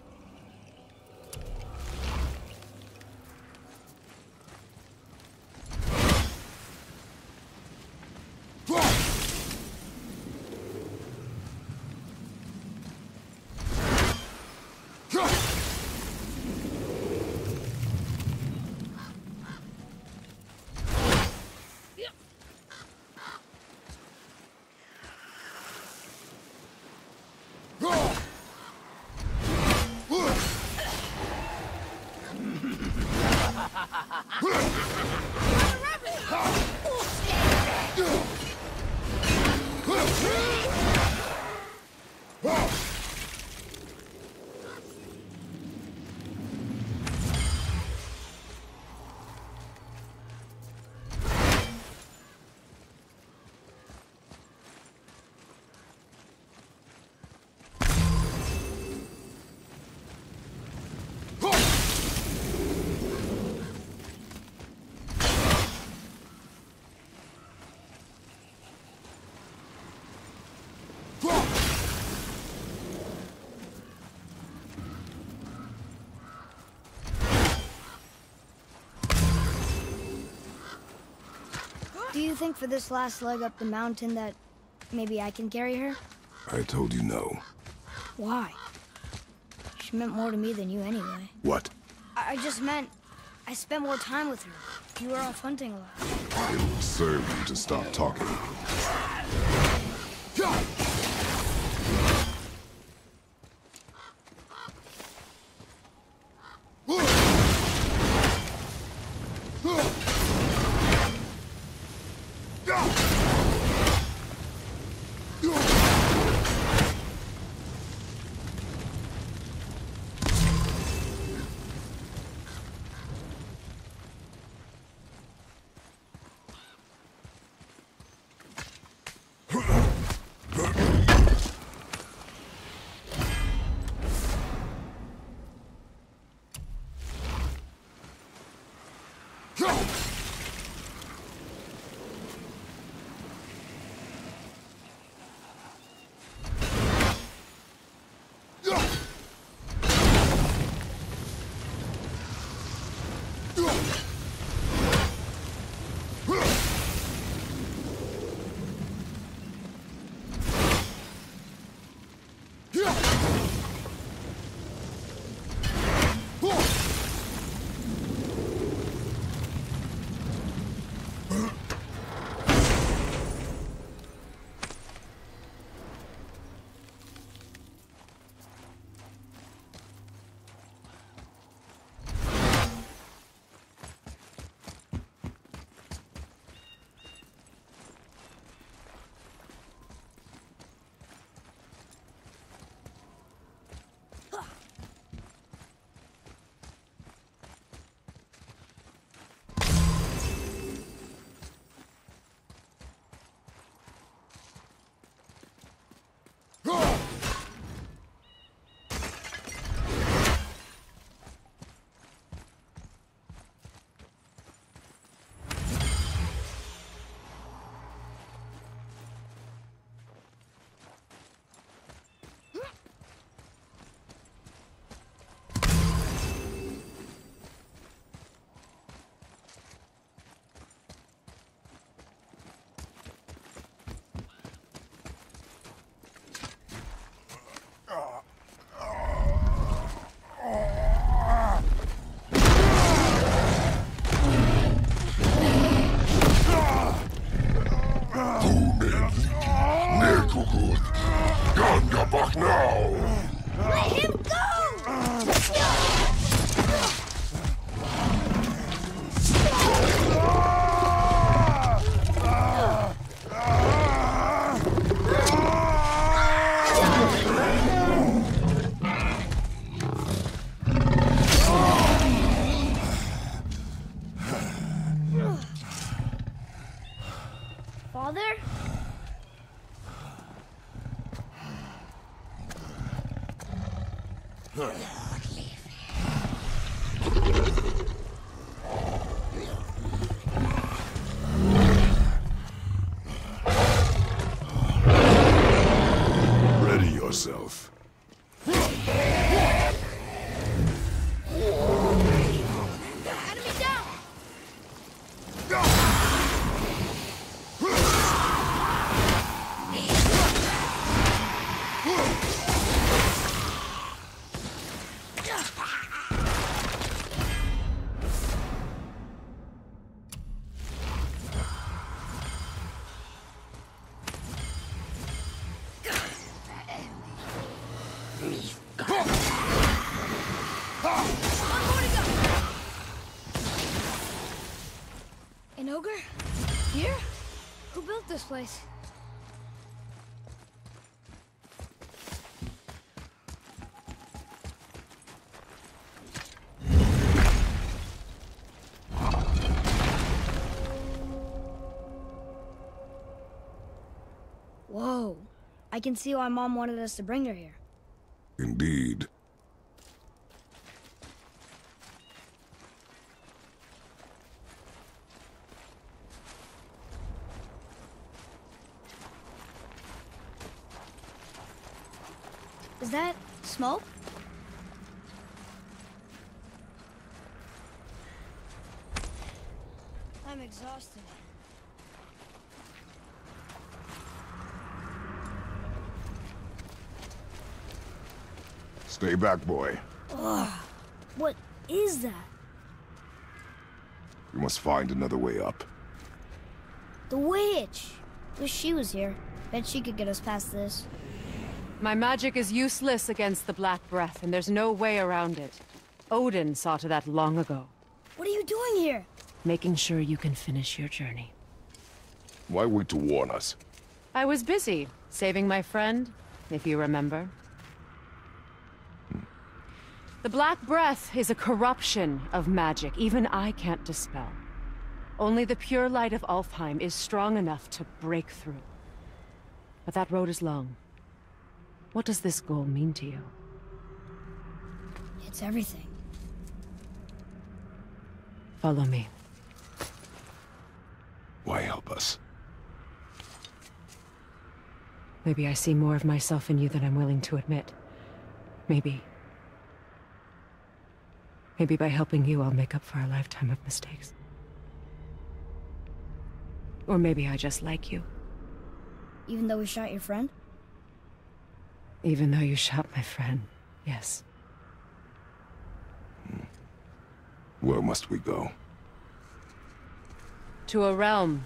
Do you think for this last leg up the mountain that maybe I can carry her? I told you no. Why? She meant more to me than you anyway. What? I, I just meant I spent more time with her. You were off hunting a lot. It would serve you to stop talking. Father? Lord, leave me. Ready yourself. Place. Whoa, I can see why Mom wanted us to bring her here. Indeed. Is that smoke? I'm exhausted. Stay back, boy. Ugh. What is that? We must find another way up. The witch! Wish she was here. Bet she could get us past this. My magic is useless against the Black Breath, and there's no way around it. Odin saw to that long ago. What are you doing here? Making sure you can finish your journey. Why wait to warn us? I was busy, saving my friend, if you remember. Hmm. The Black Breath is a corruption of magic even I can't dispel. Only the pure light of Alfheim is strong enough to break through. But that road is long. What does this goal mean to you? It's everything. Follow me. Why help us? Maybe I see more of myself in you than I'm willing to admit. Maybe. Maybe by helping you, I'll make up for a lifetime of mistakes. Or maybe I just like you. Even though we shot your friend? Even though you shot my friend, yes. Where must we go? To a realm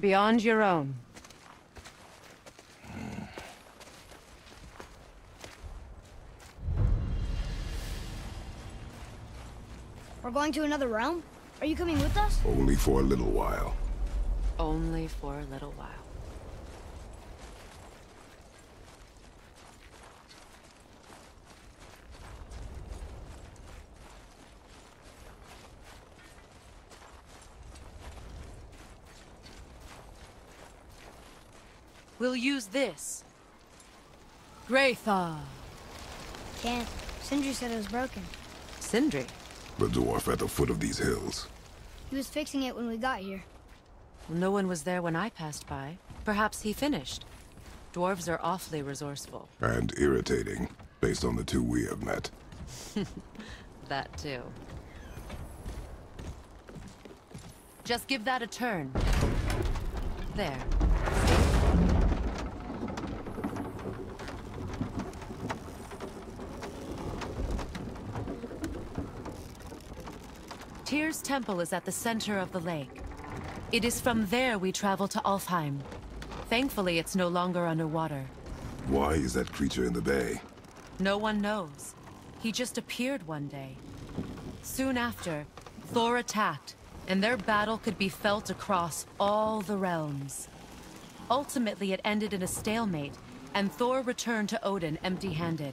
beyond your own. We're going to another realm? Are you coming with us? Only for a little while. Only for a little while. We'll use this. Greythaw. Can't. Sindri said it was broken. Sindri? The dwarf at the foot of these hills. He was fixing it when we got here. Well, no one was there when I passed by. Perhaps he finished. Dwarves are awfully resourceful. And irritating, based on the two we have met. That too. Just give that a turn. There. Tyr's temple is at the center of the lake. It is from there we travel to Alfheim. Thankfully, it's no longer underwater. Why is that creature in the bay? No one knows. He just appeared one day. Soon after, Thor attacked, and their battle could be felt across all the realms. Ultimately, it ended in a stalemate, and Thor returned to Odin empty-handed.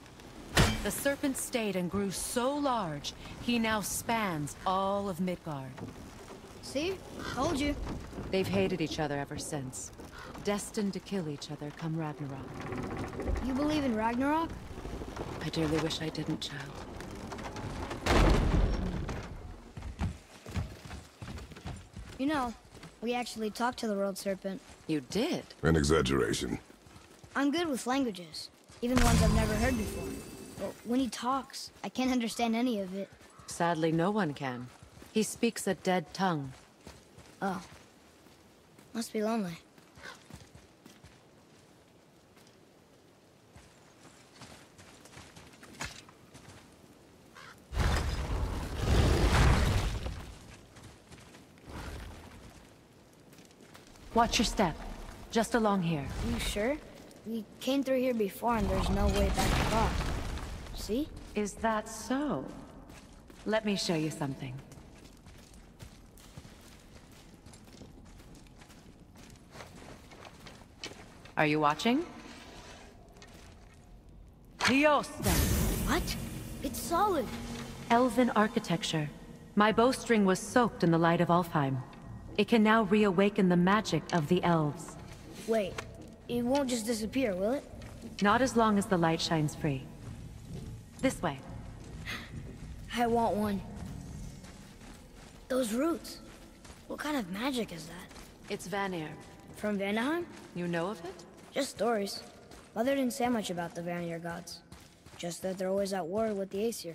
The serpent stayed and grew so large, he now spans all of Midgard. See? Told you. They've hated each other ever since. destined to kill each other come Ragnarok. You believe in Ragnarok? I dearly wish I didn't, child. You know, we actually talked to the World Serpent. You did? An exaggeration. I'm good with languages, even ones I've never heard before. But when he talks, I can't understand any of it. Sadly, no one can. He speaks a dead tongue. Oh. Must be lonely. Watch your step. Just along here. You sure? We came through here before and there's no way back to Brock. See? Is that so? Let me show you something. Are you watching? Dios! What? It's solid! Elven architecture. My bowstring was soaked in the light of Alfheim. It can now reawaken the magic of the elves. Wait, it won't just disappear, will it? Not as long as the light shines free. This way. I want one. Those roots. What kind of magic is that? It's Vanir. From Vanaheim? You know of it? Just stories. Mother didn't say much about the Vanir gods. Just that they're always at war with the Aesir.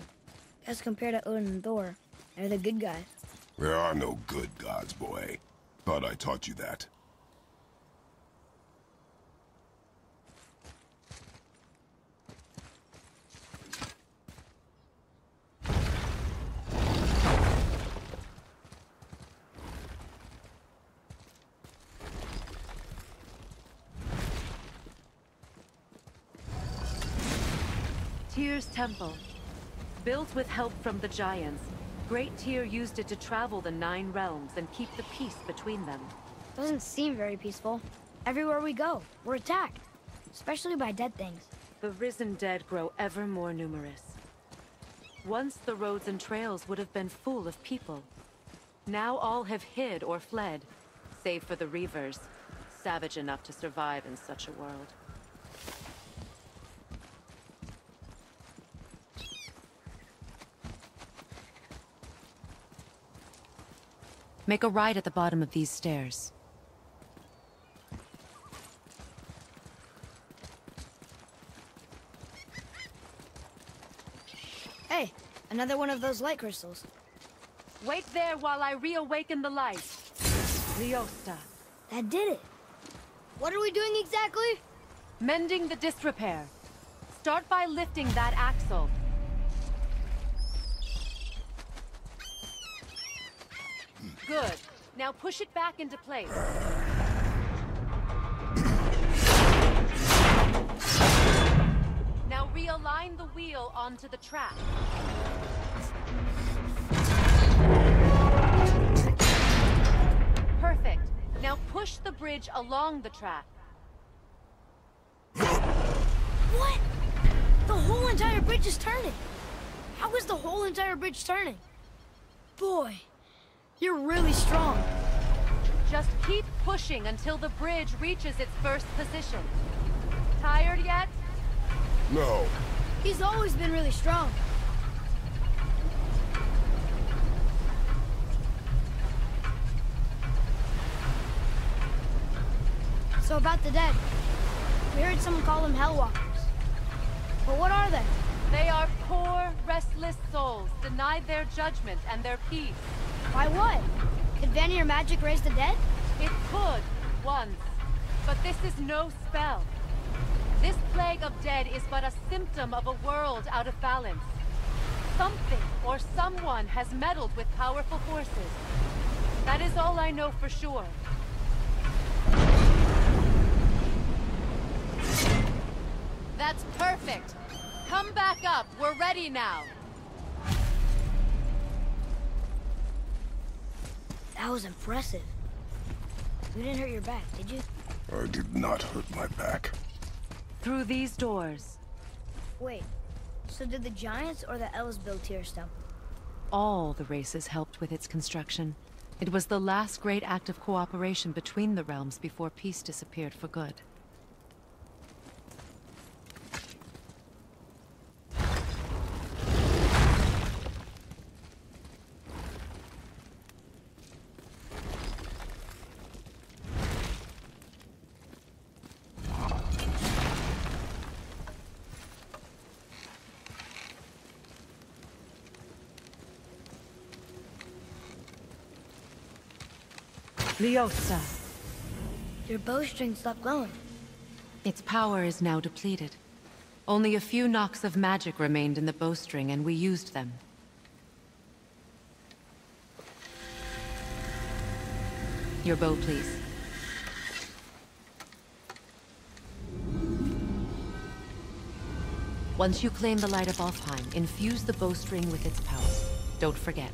As compared to Odin and Thor, they're the good guys. There are no good gods, boy. Thought I taught you that. Tyr's temple. Built with help from the giants, Great Tyr used it to travel the Nine Realms and keep the peace between them. Doesn't seem very peaceful. Everywhere we go, we're attacked. Especially by dead things. The risen dead grow ever more numerous. Once the roads and trails would have been full of people. Now all have hid or fled, save for the Reavers, savage enough to survive in such a world. Make a right at the bottom of these stairs. Hey, another one of those light crystals. Wait there while I reawaken the light. Leosta. That did it. What are we doing exactly? Mending the disrepair. Start by lifting that axle. Good. Now push it back into place. Now realign the wheel onto the track. Perfect. Now push the bridge along the track. What? The whole entire bridge is turning. How is the whole entire bridge turning? Boy. You're really strong. Just keep pushing until the bridge reaches its first position. Tired yet? No. He's always been really strong. So about the dead. We heard someone call them Hellwalkers. But what are they? They are poor, restless souls, denied their judgment and their peace. Why what? Could Vanir magic raise the dead? It could, once. But this is no spell. This plague of dead is but a symptom of a world out of balance. Something or someone has meddled with powerful forces. That is all I know for sure. That's perfect. Come back up. We're ready now. That was impressive. You didn't hurt your back, did you? I did not hurt my back. Through these doors. Wait, so did the giants or the elves build Tyr's temple? All the races helped with its construction. It was the last great act of cooperation between the realms before peace disappeared for good. Lyosa. Your bowstring stopped glowing. Its power is now depleted. Only a few knocks of magic remained in the bowstring, and we used them. Your bow, please. Once you claim the light of Alfheim, infuse the bowstring with its powers. Don't forget.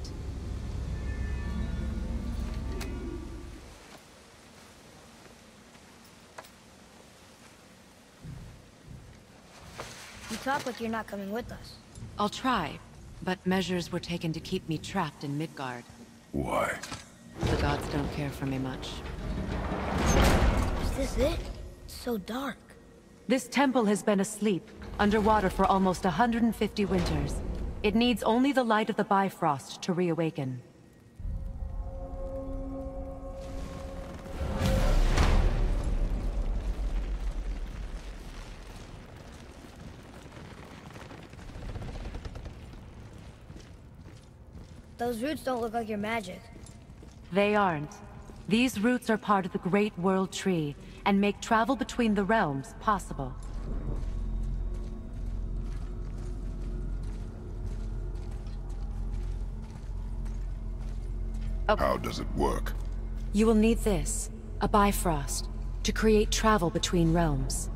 Talk like you're not coming with us. I'll try, but measures were taken to keep me trapped in Midgard. Why? The gods don't care for me much. Is this it? It's so dark. This temple has been asleep, underwater for almost one hundred fifty winters. It needs only the light of the Bifrost to reawaken. Those roots don't look like your magic. They aren't. These roots are part of the Great World Tree, and make travel between the realms possible. Okay. How does it work? You will need this, a Bifrost, to create travel between realms.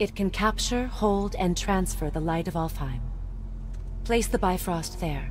It can capture, hold, and transfer the light of Alfheim. Place the Bifrost there.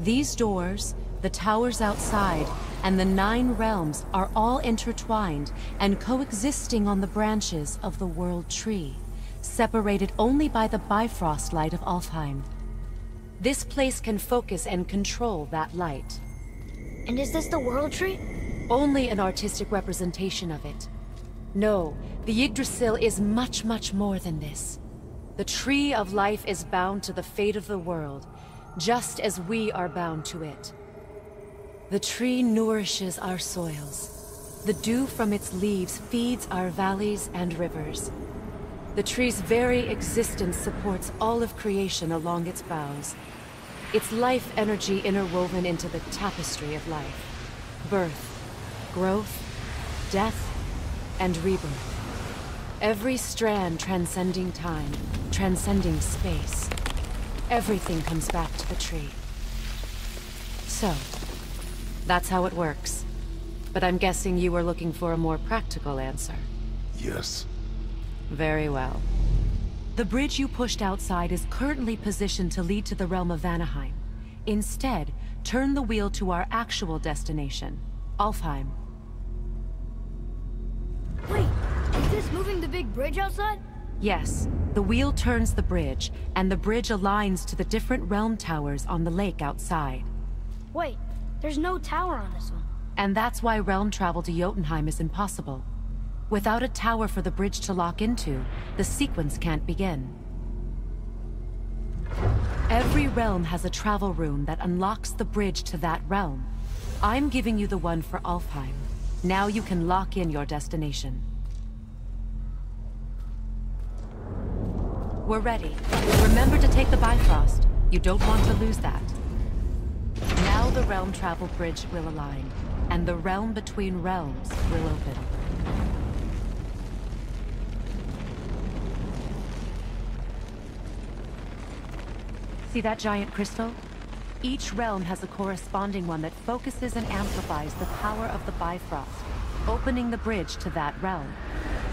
These doors, the towers outside, and the nine realms are all intertwined and coexisting on the branches of the World Tree, separated only by the Bifrost light of Alfheim. This place can focus and control that light. And is this the World Tree? Only an artistic representation of it. No, the Yggdrasil is much, much more than this. The Tree of Life is bound to the fate of the world, just as we are bound to it. The tree nourishes our soils. The dew from its leaves feeds our valleys and rivers. The tree's very existence supports all of creation along its boughs. Its life energy interwoven into the tapestry of life. Birth, growth, death, and rebirth. Every strand transcending time, transcending space. Everything comes back to the tree. So, that's how it works. But I'm guessing you were looking for a more practical answer. Yes. Very well. The bridge you pushed outside is currently positioned to lead to the realm of Vanaheim. Instead, turn the wheel to our actual destination, Alfheim. Wait, is this moving the big bridge outside? Yes. The wheel turns the bridge, and the bridge aligns to the different realm towers on the lake outside. Wait, there's no tower on this one. And that's why realm travel to Jotunheim is impossible. Without a tower for the bridge to lock into, the sequence can't begin. Every realm has a travel rune that unlocks the bridge to that realm. I'm giving you the one for Alfheim. Now you can lock in your destination. We're ready. Remember to take the Bifrost. You don't want to lose that. Now the realm travel bridge will align, and the realm between realms will open. See that giant crystal? Each realm has a corresponding one that focuses and amplifies the power of the Bifrost, opening the bridge to that realm.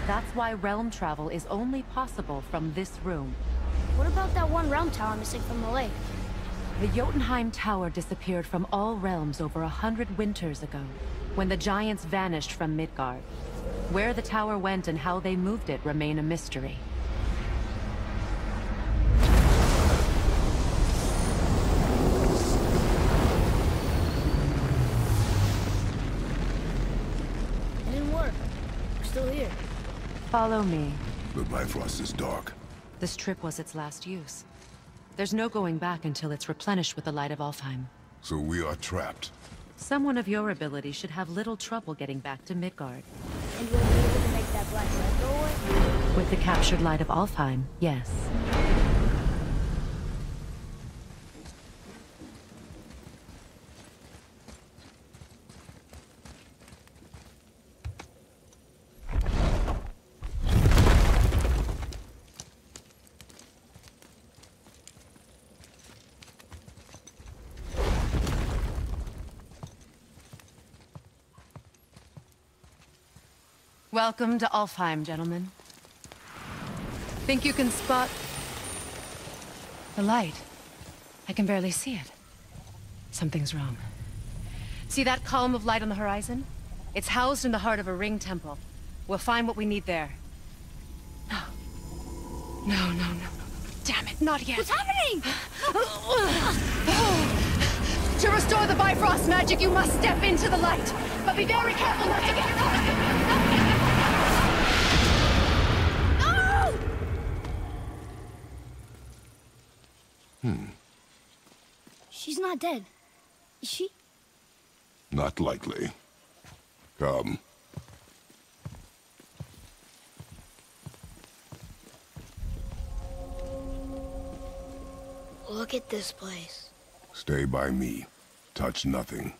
That's why realm travel is only possible from this room. What about that one realm tower missing from the lake? The Jotunheim Tower disappeared from all realms over a hundred winters ago, when the giants vanished from Midgard. Where the tower went and how they moved it remain a mystery. It didn't work. We're still here. Follow me. The Bifrost is dark. This trip was its last use. There's no going back until it's replenished with the light of Alfheim. So we are trapped. Someone of your ability should have little trouble getting back to Midgard. And we'll be able to make that black light go away? With the captured light of Alfheim, yes. Welcome to Alfheim, gentlemen. Think you can spot the light? I can barely see it. Something's wrong. See that column of light on the horizon? It's housed in the heart of a ring temple. We'll find what we need there. No. No, no, no. Damn it, not yet. What's happening? To restore the Bifrost magic, you must step into the light. But be very careful not to get caught. Hmm. She's not dead, is she? Not likely. Come. Look at this place. Stay by me. Touch nothing.